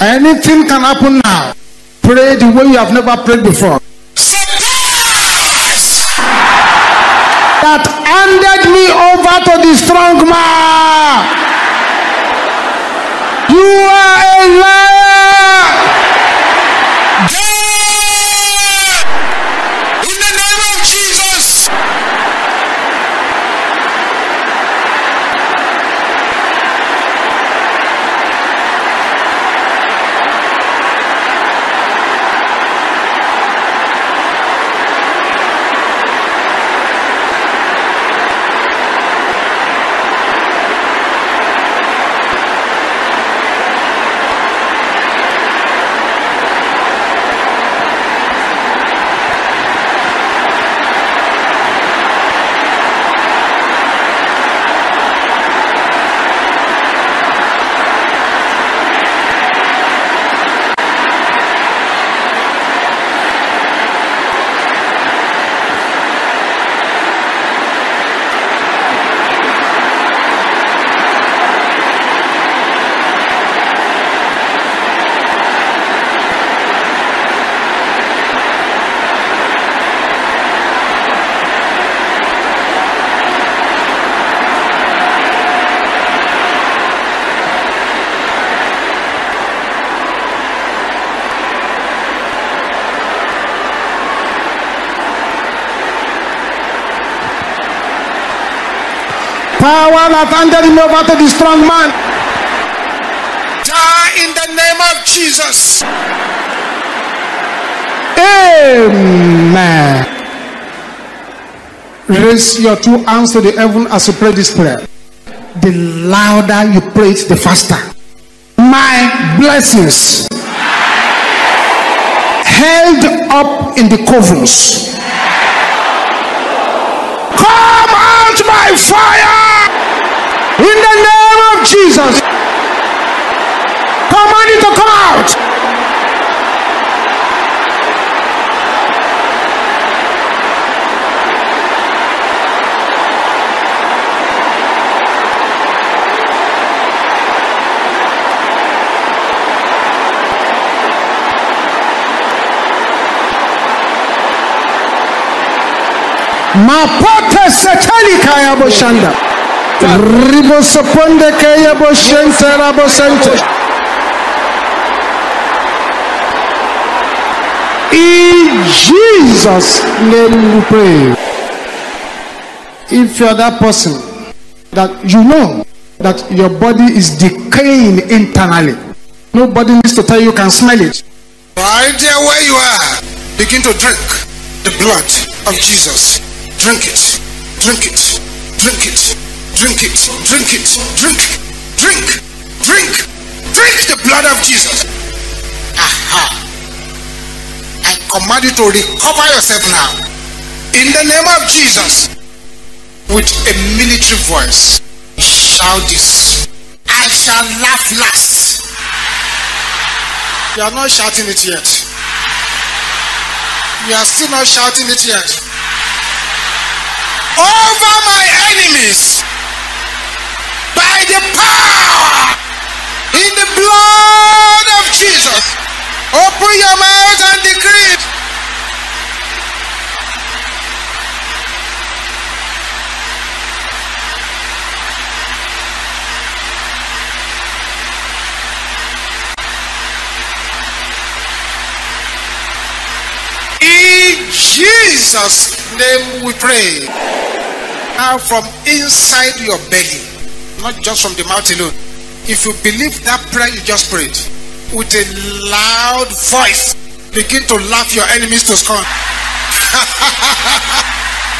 Anything can happen now. Pray the way you have never prayed before. That handed me over to the strong man. You are a liar. In the name of Jesus. Power that handed him over to the strong man. Die in the name of Jesus. Amen. Raise your two hands to the heaven as you pray this prayer. The louder you pray it, the faster. My blessings held up in the covens. Come out by fire. In the name of Jesus. Command it to come out. Ma pote setelika ya boshanda. Ribo soponde kaya boshente rabo sente. In Jesus' name we pray. If you are that person that you know that your body is decaying internally, nobody needs to tell you, you can smell it. Right there where you are, begin to drink the blood of Jesus. Drink it. Drink it. Drink it. Drink it, drink it, drink, drink, drink, drink the blood of Jesus. Aha. I command you to recover yourself now. In the name of Jesus. With a military voice, shout this. I shall laugh last. You are not shouting it yet. You are still not shouting it yet. Over my enemies. By the power in the blood of Jesus, open your mouth and decree it. Jesus' name we pray. Now from inside your belly, not just from the mouth alone, if you believe that prayer you just prayed, with a loud voice, begin to laugh your enemies to scorn.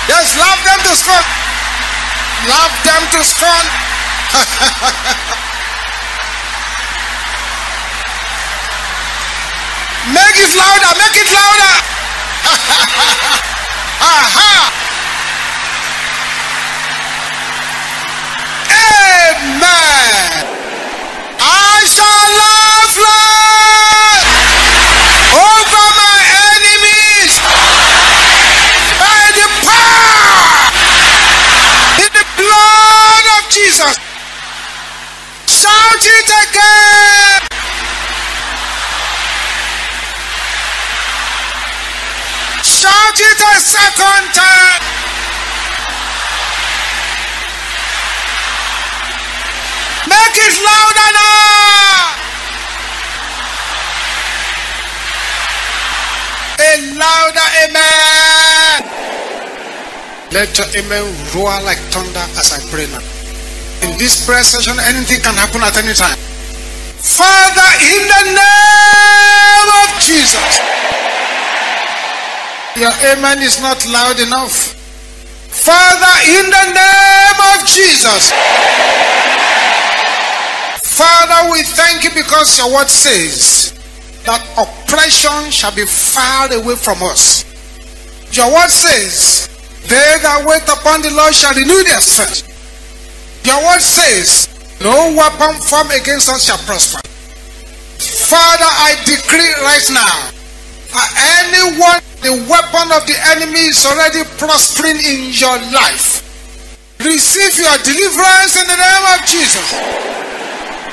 Just laugh them to scorn. Laugh them to scorn. Make it louder, make it louder. Aha. Amen. I shall laugh, Lord, over my enemies by the power in the blood of Jesus. Shout it again. Shout it a second time. Make it louder now. A louder amen. Let your amen roar like thunder as I pray now. In this prayer session, anything can happen at any time. Father, in the name of Jesus. Your amen is not loud enough. Father, in the name of Jesus. Father, we thank you because your word says that oppression shall be far away from us. Your word says, they that wait upon the Lord shall renew their strength. Your word says, no weapon formed against us shall prosper. Father, I decree right now, that anyone, the weapon of the enemy is already prospering in your life. Receive your deliverance in the name of Jesus.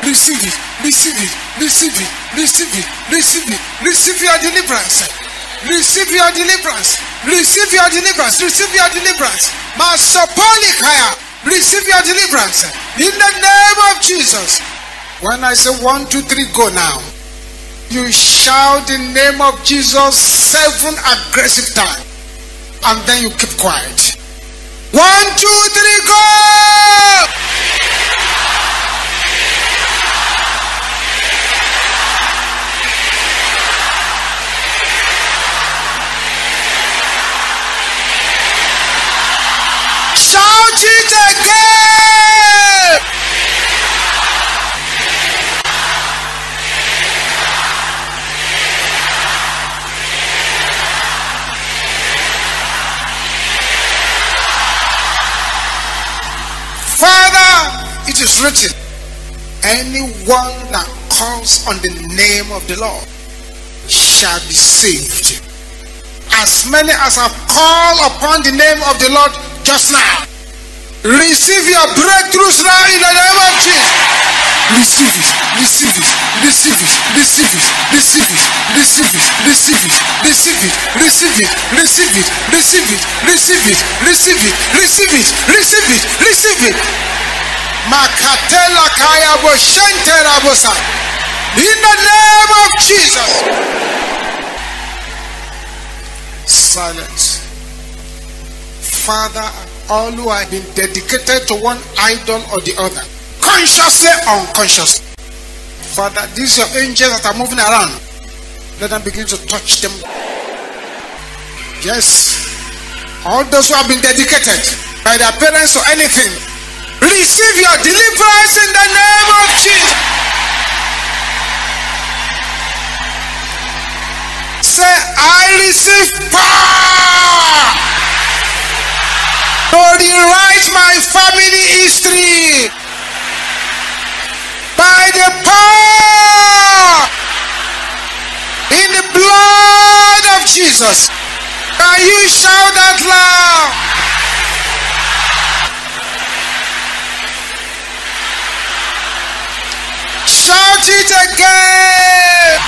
Receive it, receive it, receive it, receive it, receive it, receive your deliverance, receive your deliverance, receive your deliverance, receive your deliverance, Masopolikaya, receive your deliverance, in the name of Jesus. When I say one, two, three, go now, you shout the name of Jesus seven aggressive times, and then you keep quiet. One, two, three, go! Shout it again! Father, it is written, anyone that calls on the name of the Lord shall be saved. As many as have called upon the name of the Lord just now, receive your breakthroughs now in the name of Jesus. Receive it, receive it, receive it, receive it, receive it, receive it, receive it, receive it, receive it, receive it, receive it, receive it, receive it, receive it, receive it, receive it. Makatela kaya bo shentera bosa. In the name of Jesus. Silence. Father, all who have been dedicated to one idol or the other, consciously or unconsciously, Father, these are angels that are moving around. Let them begin to touch them. Yes, all those who have been dedicated by their parents or anything, receive your deliverance in the name of Jesus. Say, I receive power to rewrite my family history by the power in the blood of Jesus. Can you shout that loud? Shout it again.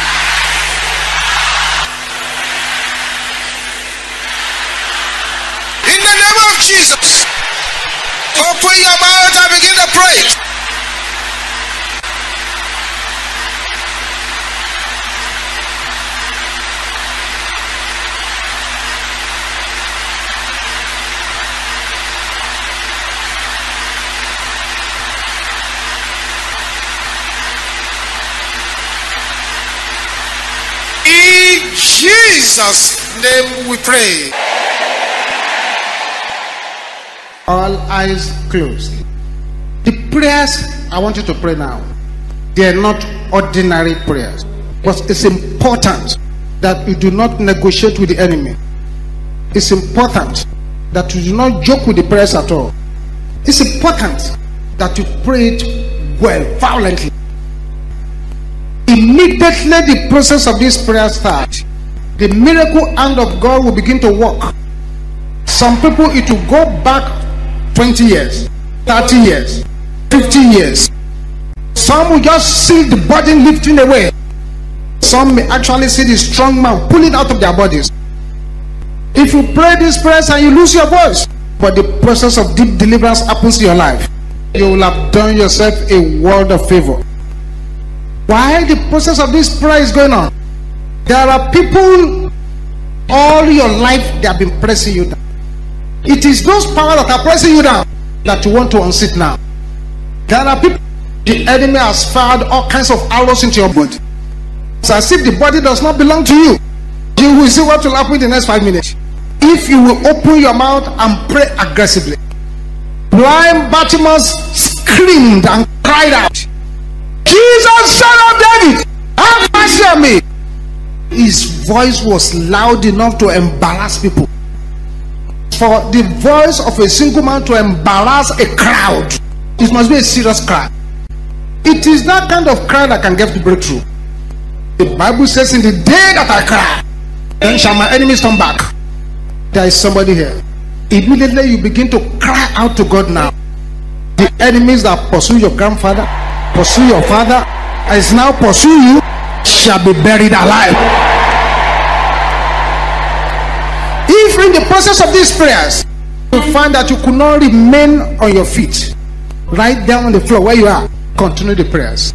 In the name of Jesus, open your mouth and begin to pray. Jesus' name we pray. All eyes closed. The prayers I want you to pray now, they are not ordinary prayers. But it's important that you do not negotiate with the enemy. It's important that you do not joke with the prayers at all. It's important that you pray it well, violently. Immediately the process of this prayer starts, the miracle hand of God will begin to work. Some people, it will go back twenty years, thirty years, fifty years. Some will just see the burden lifting away. Some may actually see the strong man pulling out of their bodies. If you pray these prayers and you lose your voice, but the process of deep deliverance happens in your life, you will have done yourself a world of favor. While the process of this prayer is going on, there are people all your life they have been pressing you down. It is those powers that are pressing you down that you want to unseat now. There are people, the enemy has fired all kinds of arrows into your body. It's as if the body does not belong to you. You will see what will happen in the next five minutes. If you will open your mouth and pray aggressively. Blind Bartimaeus screamed and cried out, Jesus, son of David, have mercy on me. His voice was loud enough to embarrass people. For the voice of a single man to embarrass a crowd, it must be a serious cry. It is that kind of cry that can get the breakthrough. The Bible says, in the day that I cry, then shall my enemies come back. There is somebody here. Immediately you begin to cry out to God now. The enemies that pursue your grandfather, pursue your father, is now pursue you, shall be buried alive. If in the process of these prayers you find that you could not remain on your feet, right down on the floor where you are, continue the prayers.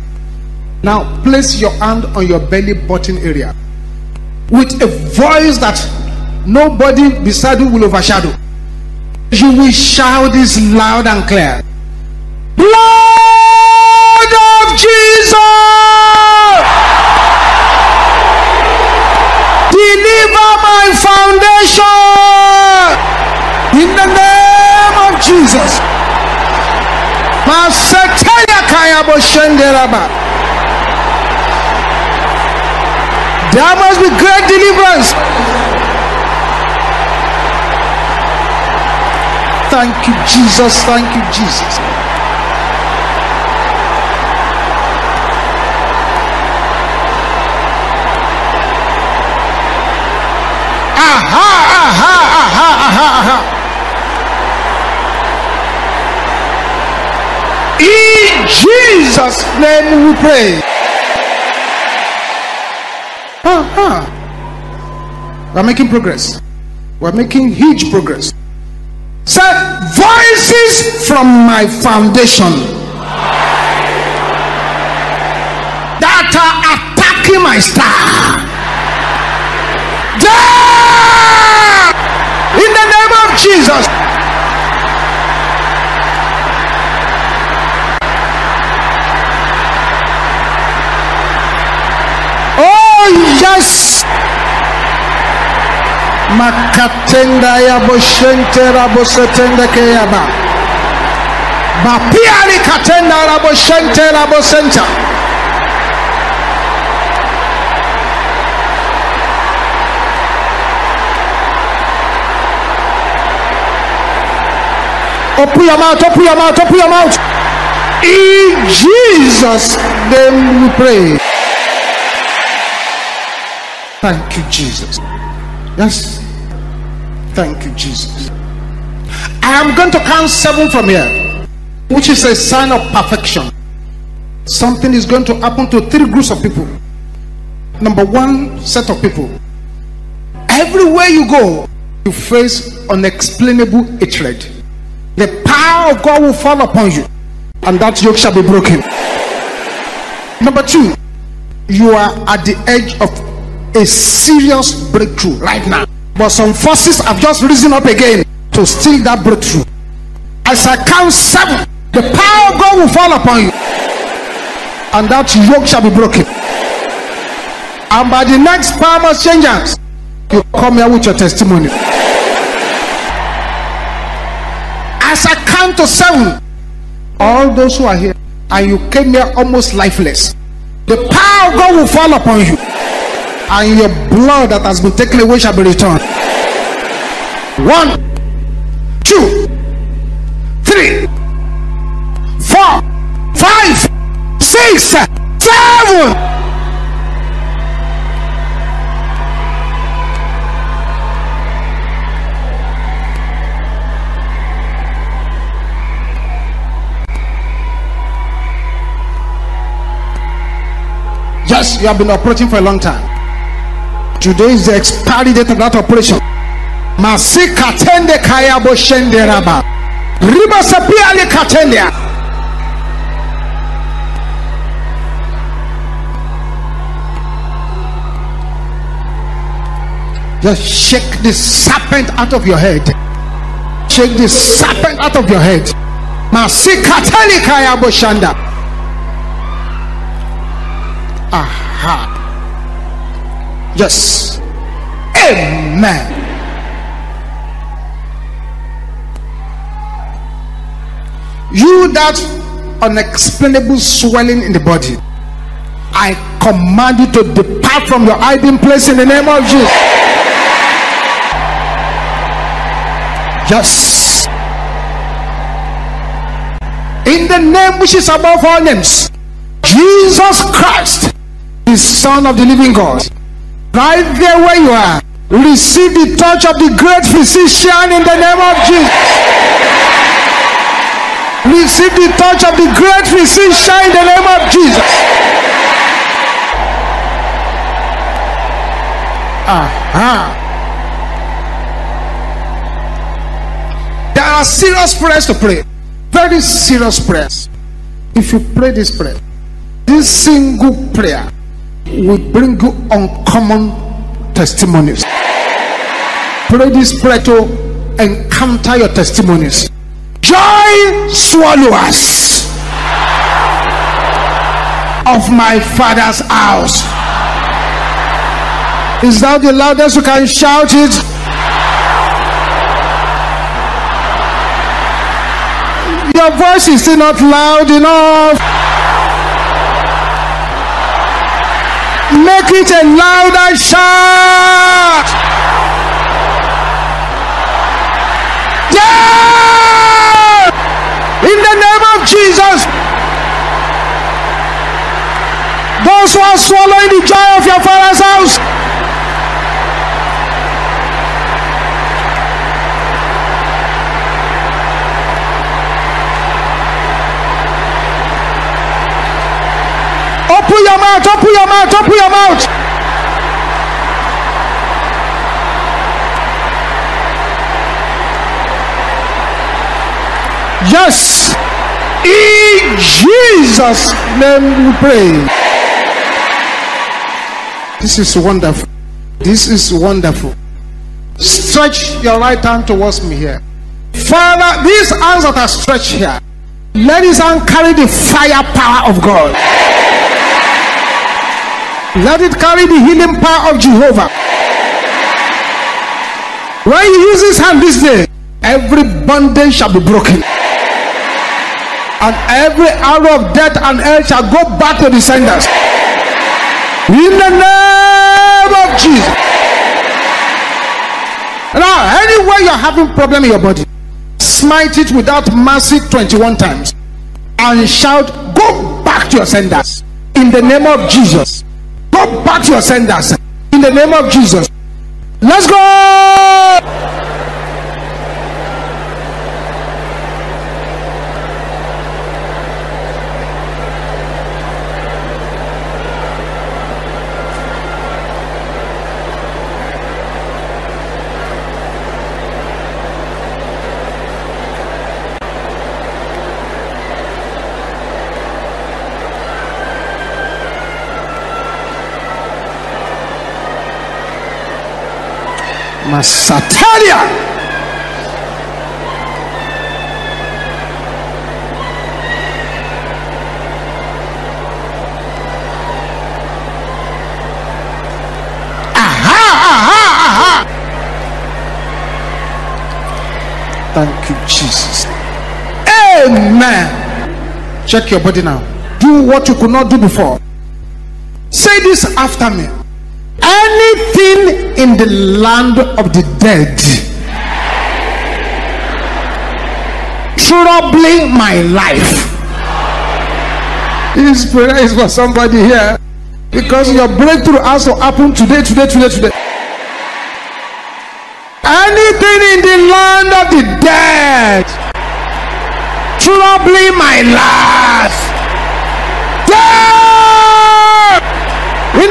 Now place your hand on your belly button area with a voice that nobody beside you will overshadow. You will shout this loud and clear. Blood of Jesus! Deliver my foundation in the name of Jesus. There must be great deliverance. Thank you, Jesus. Thank you, Jesus. Aha, aha, aha, aha, aha. In Jesus' name we pray. Aha. We're making progress. We're making huge progress. Said, voices from my foundation that are attacking my star, in the name of Jesus. Oh yes. Makatenda ya boshente rabo setende keyaba. Bapiari katenda rabo shente rabo senta. Open your mouth, open your mouth, open your mouth. In Jesus' name we pray. Thank you, Jesus. Yes. Thank you, Jesus. I am going to count seven from here, which is a sign of perfection. Something is going to happen to three groups of people. Number one set of people. Everywhere you go, you face unexplainable hatred. The power of God will fall upon you, and that yoke shall be broken. Number two, you are at the edge of a serious breakthrough right now, but some forces have just risen up again to steal that breakthrough. As I count seven, the power of God will fall upon you, and that yoke shall be broken. And by the next palm exchanges, you come here with your testimony. As I count to seven, all those who are here and you came here almost lifeless, the power of God will fall upon you, and your blood that has been taken away shall be returned. One, two, three, four, five, six, seven. Yes, you have been operating for a long time. Today is the expiry date of that operation. Just shake the serpent out of your head. Shake the serpent out of your head. Aha. Yes. Amen. You that unexplainable swelling in the body, I command you to depart from your hiding place in the name of Jesus. Yes. In the name which is above all names, Jesus Christ, the Son of the living God, right there where you are, receive the touch of the great physician in the name of Jesus. Receive the touch of the great physician in the name of Jesus. Aha. There are serious prayers to pray, very serious prayers. If you pray this prayer, this single prayer will bring you uncommon testimonies. Pray this prayer to encounter your testimonies. Joy swallowers of my Father's house. Is that the loudest you can shout it? Your voice is still not loud enough. Make it a louder shout. Yeah! In the name of Jesus, those who are swallowing the joy of your Father's house, open your mouth, open your mouth, open your mouth. Yes, in Jesus' name we pray. This is wonderful. This is wonderful. Stretch your right hand towards me here. Father, these hands that are stretched here, let this hand carry the firepower of God. Let it carry the healing power of Jehovah. When you use his hand this day, every bondage shall be broken, and every arrow of death and hell shall go back to the senders. In the name of Jesus. Now, anywhere you're having problem in your body, smite it without mercy twenty-one times and shout, go back to your senders in the name of Jesus. Go back to your senders in the name of Jesus. Let's go. Satalia. Thank you, Jesus. Amen. Check your body now. Do what you could not do before. Say this after me. Anything in the land of the dead troubling my life. This prayer is for somebody here, because your breakthrough has to happen today, today, today, today. Anything in the land of the dead troubling my life, in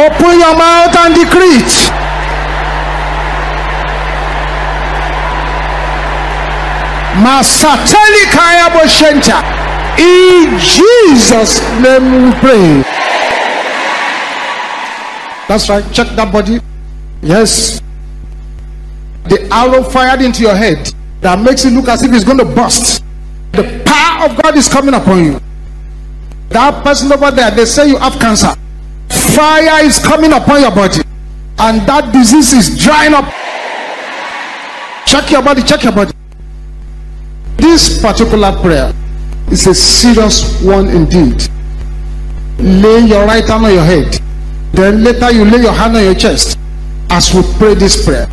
Open your mouth and decree it. Masateli Kaya Boshenta. In Jesus' name we pray. That's right. Check that body. Yes. The arrow fired into your head that makes it look as if it's going to burst. The power of God is coming upon you. That person over there, they say you have cancer. Fire is coming upon your body, and that disease is drying up. Check your body, check your body. This particular prayer is a serious one indeed. Lay your right hand on your head, then later you lay your hand on your chest as we pray this prayer.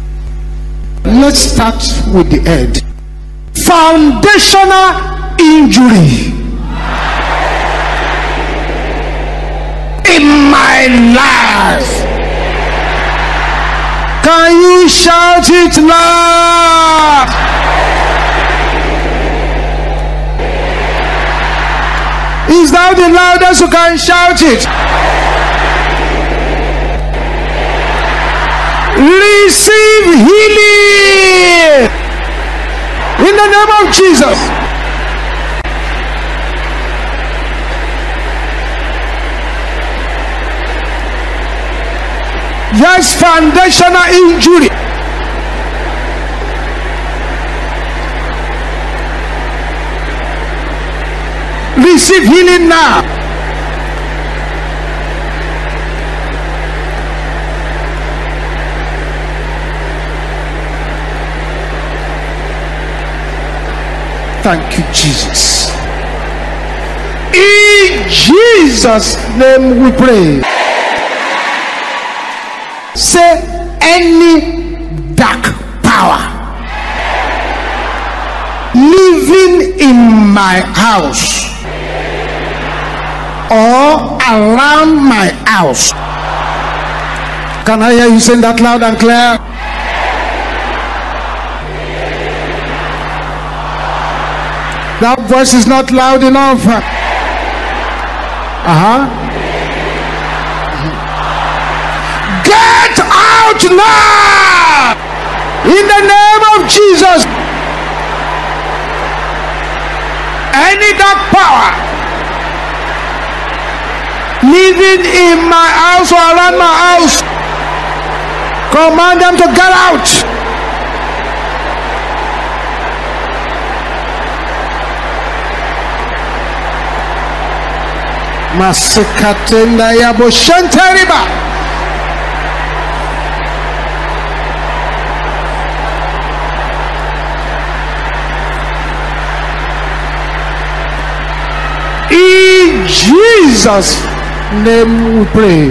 Let's start with the head. Foundational injury in my life. Can you shout it loud? Is that the loudest who can shout it? Receive healing in the name of Jesus. Yes, foundational injury. Receive healing now. Thank you, Jesus. In Jesus' name we pray. Say, any dark power living in my house or around my house. Can I hear you saying that loud and clear? That voice is not loud enough. Uh-huh. Now, in the name of Jesus, any dark power living in my house or around my house, command them to get out. Masikatenda yabo shenteriba. In Jesus' name we pray.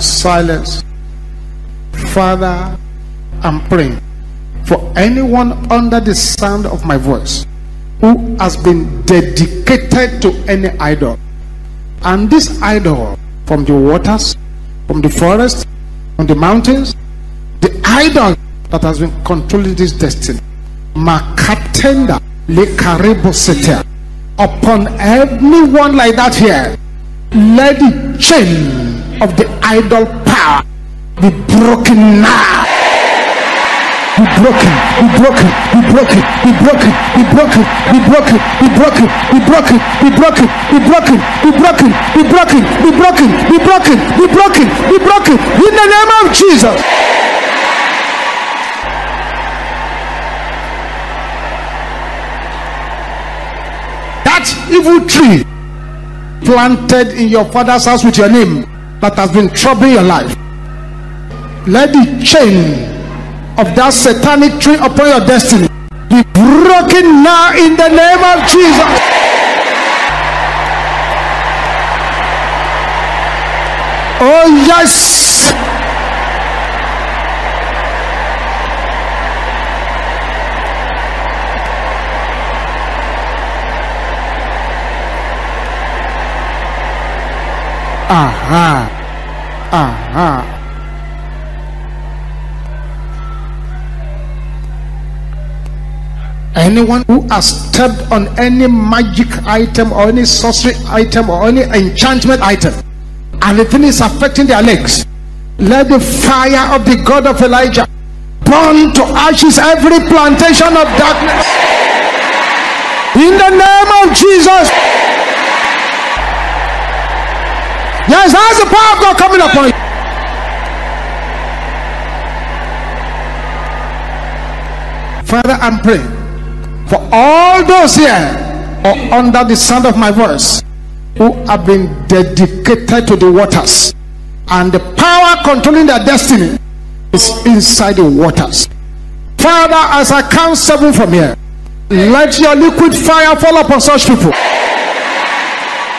Silence. Father, I'm praying for anyone under the sound of my voice who has been dedicated to any idol, and this idol from the waters, from the forest, from the mountains, the idol that has been controlling this destiny. Makatenda upon everyone like that here, let the chain of the idol power be broken now. be broken, be broken, be broken, be broken, be broken, be broken, be broken, be broken, be broken, be broken, be broken, be broken, be broken, be broken, be broken, be broken, in the name of Jesus. That evil tree planted in your father's house with your name that has been troubling your life, let the chain of that satanic tree upon your destiny be broken now in the name of Jesus. Oh yes, aha, aha. Anyone who has stepped on any magic item or any sorcery item or any enchantment item and the thing is affecting their legs, let the fire of the God of Elijah burn to ashes every plantation of darkness in the name of Jesus. Yes, that's the power of God coming upon you. Father, I'm praying for all those here or under the sound of my voice who have been dedicated to the waters, and the power controlling their destiny is inside the waters. Father, as I count seven from here, let your liquid fire fall upon such people,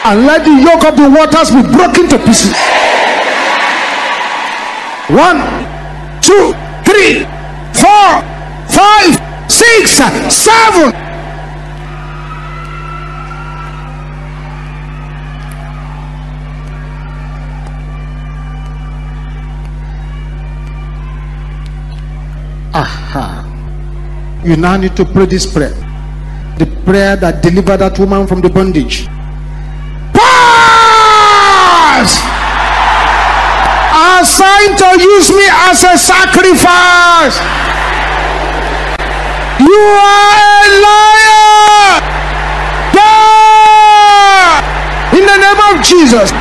and let the yoke of the waters be broken to pieces. One, two, three, four, five, six, seven. Aha. You now need to pray this prayer, the prayer that delivered that woman from the bondage. Pass! Assigned to use me as a sacrifice. You are a liar! Die! In the name of Jesus.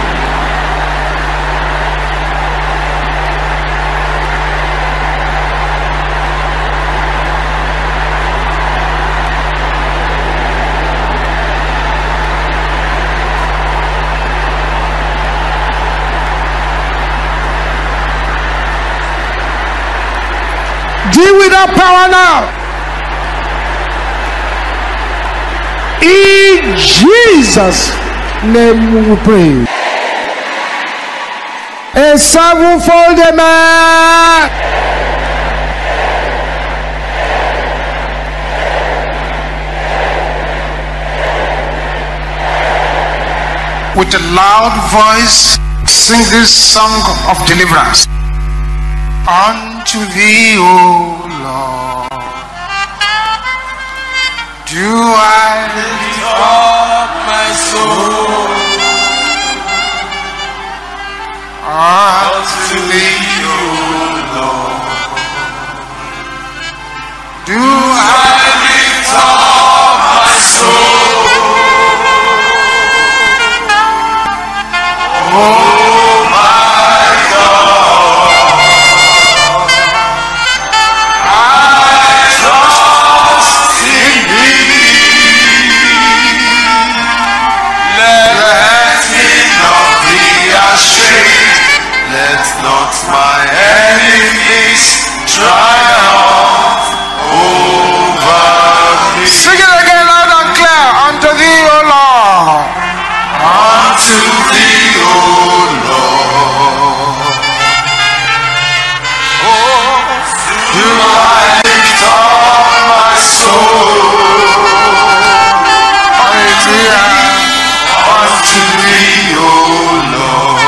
Deal with that power now. In Jesus' name we pray. A sevenfold man. With a loud voice, sing this song of deliverance. Unto thee, O Lord, do I lift up my soul? Unto thee, O Lord, do I lift up my soul? Oh my God, I trust in thee. Let not my enemies triumph over me. Sing it again loud and clear. Unto thee, O Lord. Unto thee, O Lord. Oh, do I lift up my soul? Unto thee, O Lord.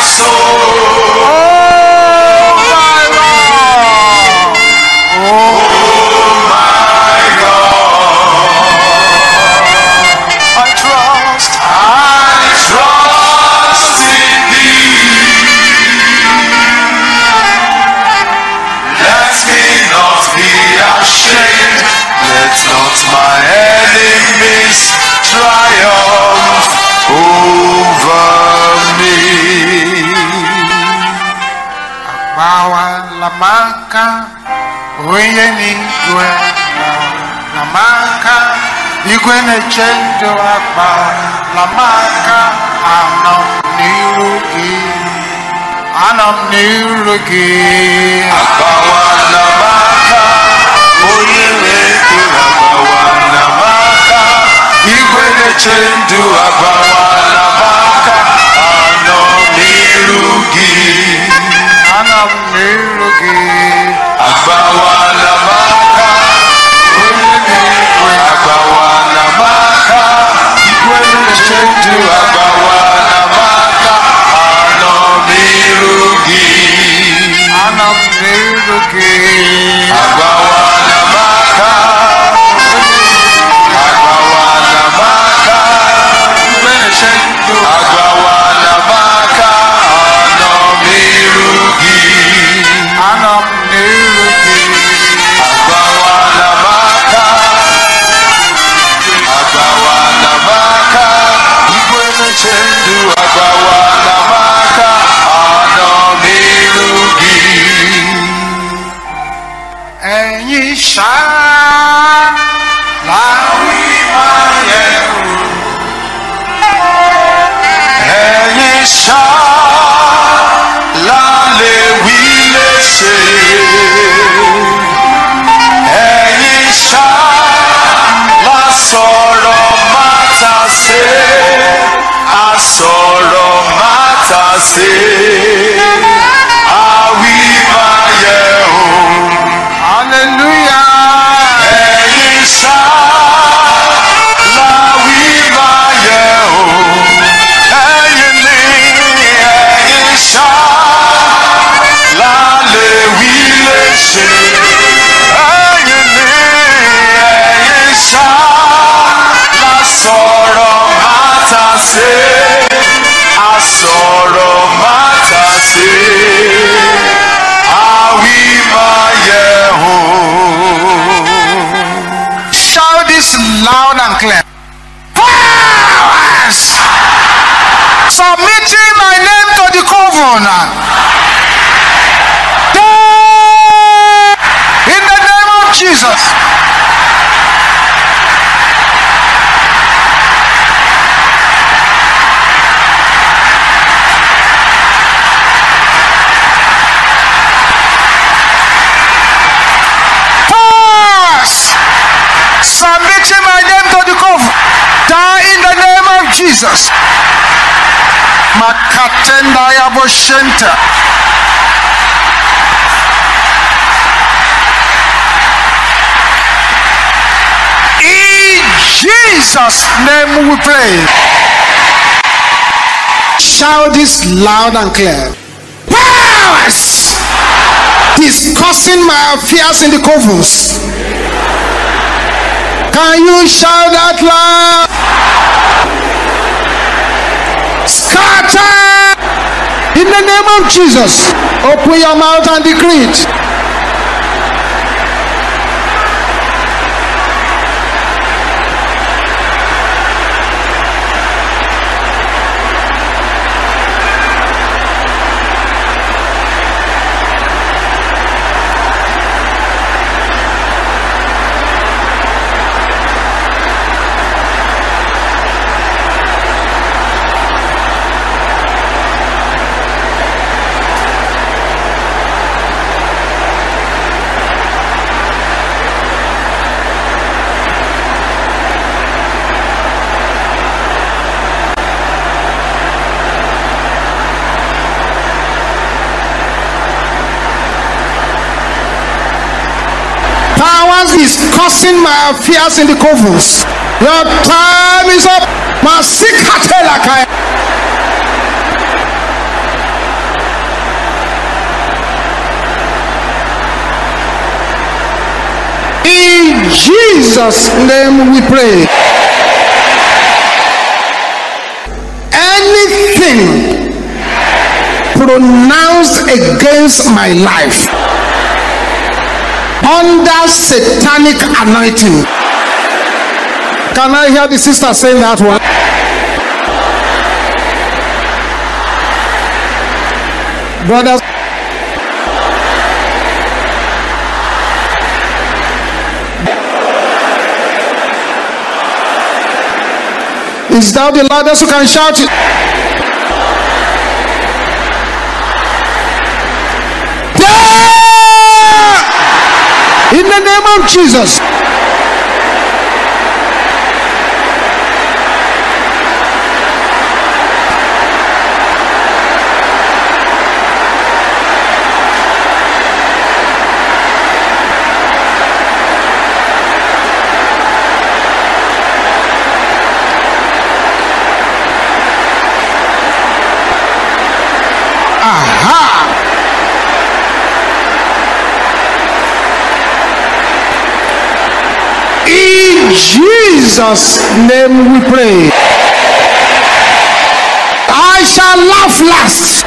So, oh my Lord, oh my God, I trust, I trust in Namaka Oyenigwe Namaka Igwe Nechendo Akpa Namaka Anam Nirugi Anam Nirugi Akawa Namaka Oyenigwe Akawa Namaka Igwe Nechendo Akpa Jesus, Makatenda Yaboshenta. In Jesus' name we pray. Shout this loud and clear. Powers discussing my affairs in the covens. Can you shout that loud? In the name of Jesus, open your mouth and decree it. Discussing my affairs in the covens. Your time is up. My sick hatelaka. In Jesus' name we pray. Anything pronounced against my life under satanic anointing. Can I hear the sister saying that one? Brothers, Is thou the loudest who can shout it? Yeah! In the name of Jesus. Jesus' name we pray. I shall laugh last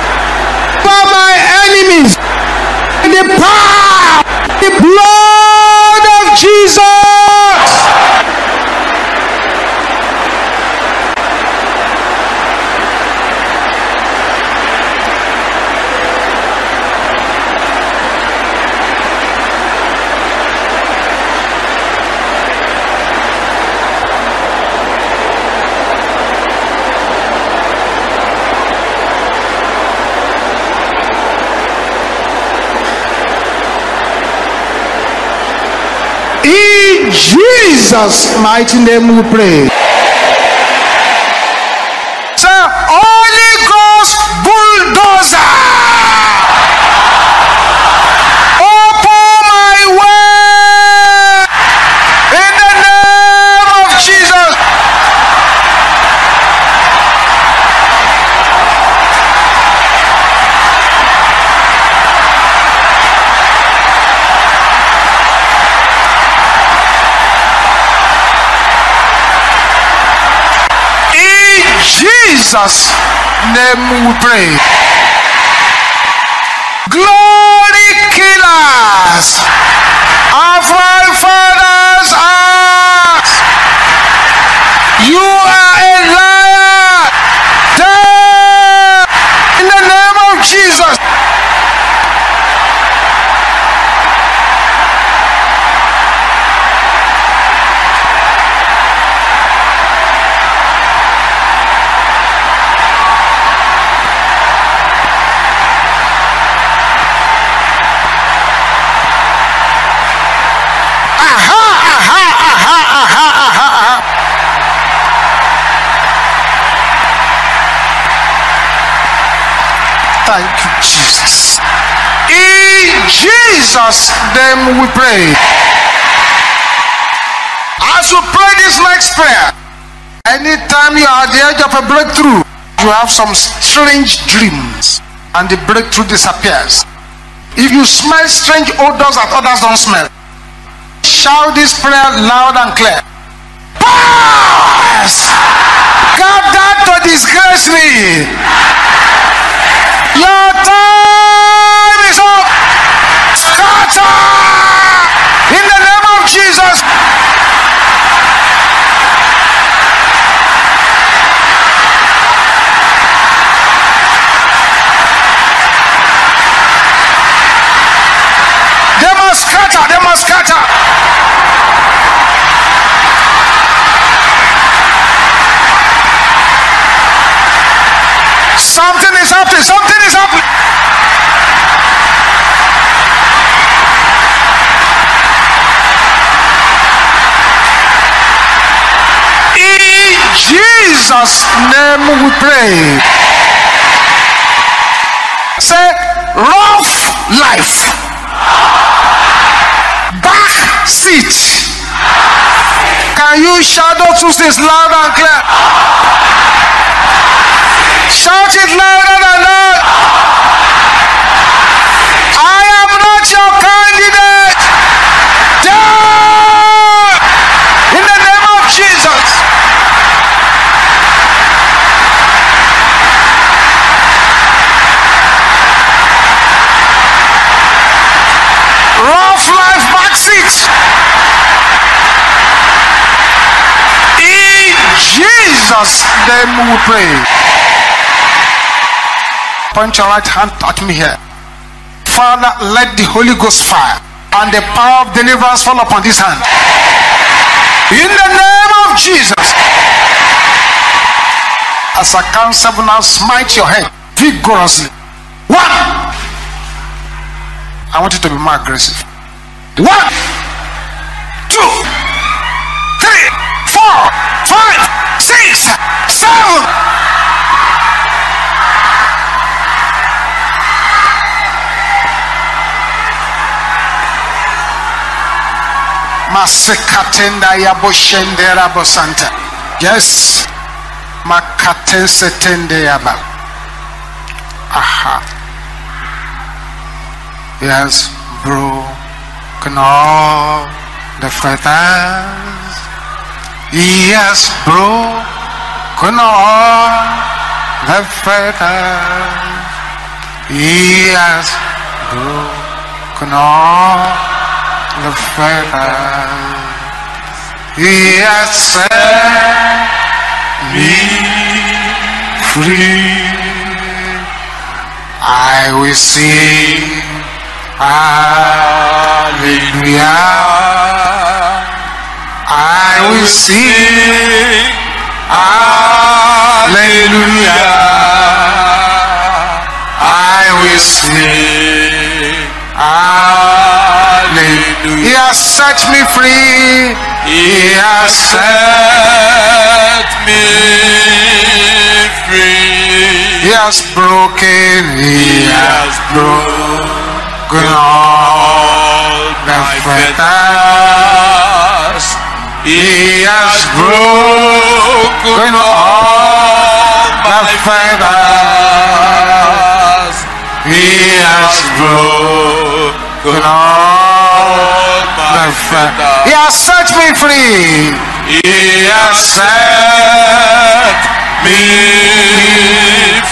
for my enemies. In the power, the blood of Jesus. Jesus' mighty name we pray. Say, Holy Ghost bulldozer, open my way in the name of Jesus. Jesus' name we pray. Glory killers of my father's house, you are a liar. Death, in the name of Jesus. Thank you, Jesus. In Jesus' name we pray. As you pray this next prayer, anytime you are at the edge of a breakthrough, you have some strange dreams and the breakthrough disappears. If you smell strange odors that others don't smell, shout this prayer loud and clear. Pass! God, that to disgrace me. Your time is up. Scatter in the name of Jesus. They must scatter. They must scatter. Something is happening. Something is happening. In Jesus' name we pray. Say, rough life. Back seat. Can you shadow two things loud and clear? Shout it louder than that. I am not your candidate. Die in the name of Jesus. Rough life back seat. In Jesus' name we pray. Point your right hand at me here. Father, let the Holy Ghost fire and the power of deliverance fall upon this hand. In the name of Jesus. as I count seven, now smite your head vigorously. One, I want you to be more aggressive. One, two, three, four, five, six, seven. Masekatenda yaboshendera bosanta. Yes. Makatense tende yaba. Aha. Yes, broken all the fetters. Yes, broken all the fetters. Yes, broken all the fetters. He has set me free. I will sing hallelujah. I will sing hallelujah. I will sing hallelujah. He has set me free. He has set me free. He has broken. He, he has broken all the fetters. He has broken all the fetters. He has broken all. He has set me free. He has set me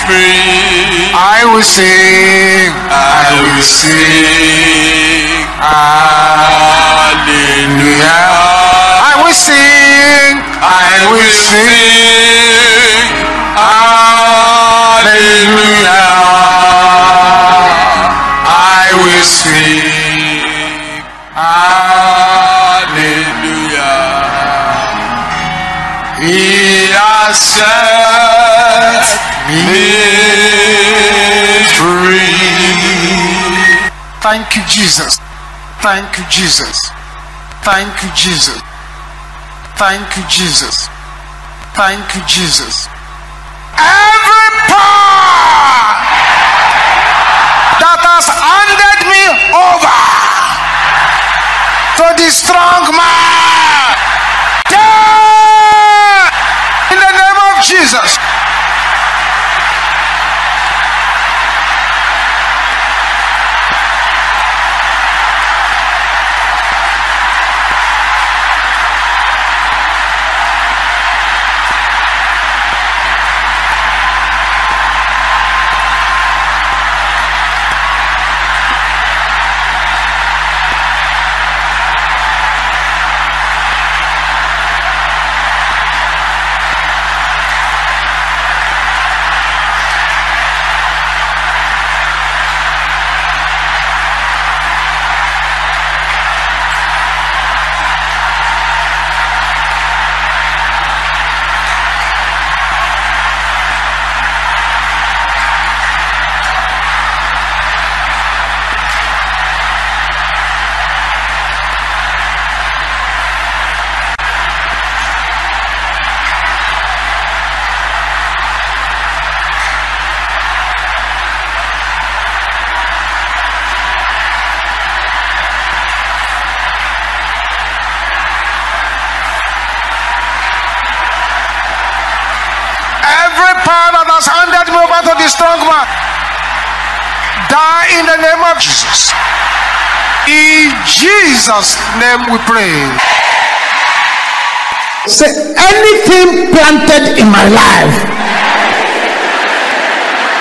free. I will sing. I will sing. Hallelujah. I will sing. I will sing. Hallelujah. I will sing. Set me free. Thank you, Jesus. Thank you, Jesus. Thank you, Jesus. Thank you, Jesus. Thank you, Jesus. Every power that has handed me over to the strong man. Jesus. Jesus' name we pray. Say, anything planted in my life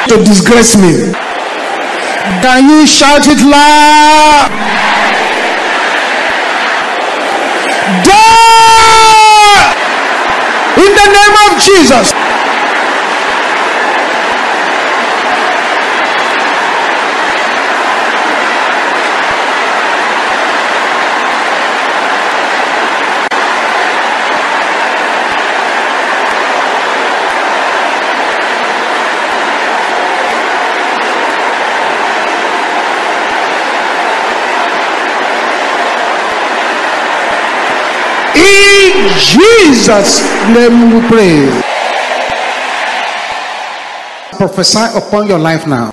to disgrace me, can you shout it loud? Die! In the name of Jesus. Jesus' name we pray. Prophesy upon your life now.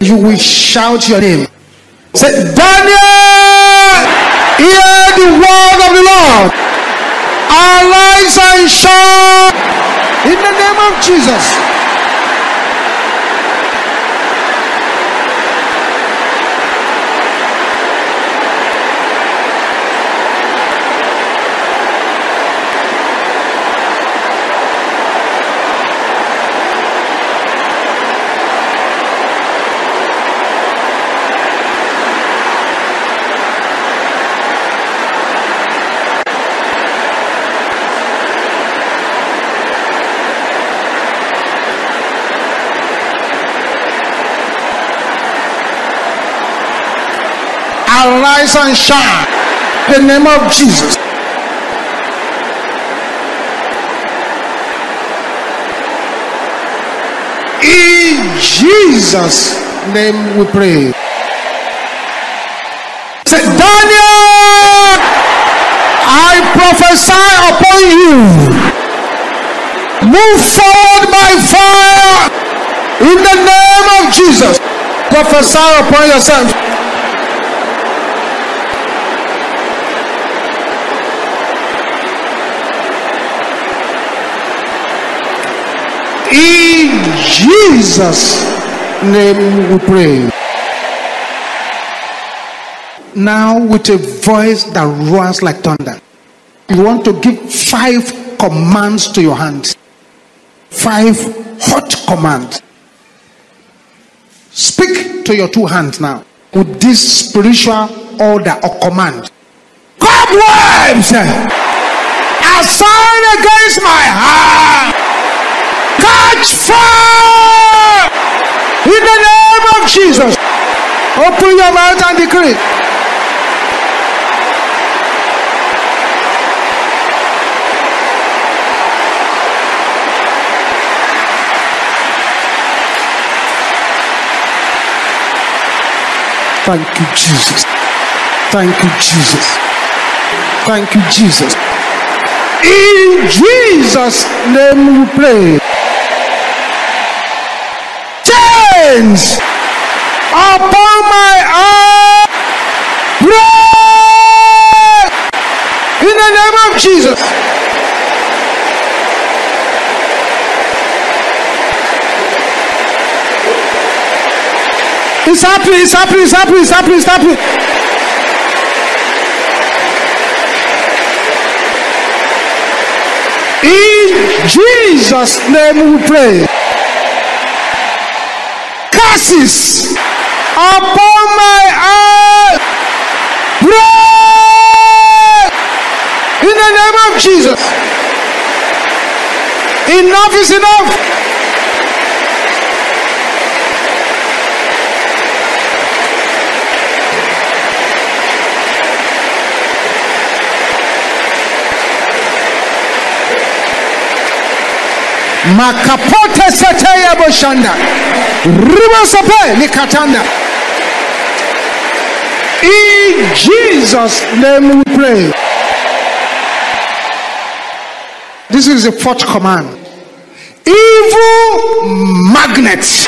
You will shout your name. Say, Daniel, hear the word of the Lord. Arise and shout in the name of Jesus. Arise and shine in the name of Jesus. In Jesus' name we pray. Say, Daniel, I prophesy upon you. Move forward by fire in the name of Jesus. Prophesy upon yourself. In Jesus' name we pray. Now with a voice that roars like thunder, you want to give five commands to your hands. Five hot commands. Speak to your two hands now with this spiritual order or command. Cobwebs, aside against my heart, catch fire in the name of Jesus. Open your mouth and decree. Thank you, Jesus. Thank you, Jesus. Thank you, Jesus. In Jesus' name we pray. Upon my heart, pray in the name of Jesus. It's happening, it's happening, it's happening, it's happening, it's happening. In Jesus' name we pray. Curses upon my eyes, pray in the name of Jesus. Enough is enough. Makapote sataya boshanda. In Jesus' name we pray. This is the fourth command. Evil magnets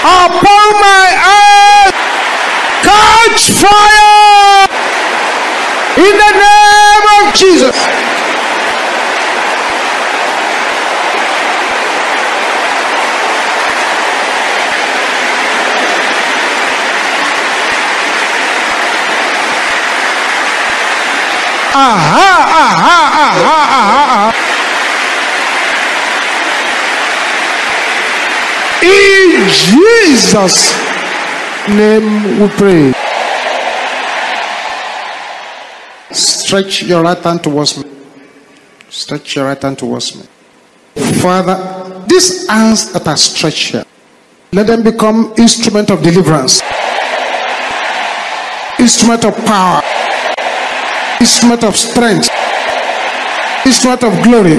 upon my eyes, catch fire in the name of Jesus. Aha, aha, aha, aha, aha. In Jesus' name we pray. Stretch your right hand towards me. Stretch your right hand towards me. Father, these hands that are stretched here, let them become instrument of deliverance, instrument of power, instrument of strength, instrument of glory.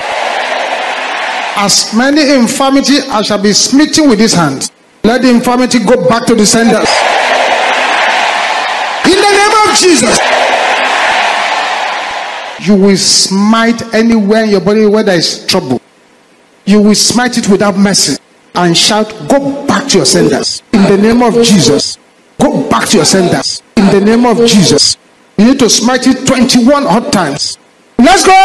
As many infirmity as shall be smitten with his hands, let the infirmity go back to the senders. In the name of Jesus. You will smite anywhere in your body where there is trouble. You will smite it without mercy and shout, go back to your senders. In the name of Jesus, go back to your senders. In the name of Jesus, you need to smite it twenty-one hot times. Let's go!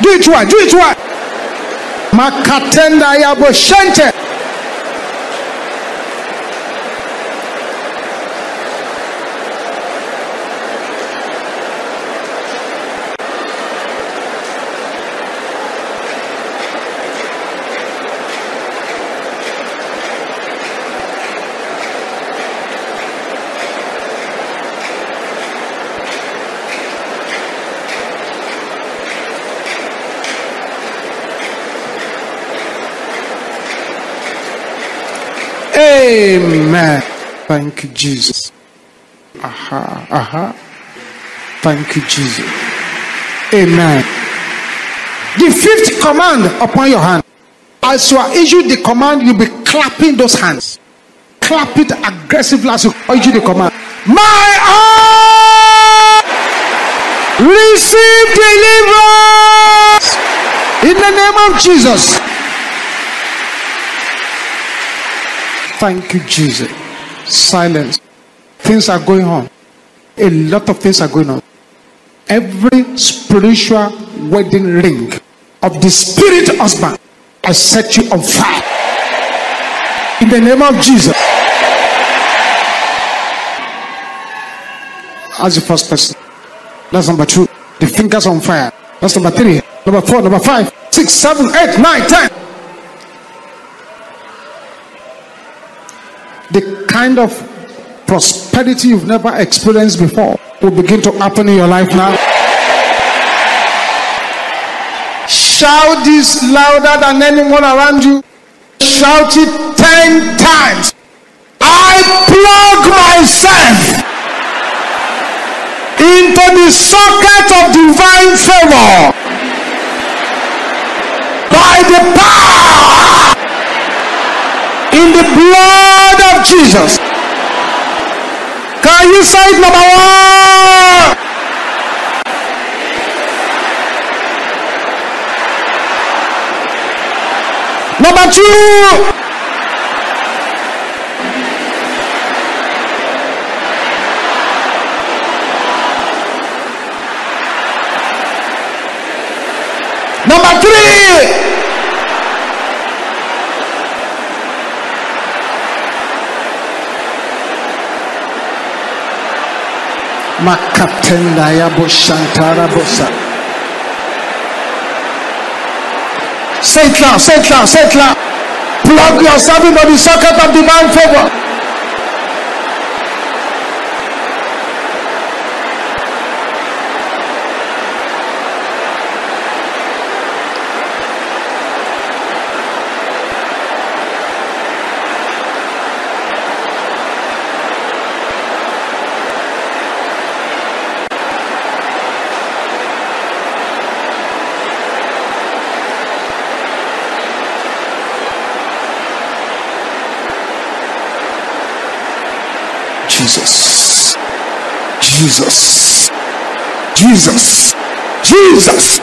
Do it right, do it right. Makatenda Yaboshente. Amen. Thank you, Jesus. Aha, aha. Thank you, Jesus. Amen. The fifth command upon your hand. As you are issued the command, you'll be clapping those hands. Clap it aggressively as you issue the command. My heart, receive deliverance in the name of Jesus. Thank you, Jesus. Silence. Things are going on. A lot of things are going on. Every spiritual wedding ring of the spirit husband, I set you on fire. In the name of Jesus. As the first person. That's number two. The fingers on fire. That's number three. Number four, number five, six, seven, eight, nine, ten. The kind of prosperity you've never experienced before will begin to happen in your life now. Shout this louder than anyone around you. Shout it ten times. I plug myself into the socket of divine favor by the power in the blood of Jesus. Can you say it, number one? Number two. Number three. Say it loud, say it loud, say it loud. Plug yourself into the socket of divine favor. Jesus, Jesus, Jesus, Jesus.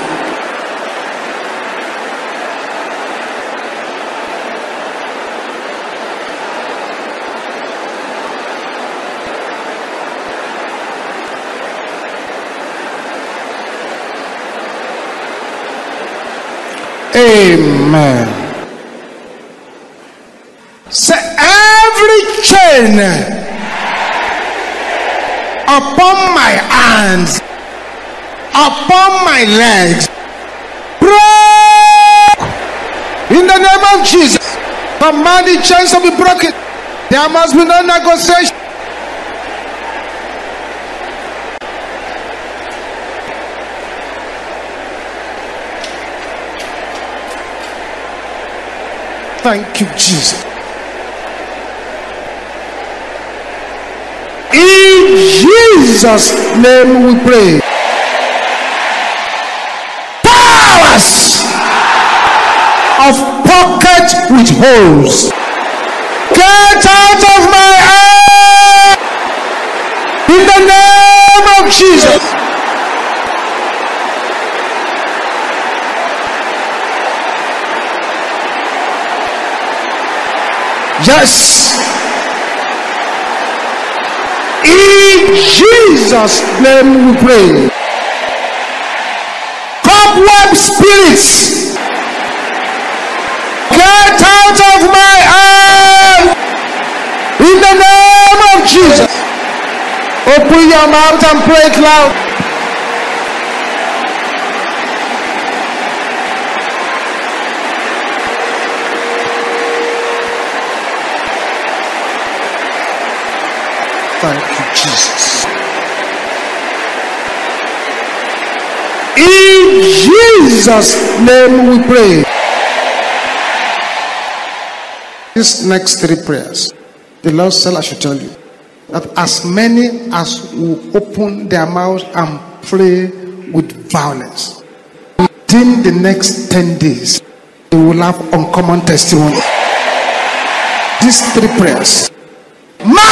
Amen. Say every chain upon my hands, upon my legs, broke in the name of Jesus. Command the chains to be broken. There must be no negotiation. Thank you, Jesus. Jesus' name we pray. Power Rivers of pocket with holes. Get out of my head in the name of Jesus. Yes, in Jesus' name we pray. Cobweb spirits, get out of my hand in the name of Jesus. Open your mouth and pray it loud. Thank you, Jesus. In Jesus' name we pray. These next three prayers, the Lord said I should tell you that as many as will open their mouths and pray with violence, within the next ten days, they will have uncommon testimony. These three prayers. My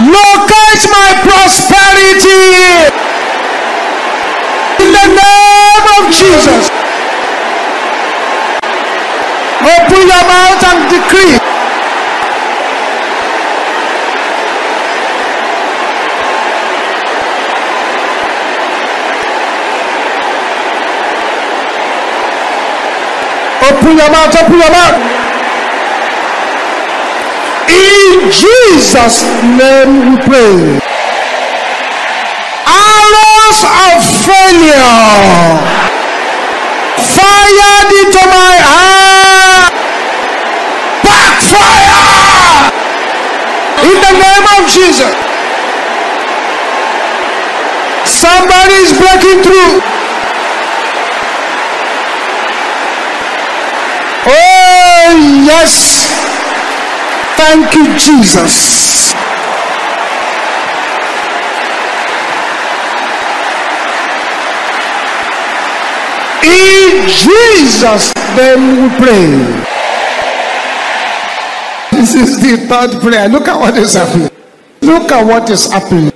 locate my prosperity in the name of Jesus. Open your mouth and decree. Open your mouth, open your mouth. In Jesus' name we pray. Arrows of failure, fired into my heart, backfire in the name of Jesus. Somebody is breaking through. Oh yes. Thank you, Jesus. In Jesus' name we pray. This is the third prayer. Look at what is happening. Look at what is happening.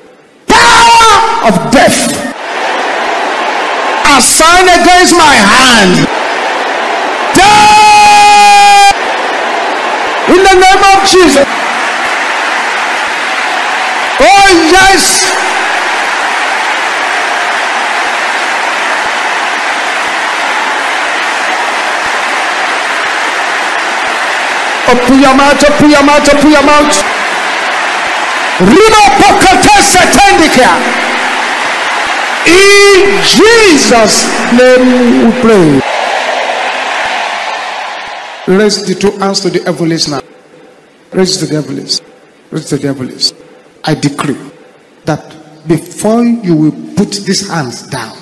Power of death, a sign against my hand. Death. In the name of Jesus. Oh yes. Open your mouth, open your mouth, open your mouth. Rino Pocatessa Tendica. In Jesus' name we pray. Raise the two hands to the heavens now. Raise the heavens. Raise the heavens. I decree that before you will put these hands down,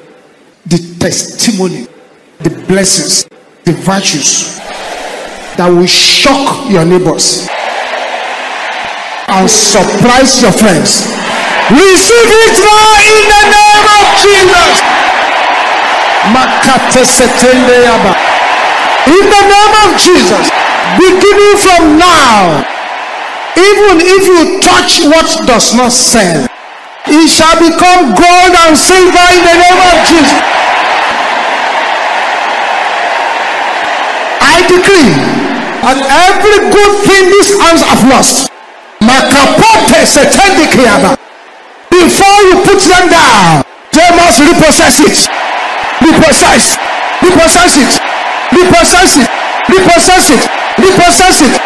the testimony, the blessings, the virtues that will shock your neighbors and surprise your friends, receive it now in the name of Jesus. Makate setende yaba. In the name of Jesus, beginning from now, even if you touch what does not sell, it shall become gold and silver in the name of Jesus. I decree that every good thing these hands have lost, before you put them down, they must repossess it. Repossess. Repossess it. Repossess it, repossess it, repossess it,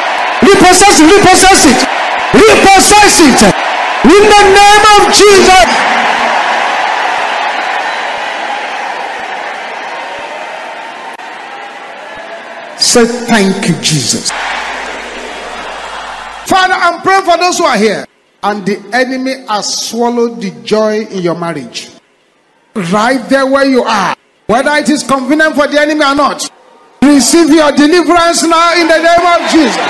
repossess it, repossess it, repossess it, in the name of Jesus. Say thank you, Jesus. Father, I'm praying for those who are here, and the enemy has swallowed the joy in your marriage. Right there where you are, whether it is convenient for the enemy or not. Receive your deliverance now in the name of Jesus.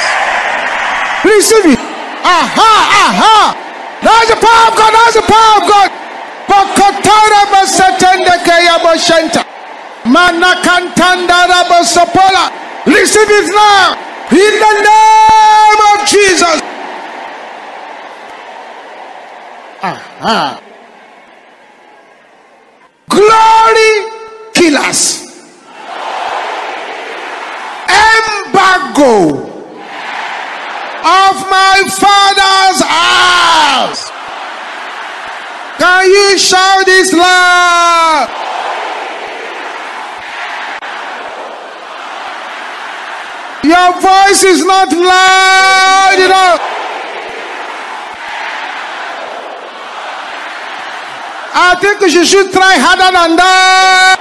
Receive it. Aha! Aha! That's the power of God. That's the power of God. Bokotara basatende kaya boshenta. Manakantanda rabosopola. Receive it now. In the name of Jesus. Aha! Glory killers. Embargo of my father's house. Can you shout this loud? Your voice is not loud enough. I think you should try harder than that.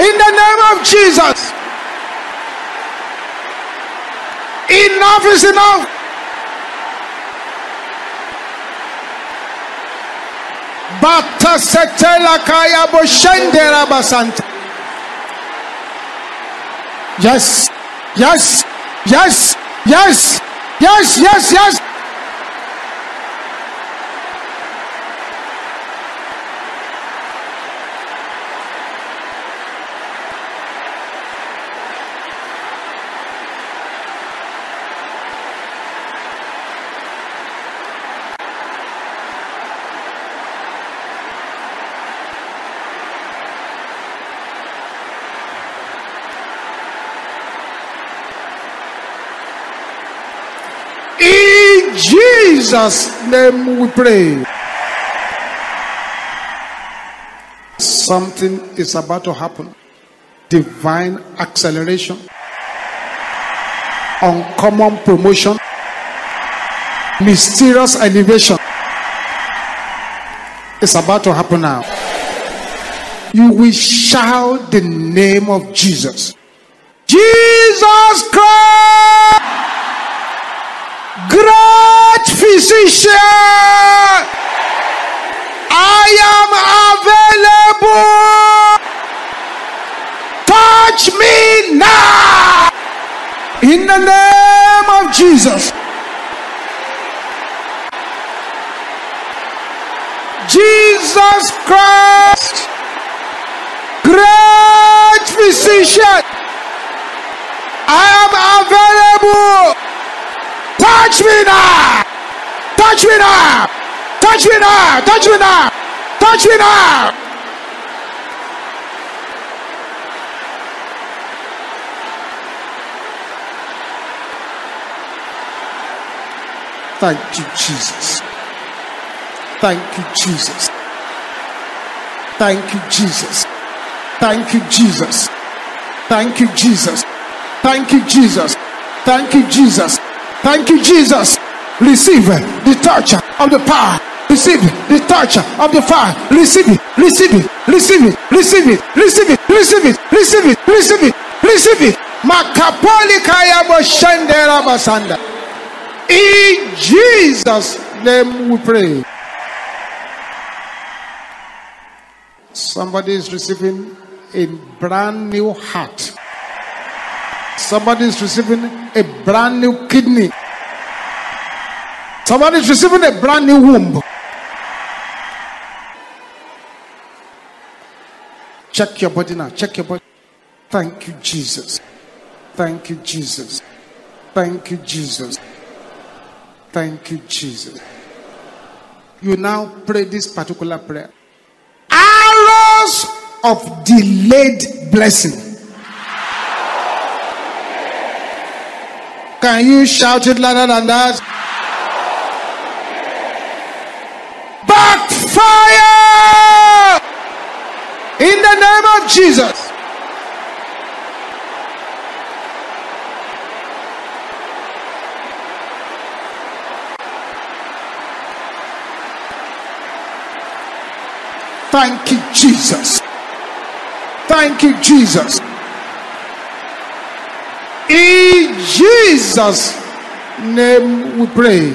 In the name of Jesus. Enough is enough. Bata setela kaya boshendera basanta. Yes. Yes. Yes. Yes. Yes. Yes. Yes. Jesus' name we pray. Something is about to happen. Divine acceleration, uncommon promotion, mysterious elevation. It's about to happen now. You will shout the name of Jesus. Jesus Christ, great physician, I am available. Touch me now. In the name of Jesus. Jesus Christ, great physician, I am available. Touch me now! Touch me now! Touch me now! Touch me now! Touch me now! Thank you, Jesus. Thank you, Jesus. Thank you, Jesus. Thank you, Jesus. Thank you, Jesus. Thank you, Jesus. Thank you, Jesus. Thank you, Jesus. Receive the touch of the power. Receive the touch of the fire. Receive it. Receive it. Receive it. Receive it. Receive it. Receive it. Receive it. Receive it. Receive it. Makapolikaya boshendera basanda. In Jesus' name we pray. Somebody is receiving a brand new heart. Somebody is receiving a brand new kidney. Somebody is receiving a brand new womb. Check your body now. Check your body. Thank you, Jesus. Thank you, Jesus. Thank you, Jesus. Thank you, Jesus. You now pray this particular prayer. Arrows of delayed blessing. Can you shout it louder than that? Backfire! In the name of Jesus. Thank you, Jesus. Thank you, Jesus. In Jesus' name we pray.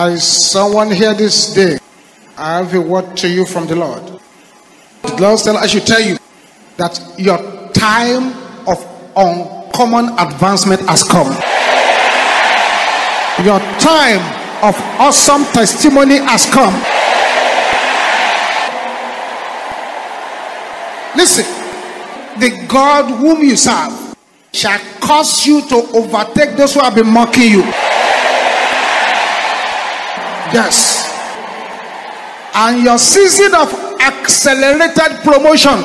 Is someone here this day? I have a word to you from the Lord. The Lord said, I should tell you that your time of uncommon advancement has come. Your time of awesome testimony has come. Listen, the God whom you serve shall cause you to overtake those who have been mocking you. Yes. And your season of accelerated promotion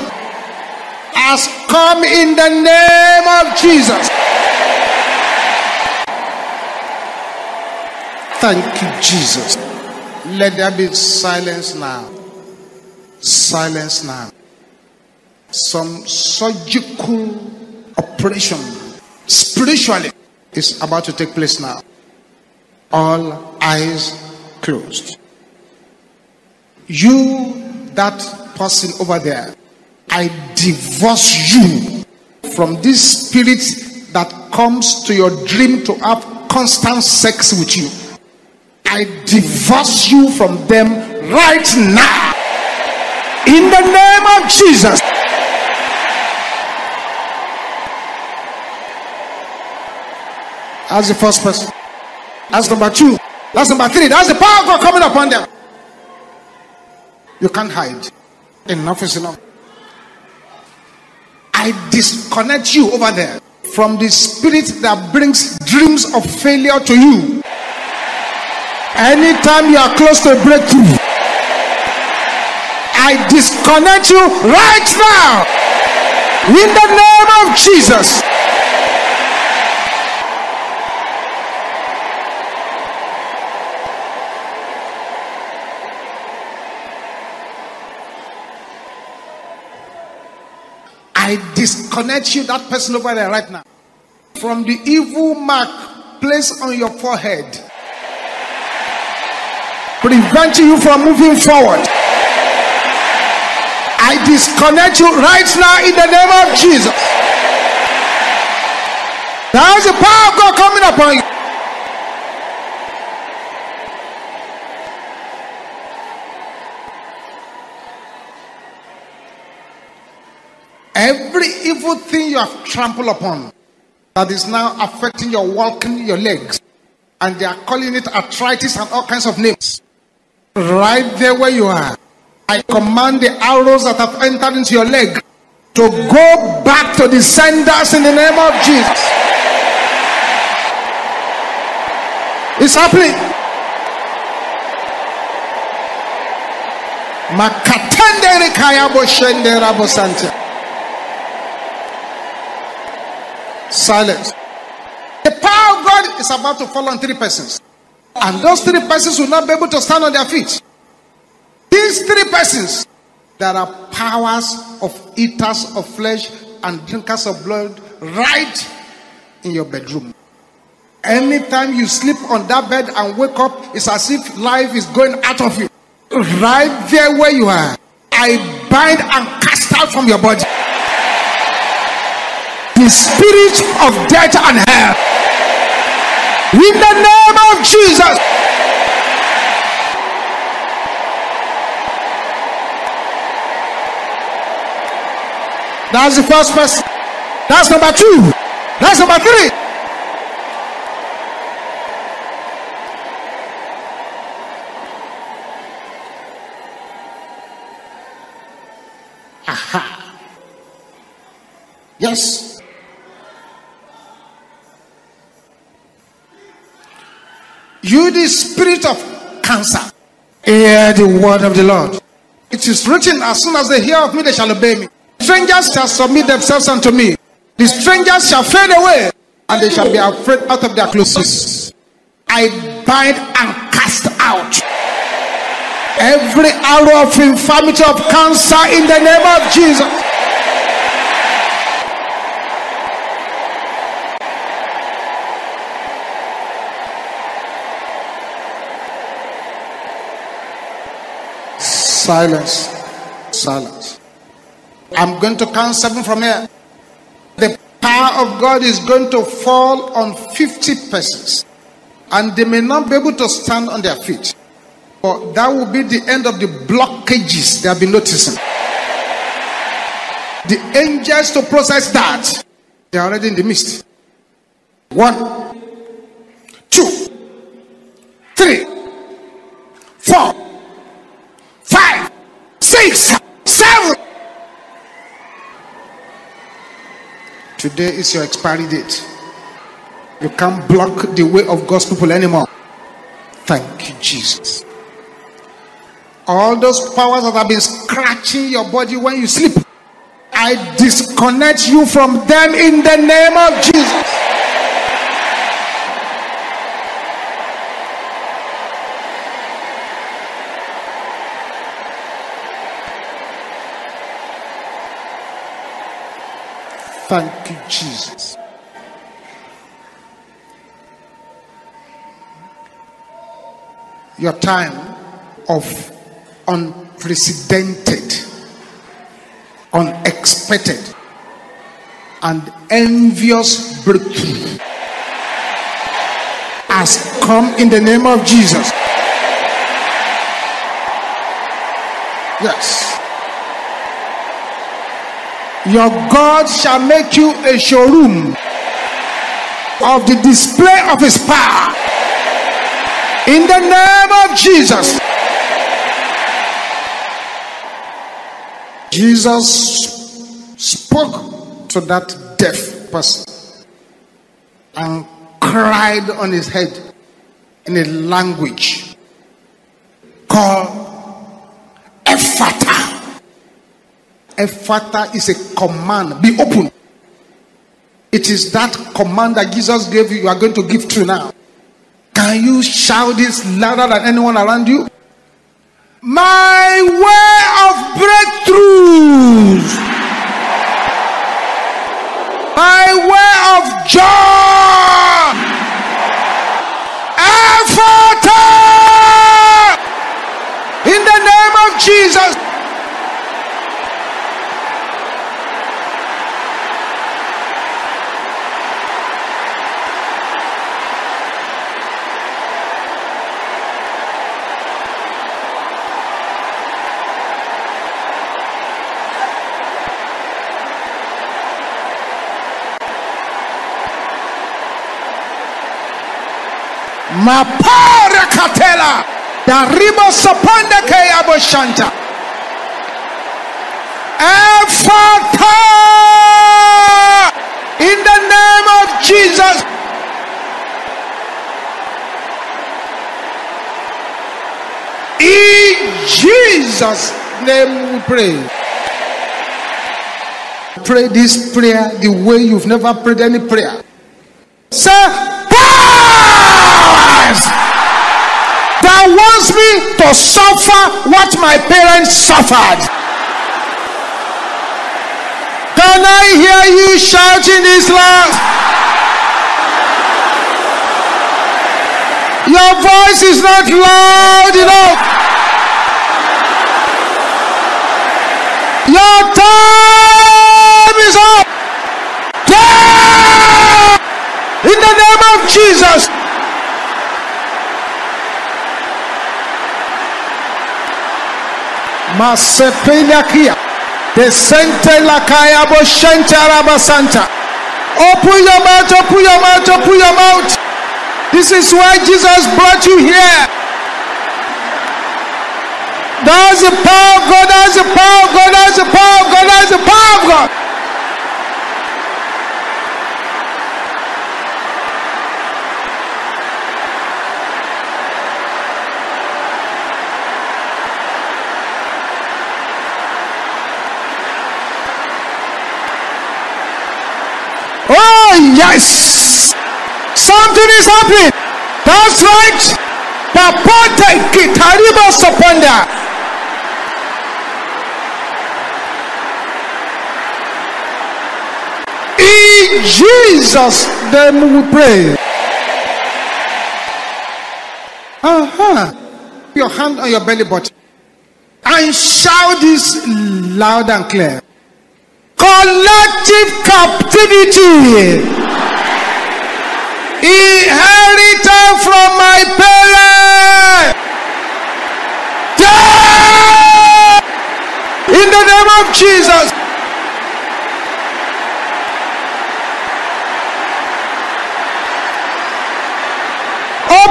has come in the name of Jesus. Thank you, Jesus. Let there be silence now. Silence now. Some surgical operation spiritually is about to take place now. All eyes closed. You, that person over there, I divorce you from this spirit that comes to your dream to have constant sex with you. I divorce you from them right now. In the name of Jesus. That's the first person. That's number two. That's number three. That's the power of God coming upon them. You can't hide. Enough is enough. I disconnect you over there from the spirit that brings dreams of failure to you. Anytime you are close to a breakthrough, I disconnect you right now in the name of Jesus. I disconnect you, that person over there right now, from the evil mark placed on your forehead, preventing you from moving forward. I disconnect you right now in the name of Jesus. Now is the power of God coming upon you. Every evil thing you have trampled upon that is now affecting your walking, your legs, and they are calling it arthritis and all kinds of names. Right there where you are, I command the arrows that have entered into your leg to go back to the senders in the name of Jesus. It's happening. Makatendere kayabo shendera bosante. Silence. The power of God is about to fall on three persons. And those three persons will not be able to stand on their feet. These three persons, there are powers of eaters of flesh and drinkers of blood right in your bedroom. Anytime you sleep on that bed and wake up, it's as if life is going out of you. Right there where you are, I bind and cast out from your body the spirit of death and hell. In the name of Jesus. That's the first person. That's number two. That's number three. Aha. Yes. You, the spirit of cancer, hear the word of the Lord. It is written, as soon as they hear of me, they shall obey me. Strangers shall submit themselves unto me. The strangers shall fade away, and they shall be afraid out of their clothes. I bind and cast out every arrow of infirmity of cancer in the name of Jesus. Silence. Silence. I'm going to count seven from here. The power of God is going to fall on fifty persons. And they may not be able to stand on their feet. But that will be the end of the blockages they have been noticing. the angels to process that, they are already in the midst. One, two, three, four, five, six, seven. Today is your expiry date. You can't block the way of God's people anymore. Thank you, Jesus. All those powers that have been scratching your body when you sleep, I disconnect you from them in the name of Jesus. Thank you, Jesus. Your time of unprecedented, unexpected, and envious breakthrough has come in the name of Jesus. Yes. Your God shall make you a showroom of the display of his power in the name of Jesus. Jesus spoke to that deaf person and cried on his head in a language called Ephata. Ephata is a command. Be open. It is that command that Jesus gave you. You are going to give through now. Can you shout this louder than anyone around you? My way of breakthroughs. My way of joy. Ephata. In the name of Jesus. Mapara katela dariba sapanda kaya boshanta Ephata in the name of Jesus. In Jesus' name we pray. Pray this prayer the way you've never prayed any prayer. Sir, that wants me to suffer what my parents suffered. Can I hear you shouting this loud? Your voice is not loud enough. Your time is up. Yeah! In the name of Jesus. Masepelakia, the center lakaya boshanta rabasanta. Open your mouth, open your mouth, open your mouth. This is why Jesus brought you here. That's the power of God, that's the power of God, that's the power of God, that's the power of God. Yes, something is happening. That's right. The potter kitariba sapanda. In Jesus' name we pray. Uh-huh. Your hand on your belly button and shout this loud and clear. Collective captivity. Inherited from my parents. Yeah! In the name of Jesus.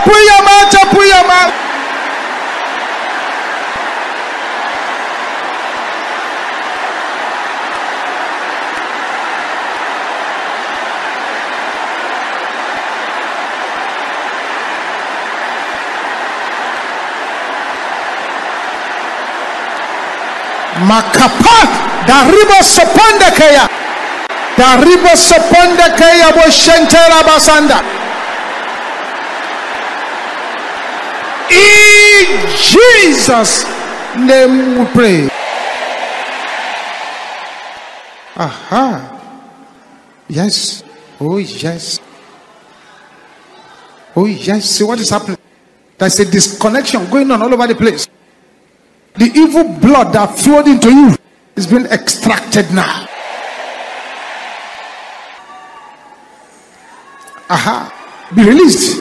open your mouth, open your mouth. Makapat dariba soponda kaya dariba soponda kaya bo shentera basanda in Jesus name we pray. Aha, yes, oh yes, oh yes. See what is happening? There's a disconnection going on all over the place. The evil blood that flowed into you is being extracted now. Aha. Be released.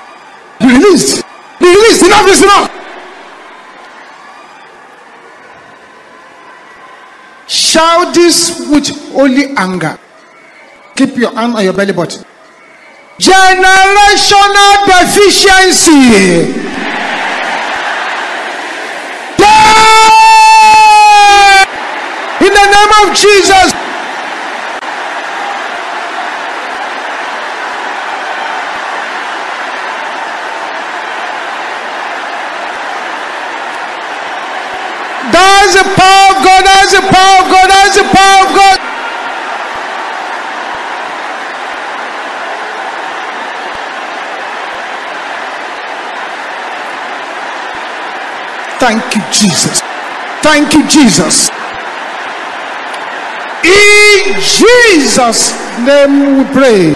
Be released. Be released. Enough is enough. Shout this with holy anger. Keep your hand on your belly button. Generational deficiency. In the name of Jesus. That's the power of God. That's the power of God. That's the power of God. Thank you, Jesus. Thank you, Jesus. In Jesus' name we pray.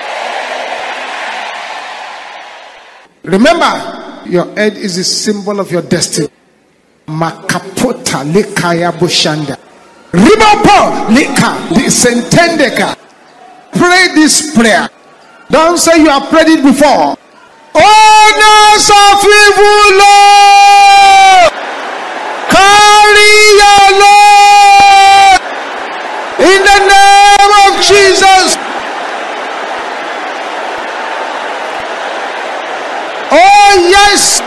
Remember, your head is a symbol of your destiny. Makapota lekaya bushanda. Ribopo leka lisentendeka. Pray this prayer. Don't say you have prayed it before. Owners of evil, Lord, carry your Lord. In the name of Jesus. Oh yes.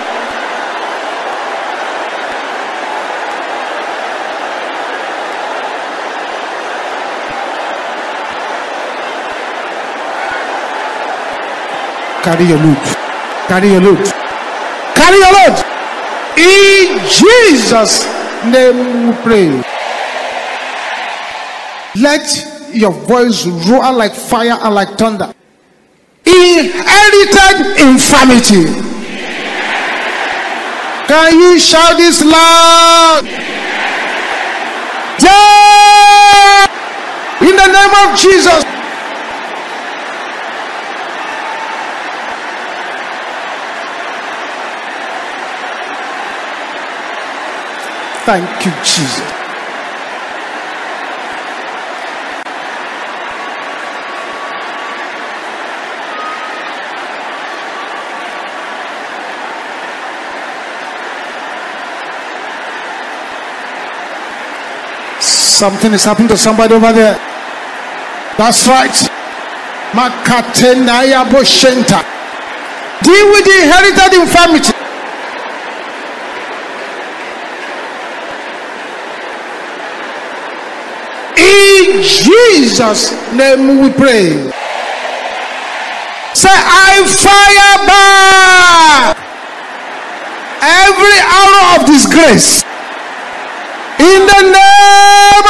Carry your load. Carry your load. Carry your load. In Jesus' name we pray. Let your voice roar like fire and like thunder. Inherited infirmity. Yeah. Can you shout this loud? Yeah. Yeah. In the name of Jesus. Thank you, Jesus. Something is happening to somebody over there. That's right. Makatenaya Boshenta. Deal with the inherited infirmity. In Jesus' name we pray. Say, I fire back every arrow of disgrace. In the name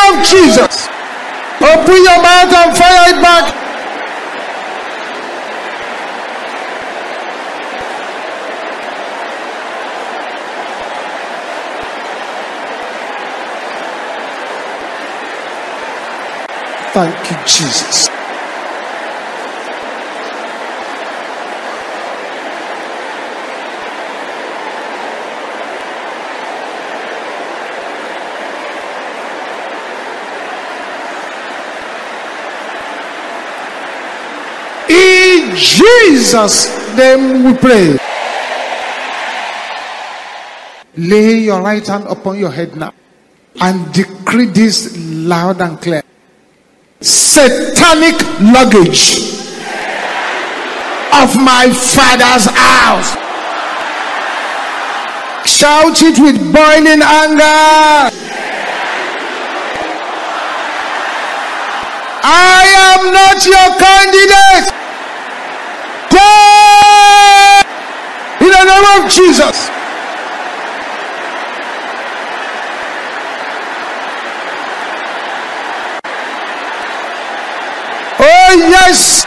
of Jesus. Open your mouth and fire it back. Thank you, Jesus. Jesus' name we pray. Lay your right hand upon your head now and decree this loud and clear. Satanic luggage of my father's house, Shout it with boiling anger. I am not your candidate. Go! In the name of Jesus. Oh yes.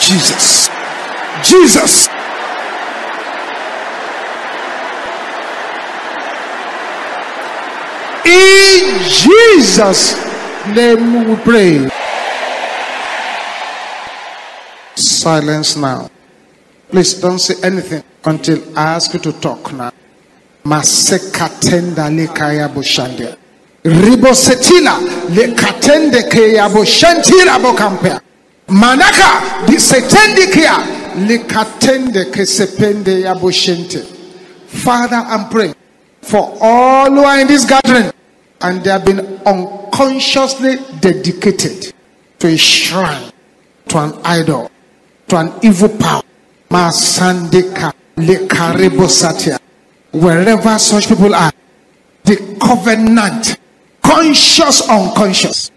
Jesus, Jesus, in Jesus' name we pray. Silence now. Please don't say anything until I ask you to talk now. Masekatenda lekaya bushande, ribosetila lekatende kaya bushantira bokampea. Manaka disetendikia likatende kesepende yaboshente. Father, I'm praying for all who are in this gathering and they have been unconsciously dedicated to a shrine, to an idol, to an evil power. Masandeka lekarebosatia. Wherever such people are, the covenant, conscious, unconscious,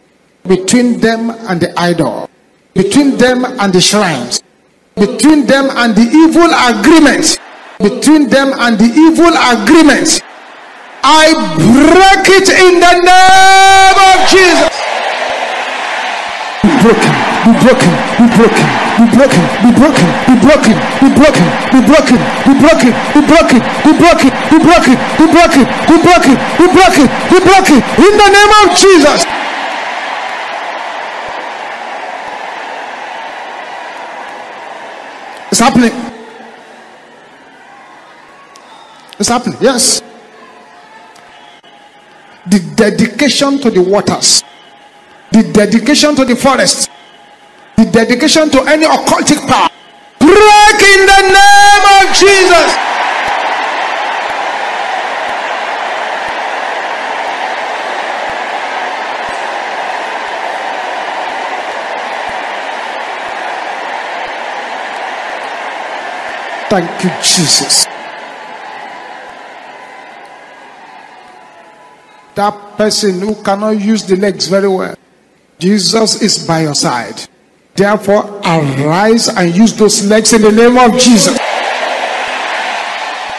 between them and the idol, between them and the shrines, between them and the evil agreements, between them and the evil agreements, I break it in the name of Jesus. Be broken, be broken, be broken, be broken, be broken, be broken, be broken, be broken, be broken, be broken, be broken, be broken, be broken, be broken, be broken, be broken, in the name of Jesus. It's happening. It's happening. Yes. The dedication to the waters, the dedication to the forest, the dedication to any occultic power, break in the name of Jesus. Thank you, Jesus. That person who cannot use the legs very well, Jesus is by your side. Therefore, arise and use those legs in the name of Jesus.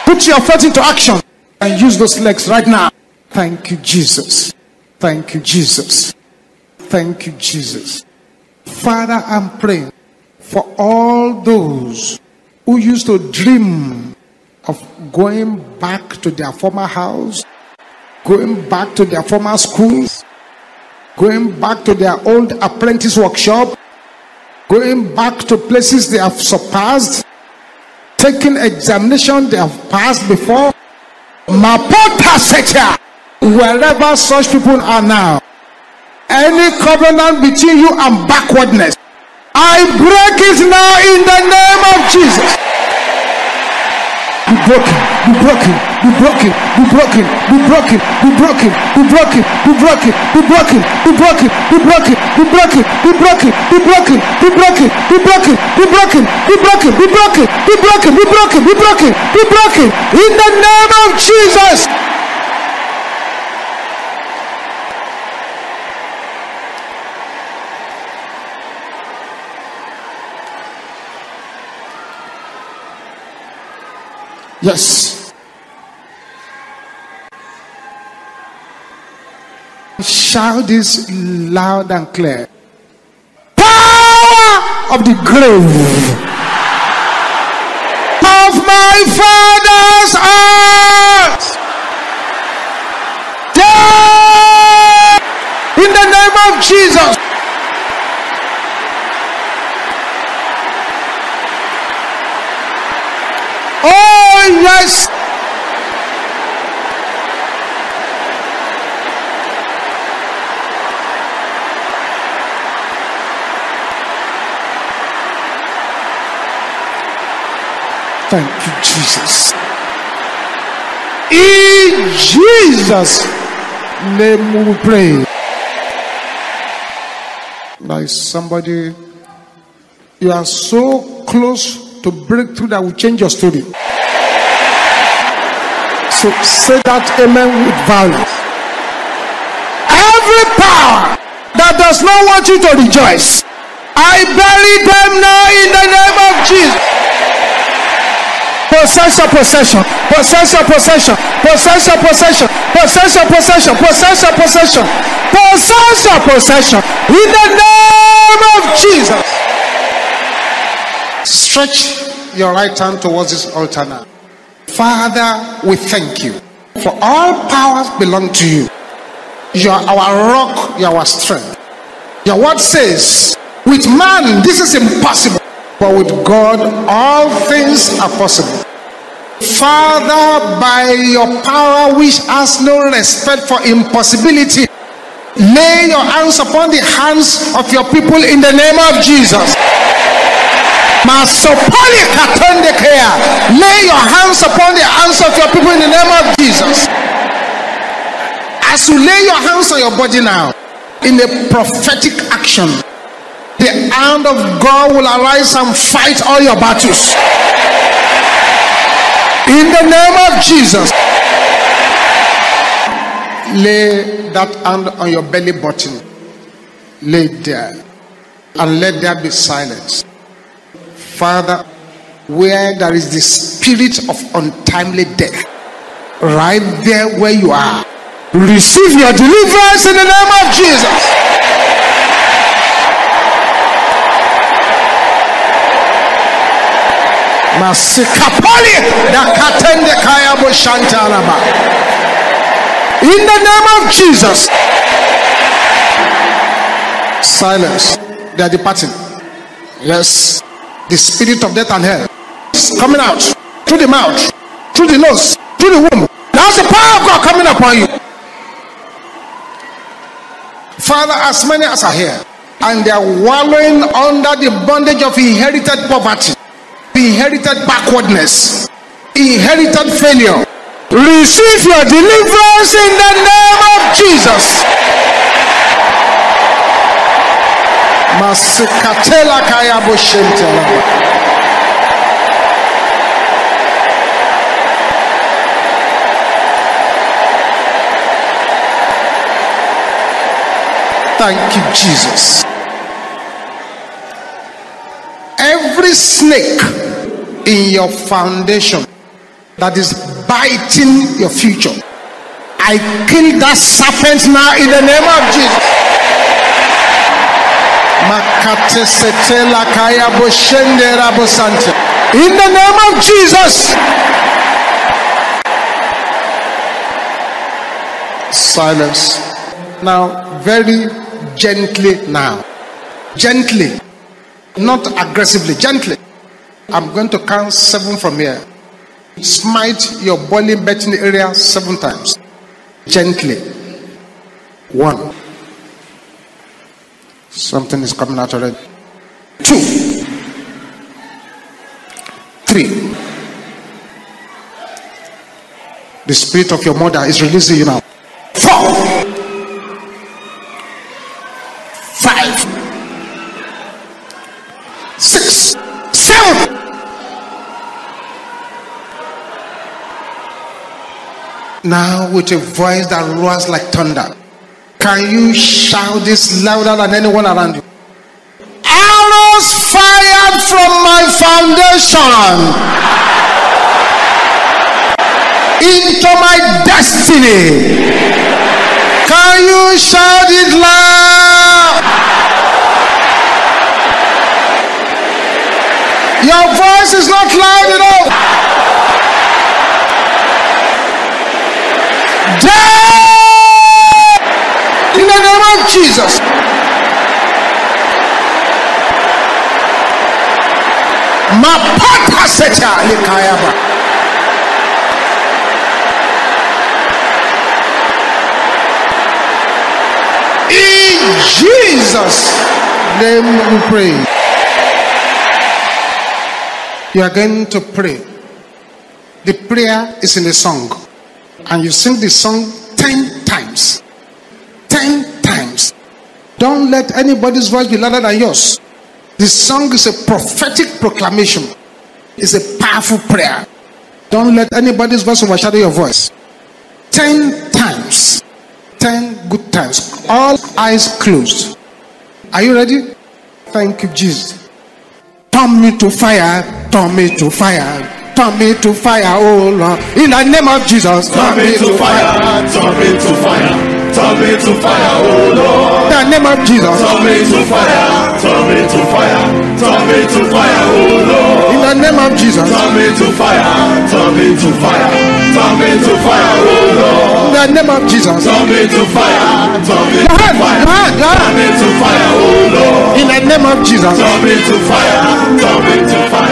Put your foot into action and use those legs right now. Thank you, Jesus. Thank you, Jesus. Thank you, Jesus. Father, I'm praying for all those who used to dream of going back to their former house, going back to their former schools, going back to their old apprentice workshop, going back to places they have surpassed, taking examination they have passed before. Wherever such people are now, any covenant between you and backwardness, I break it now in the name of Jesus. Be broken, be broken, be broken, be broken, be broken, be broken, be broken, be broken, be broken, be broken, be broken, be broken, be broken, be broken, be broken, be broken, be broken, be broken, be broken, be broken, be broken, be broken, be broken, in the name of Jesus. Yes. Shout this loud and clear. Power of the grave of my father's house, dead in the name of Jesus. Yes. Thank you, Jesus. In Jesus' name we pray. There is somebody, you are so close to breakthrough that will change your story. So say that amen with violence. Every power that does not want you to rejoice, I bury them now in the name of Jesus. Possess your possession, possess your possession, possess your possession, possess your possession, possess your possession, possess your possession in the name of Jesus. Stretch your right hand towards this altar now. Father, we thank you, for all powers belong to you. You are our rock, you are our strength. Your word says, with man this is impossible, but with God all things are possible. Father, by your power which has no respect for impossibility, lay your hands upon the hands of your people in the name of Jesus. Lay your hands upon the hands of your people in the name of Jesus. As you lay your hands on your body now, in a prophetic action, the hand of God will arise and fight all your battles in the name of Jesus. Lay that hand on your belly button. Lay it there and let there be silence. Father, where there is the spirit of untimely death, right there where you are, receive your deliverance in the name of Jesus. In the name of Jesus. Silence. They are departing. Yes. The spirit of death and hell is coming out through the mouth, through the nose, through the womb. That's the power of God coming upon you. Father, as many as are here and they are wallowing under the bondage of inherited poverty, inherited backwardness, inherited failure, receive your deliverance in the name of Jesus. Thank you, Jesus. Every snake in your foundation that is biting your future, I kill that serpent now in the name of Jesus. In the name of Jesus. Silence. Now, very gently now. Gently. Not aggressively. Gently. I'm going to count seven from here. Smite your body betting area seven times. Gently. One. Something is coming out already. Two. Three. The spirit of your mother is releasing you now. Four. Five. Six. Seven. Now with a voice that roars like thunder, can you shout this louder than anyone around you? Arrows fired from my foundation into my destiny. Can you shout it loud? Your voice is not loud enough. Death! In the name of Jesus. In Jesus' name we pray. You are going to pray The prayer is in the song, and you sing the song ten times. Ten times. Don't let anybody's voice be louder than yours. This song is a prophetic proclamation. It's a powerful prayer. Don't let anybody's voice overshadow your voice. Ten times. Ten good times. All eyes closed. Are you ready? Thank you, Jesus. Turn me to fire. Turn me to fire. Turn me to fire, oh Lord, in the name of Jesus. Turn me to fire, turn me to fire, turn me to fire, oh Lord, in the name of Jesus. Turn me to fire, turn me to fire, turn me to fire, oh Lord, in the name of Jesus. Turn me to fire, turn me to fire, turn me to fire, oh Lord, in the name of Jesus. Turn me to fire, turn me to fire, turn me to fire, oh Lord, in the name of Jesus. Turn me to fire, turn me to fire, turn me to fire,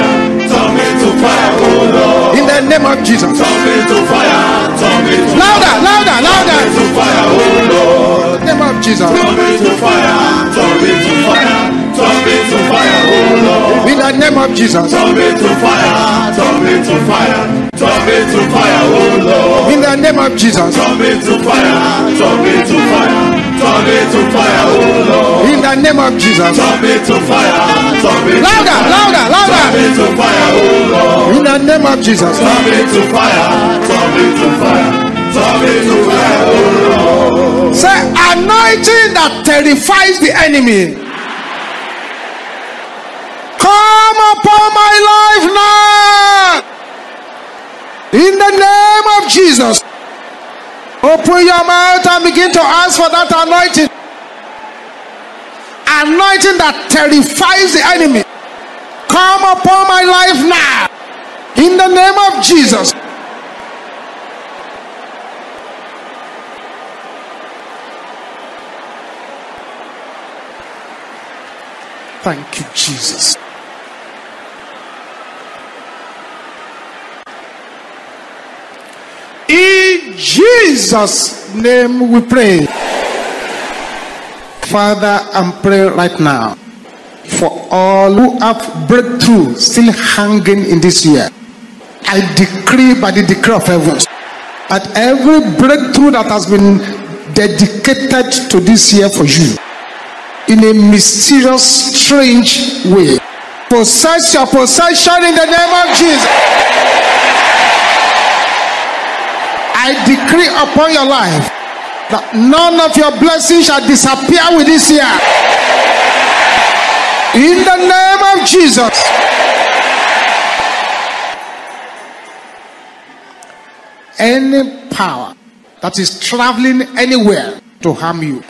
oh Lord, in the name of Jesus. Turn me to fire, turn me to louder, fire, louder, louder. Turn me to fire, oh Lord, in the name of Jesus. Turn me to fire, turn me to fire, turn me to fire, oh Lord, in the name of Jesus. Turn me to fire, turn me to fire, turn me to fire, oh Lord, in the name of Jesus. Turn me to fire, turn me to fire, turn me to fire, oh Lord, in the name of Jesus. Turn me to fire, turn me louder, louder, louder. Turn me to fire, oh Lord, in the name of Jesus. Turn me to fire, turn me to fire, turn me to fire, oh Lord. Say, anointing that terrifies the enemy, come upon my life now, in the name of Jesus. Open your mouth and begin to ask for that anointing. Anointing that terrifies the enemy. Come upon my life now, in the name of Jesus. Thank you, Jesus. In Jesus' name we pray. Father, I'm praying right now for all who have breakthrough still hanging in this year. I decree by the decree of heaven that every breakthrough that has been dedicated to this year for you in a mysterious, strange way, possess your possession in the name of Jesus. I decree upon your life that none of your blessings shall disappear with this year. In the name of Jesus. Any power that is traveling anywhere to harm you,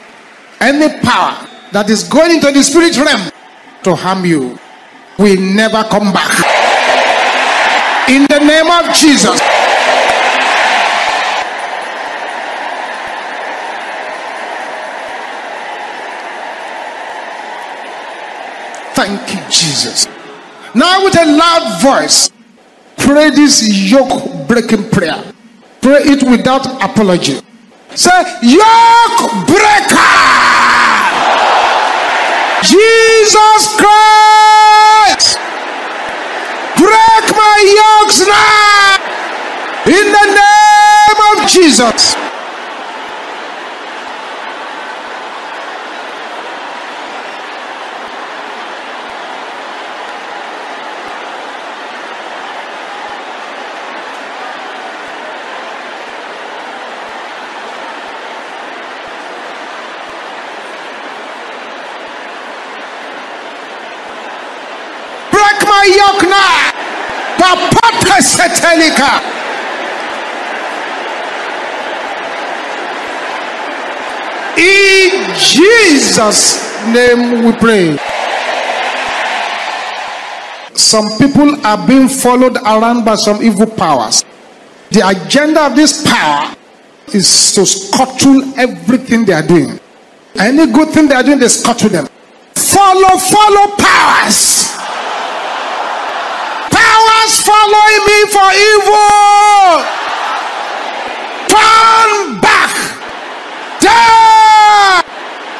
any power that is going into the spirit realm to harm you, will never come back. In the name of Jesus. Thank you, Jesus. Now with a loud voice, pray this yoke-breaking prayer. Pray it without apology. Say, yoke-breaker! Jesus Christ! Break my yokes now! In the name of Jesus! Satelica. In Jesus' name we pray. Some people are being followed around by some evil powers. The agenda of this power is to scuttle everything they are doing. Any good thing they are doing, they scuttle them. Follow, follow powers. Following me for evil, turn back there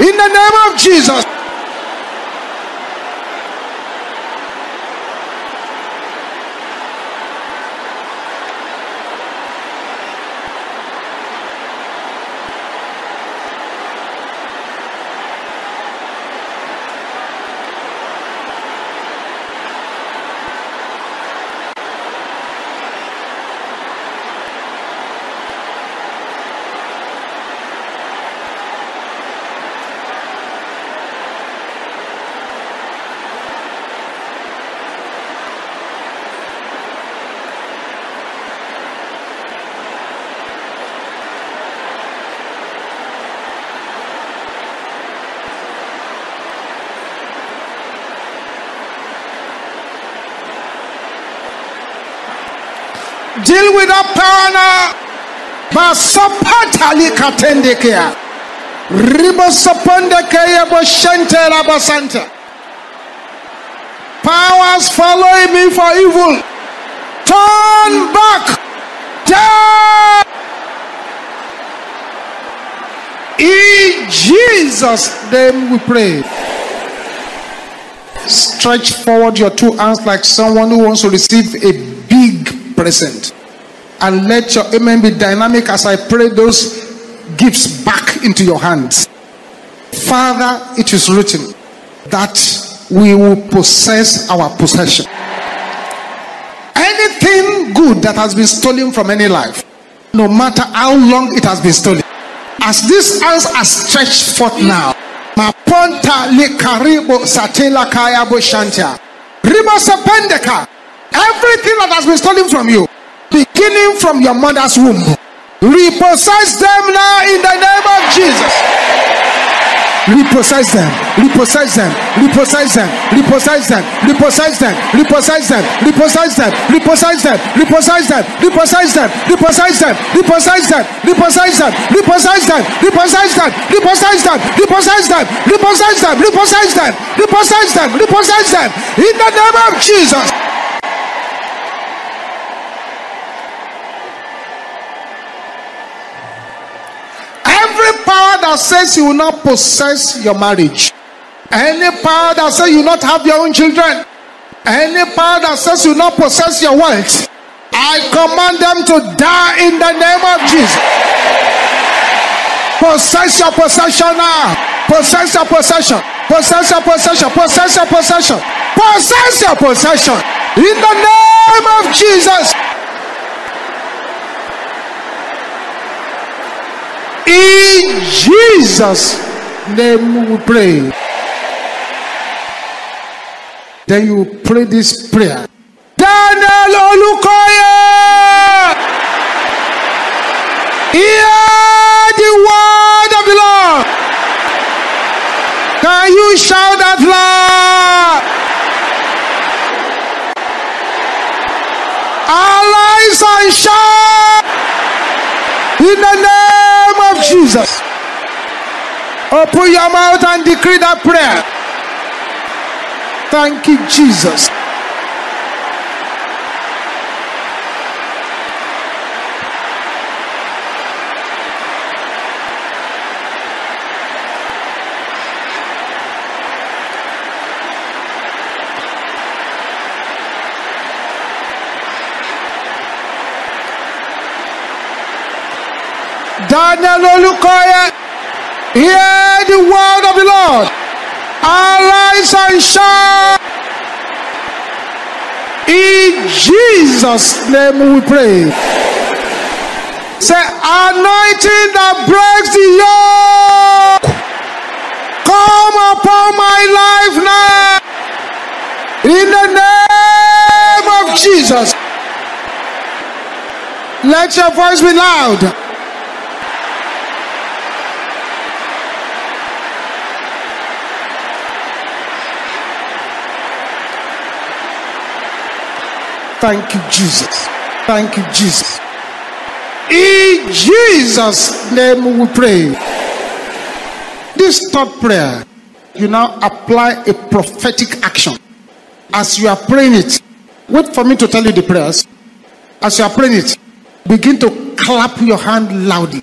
in the name of Jesus. Deal with that power now. Basapatali katendekea. Ribosapondekea boshente la basanta. Powers following me for evil. Turn back. Turn. In Jesus' name we pray. Stretch forward your two hands like someone who wants to receive a big present. And let your amen be dynamic as I pray those gifts back into your hands. Father, it is written that we will possess our possession. Anything good that has been stolen from any life, no matter how long it has been stolen, as these hands are stretched forth now, everything that has been stolen from you, beginning from your mother's womb, repossess them now in the name of Jesus. Repossess them, repossess them, repossess them, repossess them, repossess them, repossess them, repossess them, repossess them, repossess them, repossess them, repossess them, repossess them, repossess them, repossess them, repossess them, repossess them, repossess them, repossess them, repossess them, repossess them, repossess them, in the name of Jesus. Power that says you will not possess your marriage, any power that says you will not have your own children, any power that says you will not possess your wealth, I command them to die in the name of Jesus. Possess your possession now. Possess your possession. Possess your possession. Possess your possession. Possess your possession in the name of Jesus. In Jesus' name we pray. Then you pray this prayer. Daniel Olukoya, hear the word of the Lord. Can you shout that loud? Arise and shout in the name of Jesus. Open your mouth and decree that prayer. Thank you, Jesus. Daniel Olukoya, hear the word of the Lord. Arise and shine. In Jesus' name we pray. Say, anointing that breaks the yoke, come upon my life now. In the name of Jesus. Let your voice be loud. Thank you, Jesus. Thank you, Jesus. In Jesus' name we pray. This third prayer, you now apply a prophetic action. As you are praying it, wait for me to tell you the prayers. As you are praying it, begin to clap your hand loudly.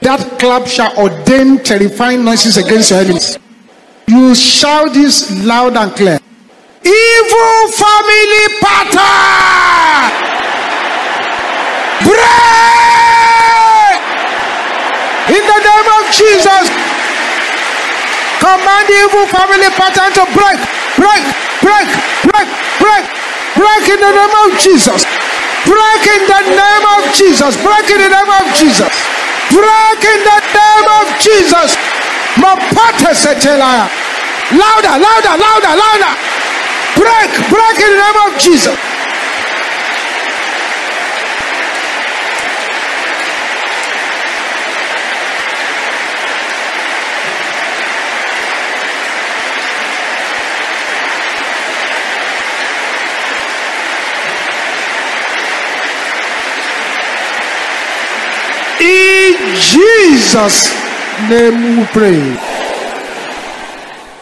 That clap shall ordain terrifying noises against your enemies. You shout this loud and clear. Evil family pattern, break in the name of Jesus. Command the evil family pattern to break, break, break, break, break, break in the name of Jesus. Break in the name of Jesus. Break in the name of Jesus. Break in the name of Jesus. Louder, louder, louder, louder. Break, break in the name of Jesus. Jesus' name we pray.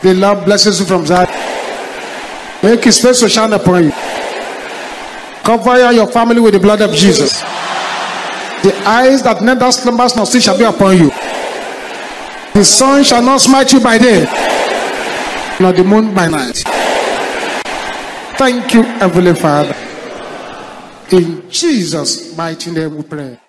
The Lord blesses you from Zion. Make his face to shine upon you. Cover your family with the blood of Jesus. The eyes that neither slumbers nor sleep shall be upon you. The sun shall not smite you by day, nor the moon by night. Thank you, Heavenly Father. In Jesus' mighty name we pray.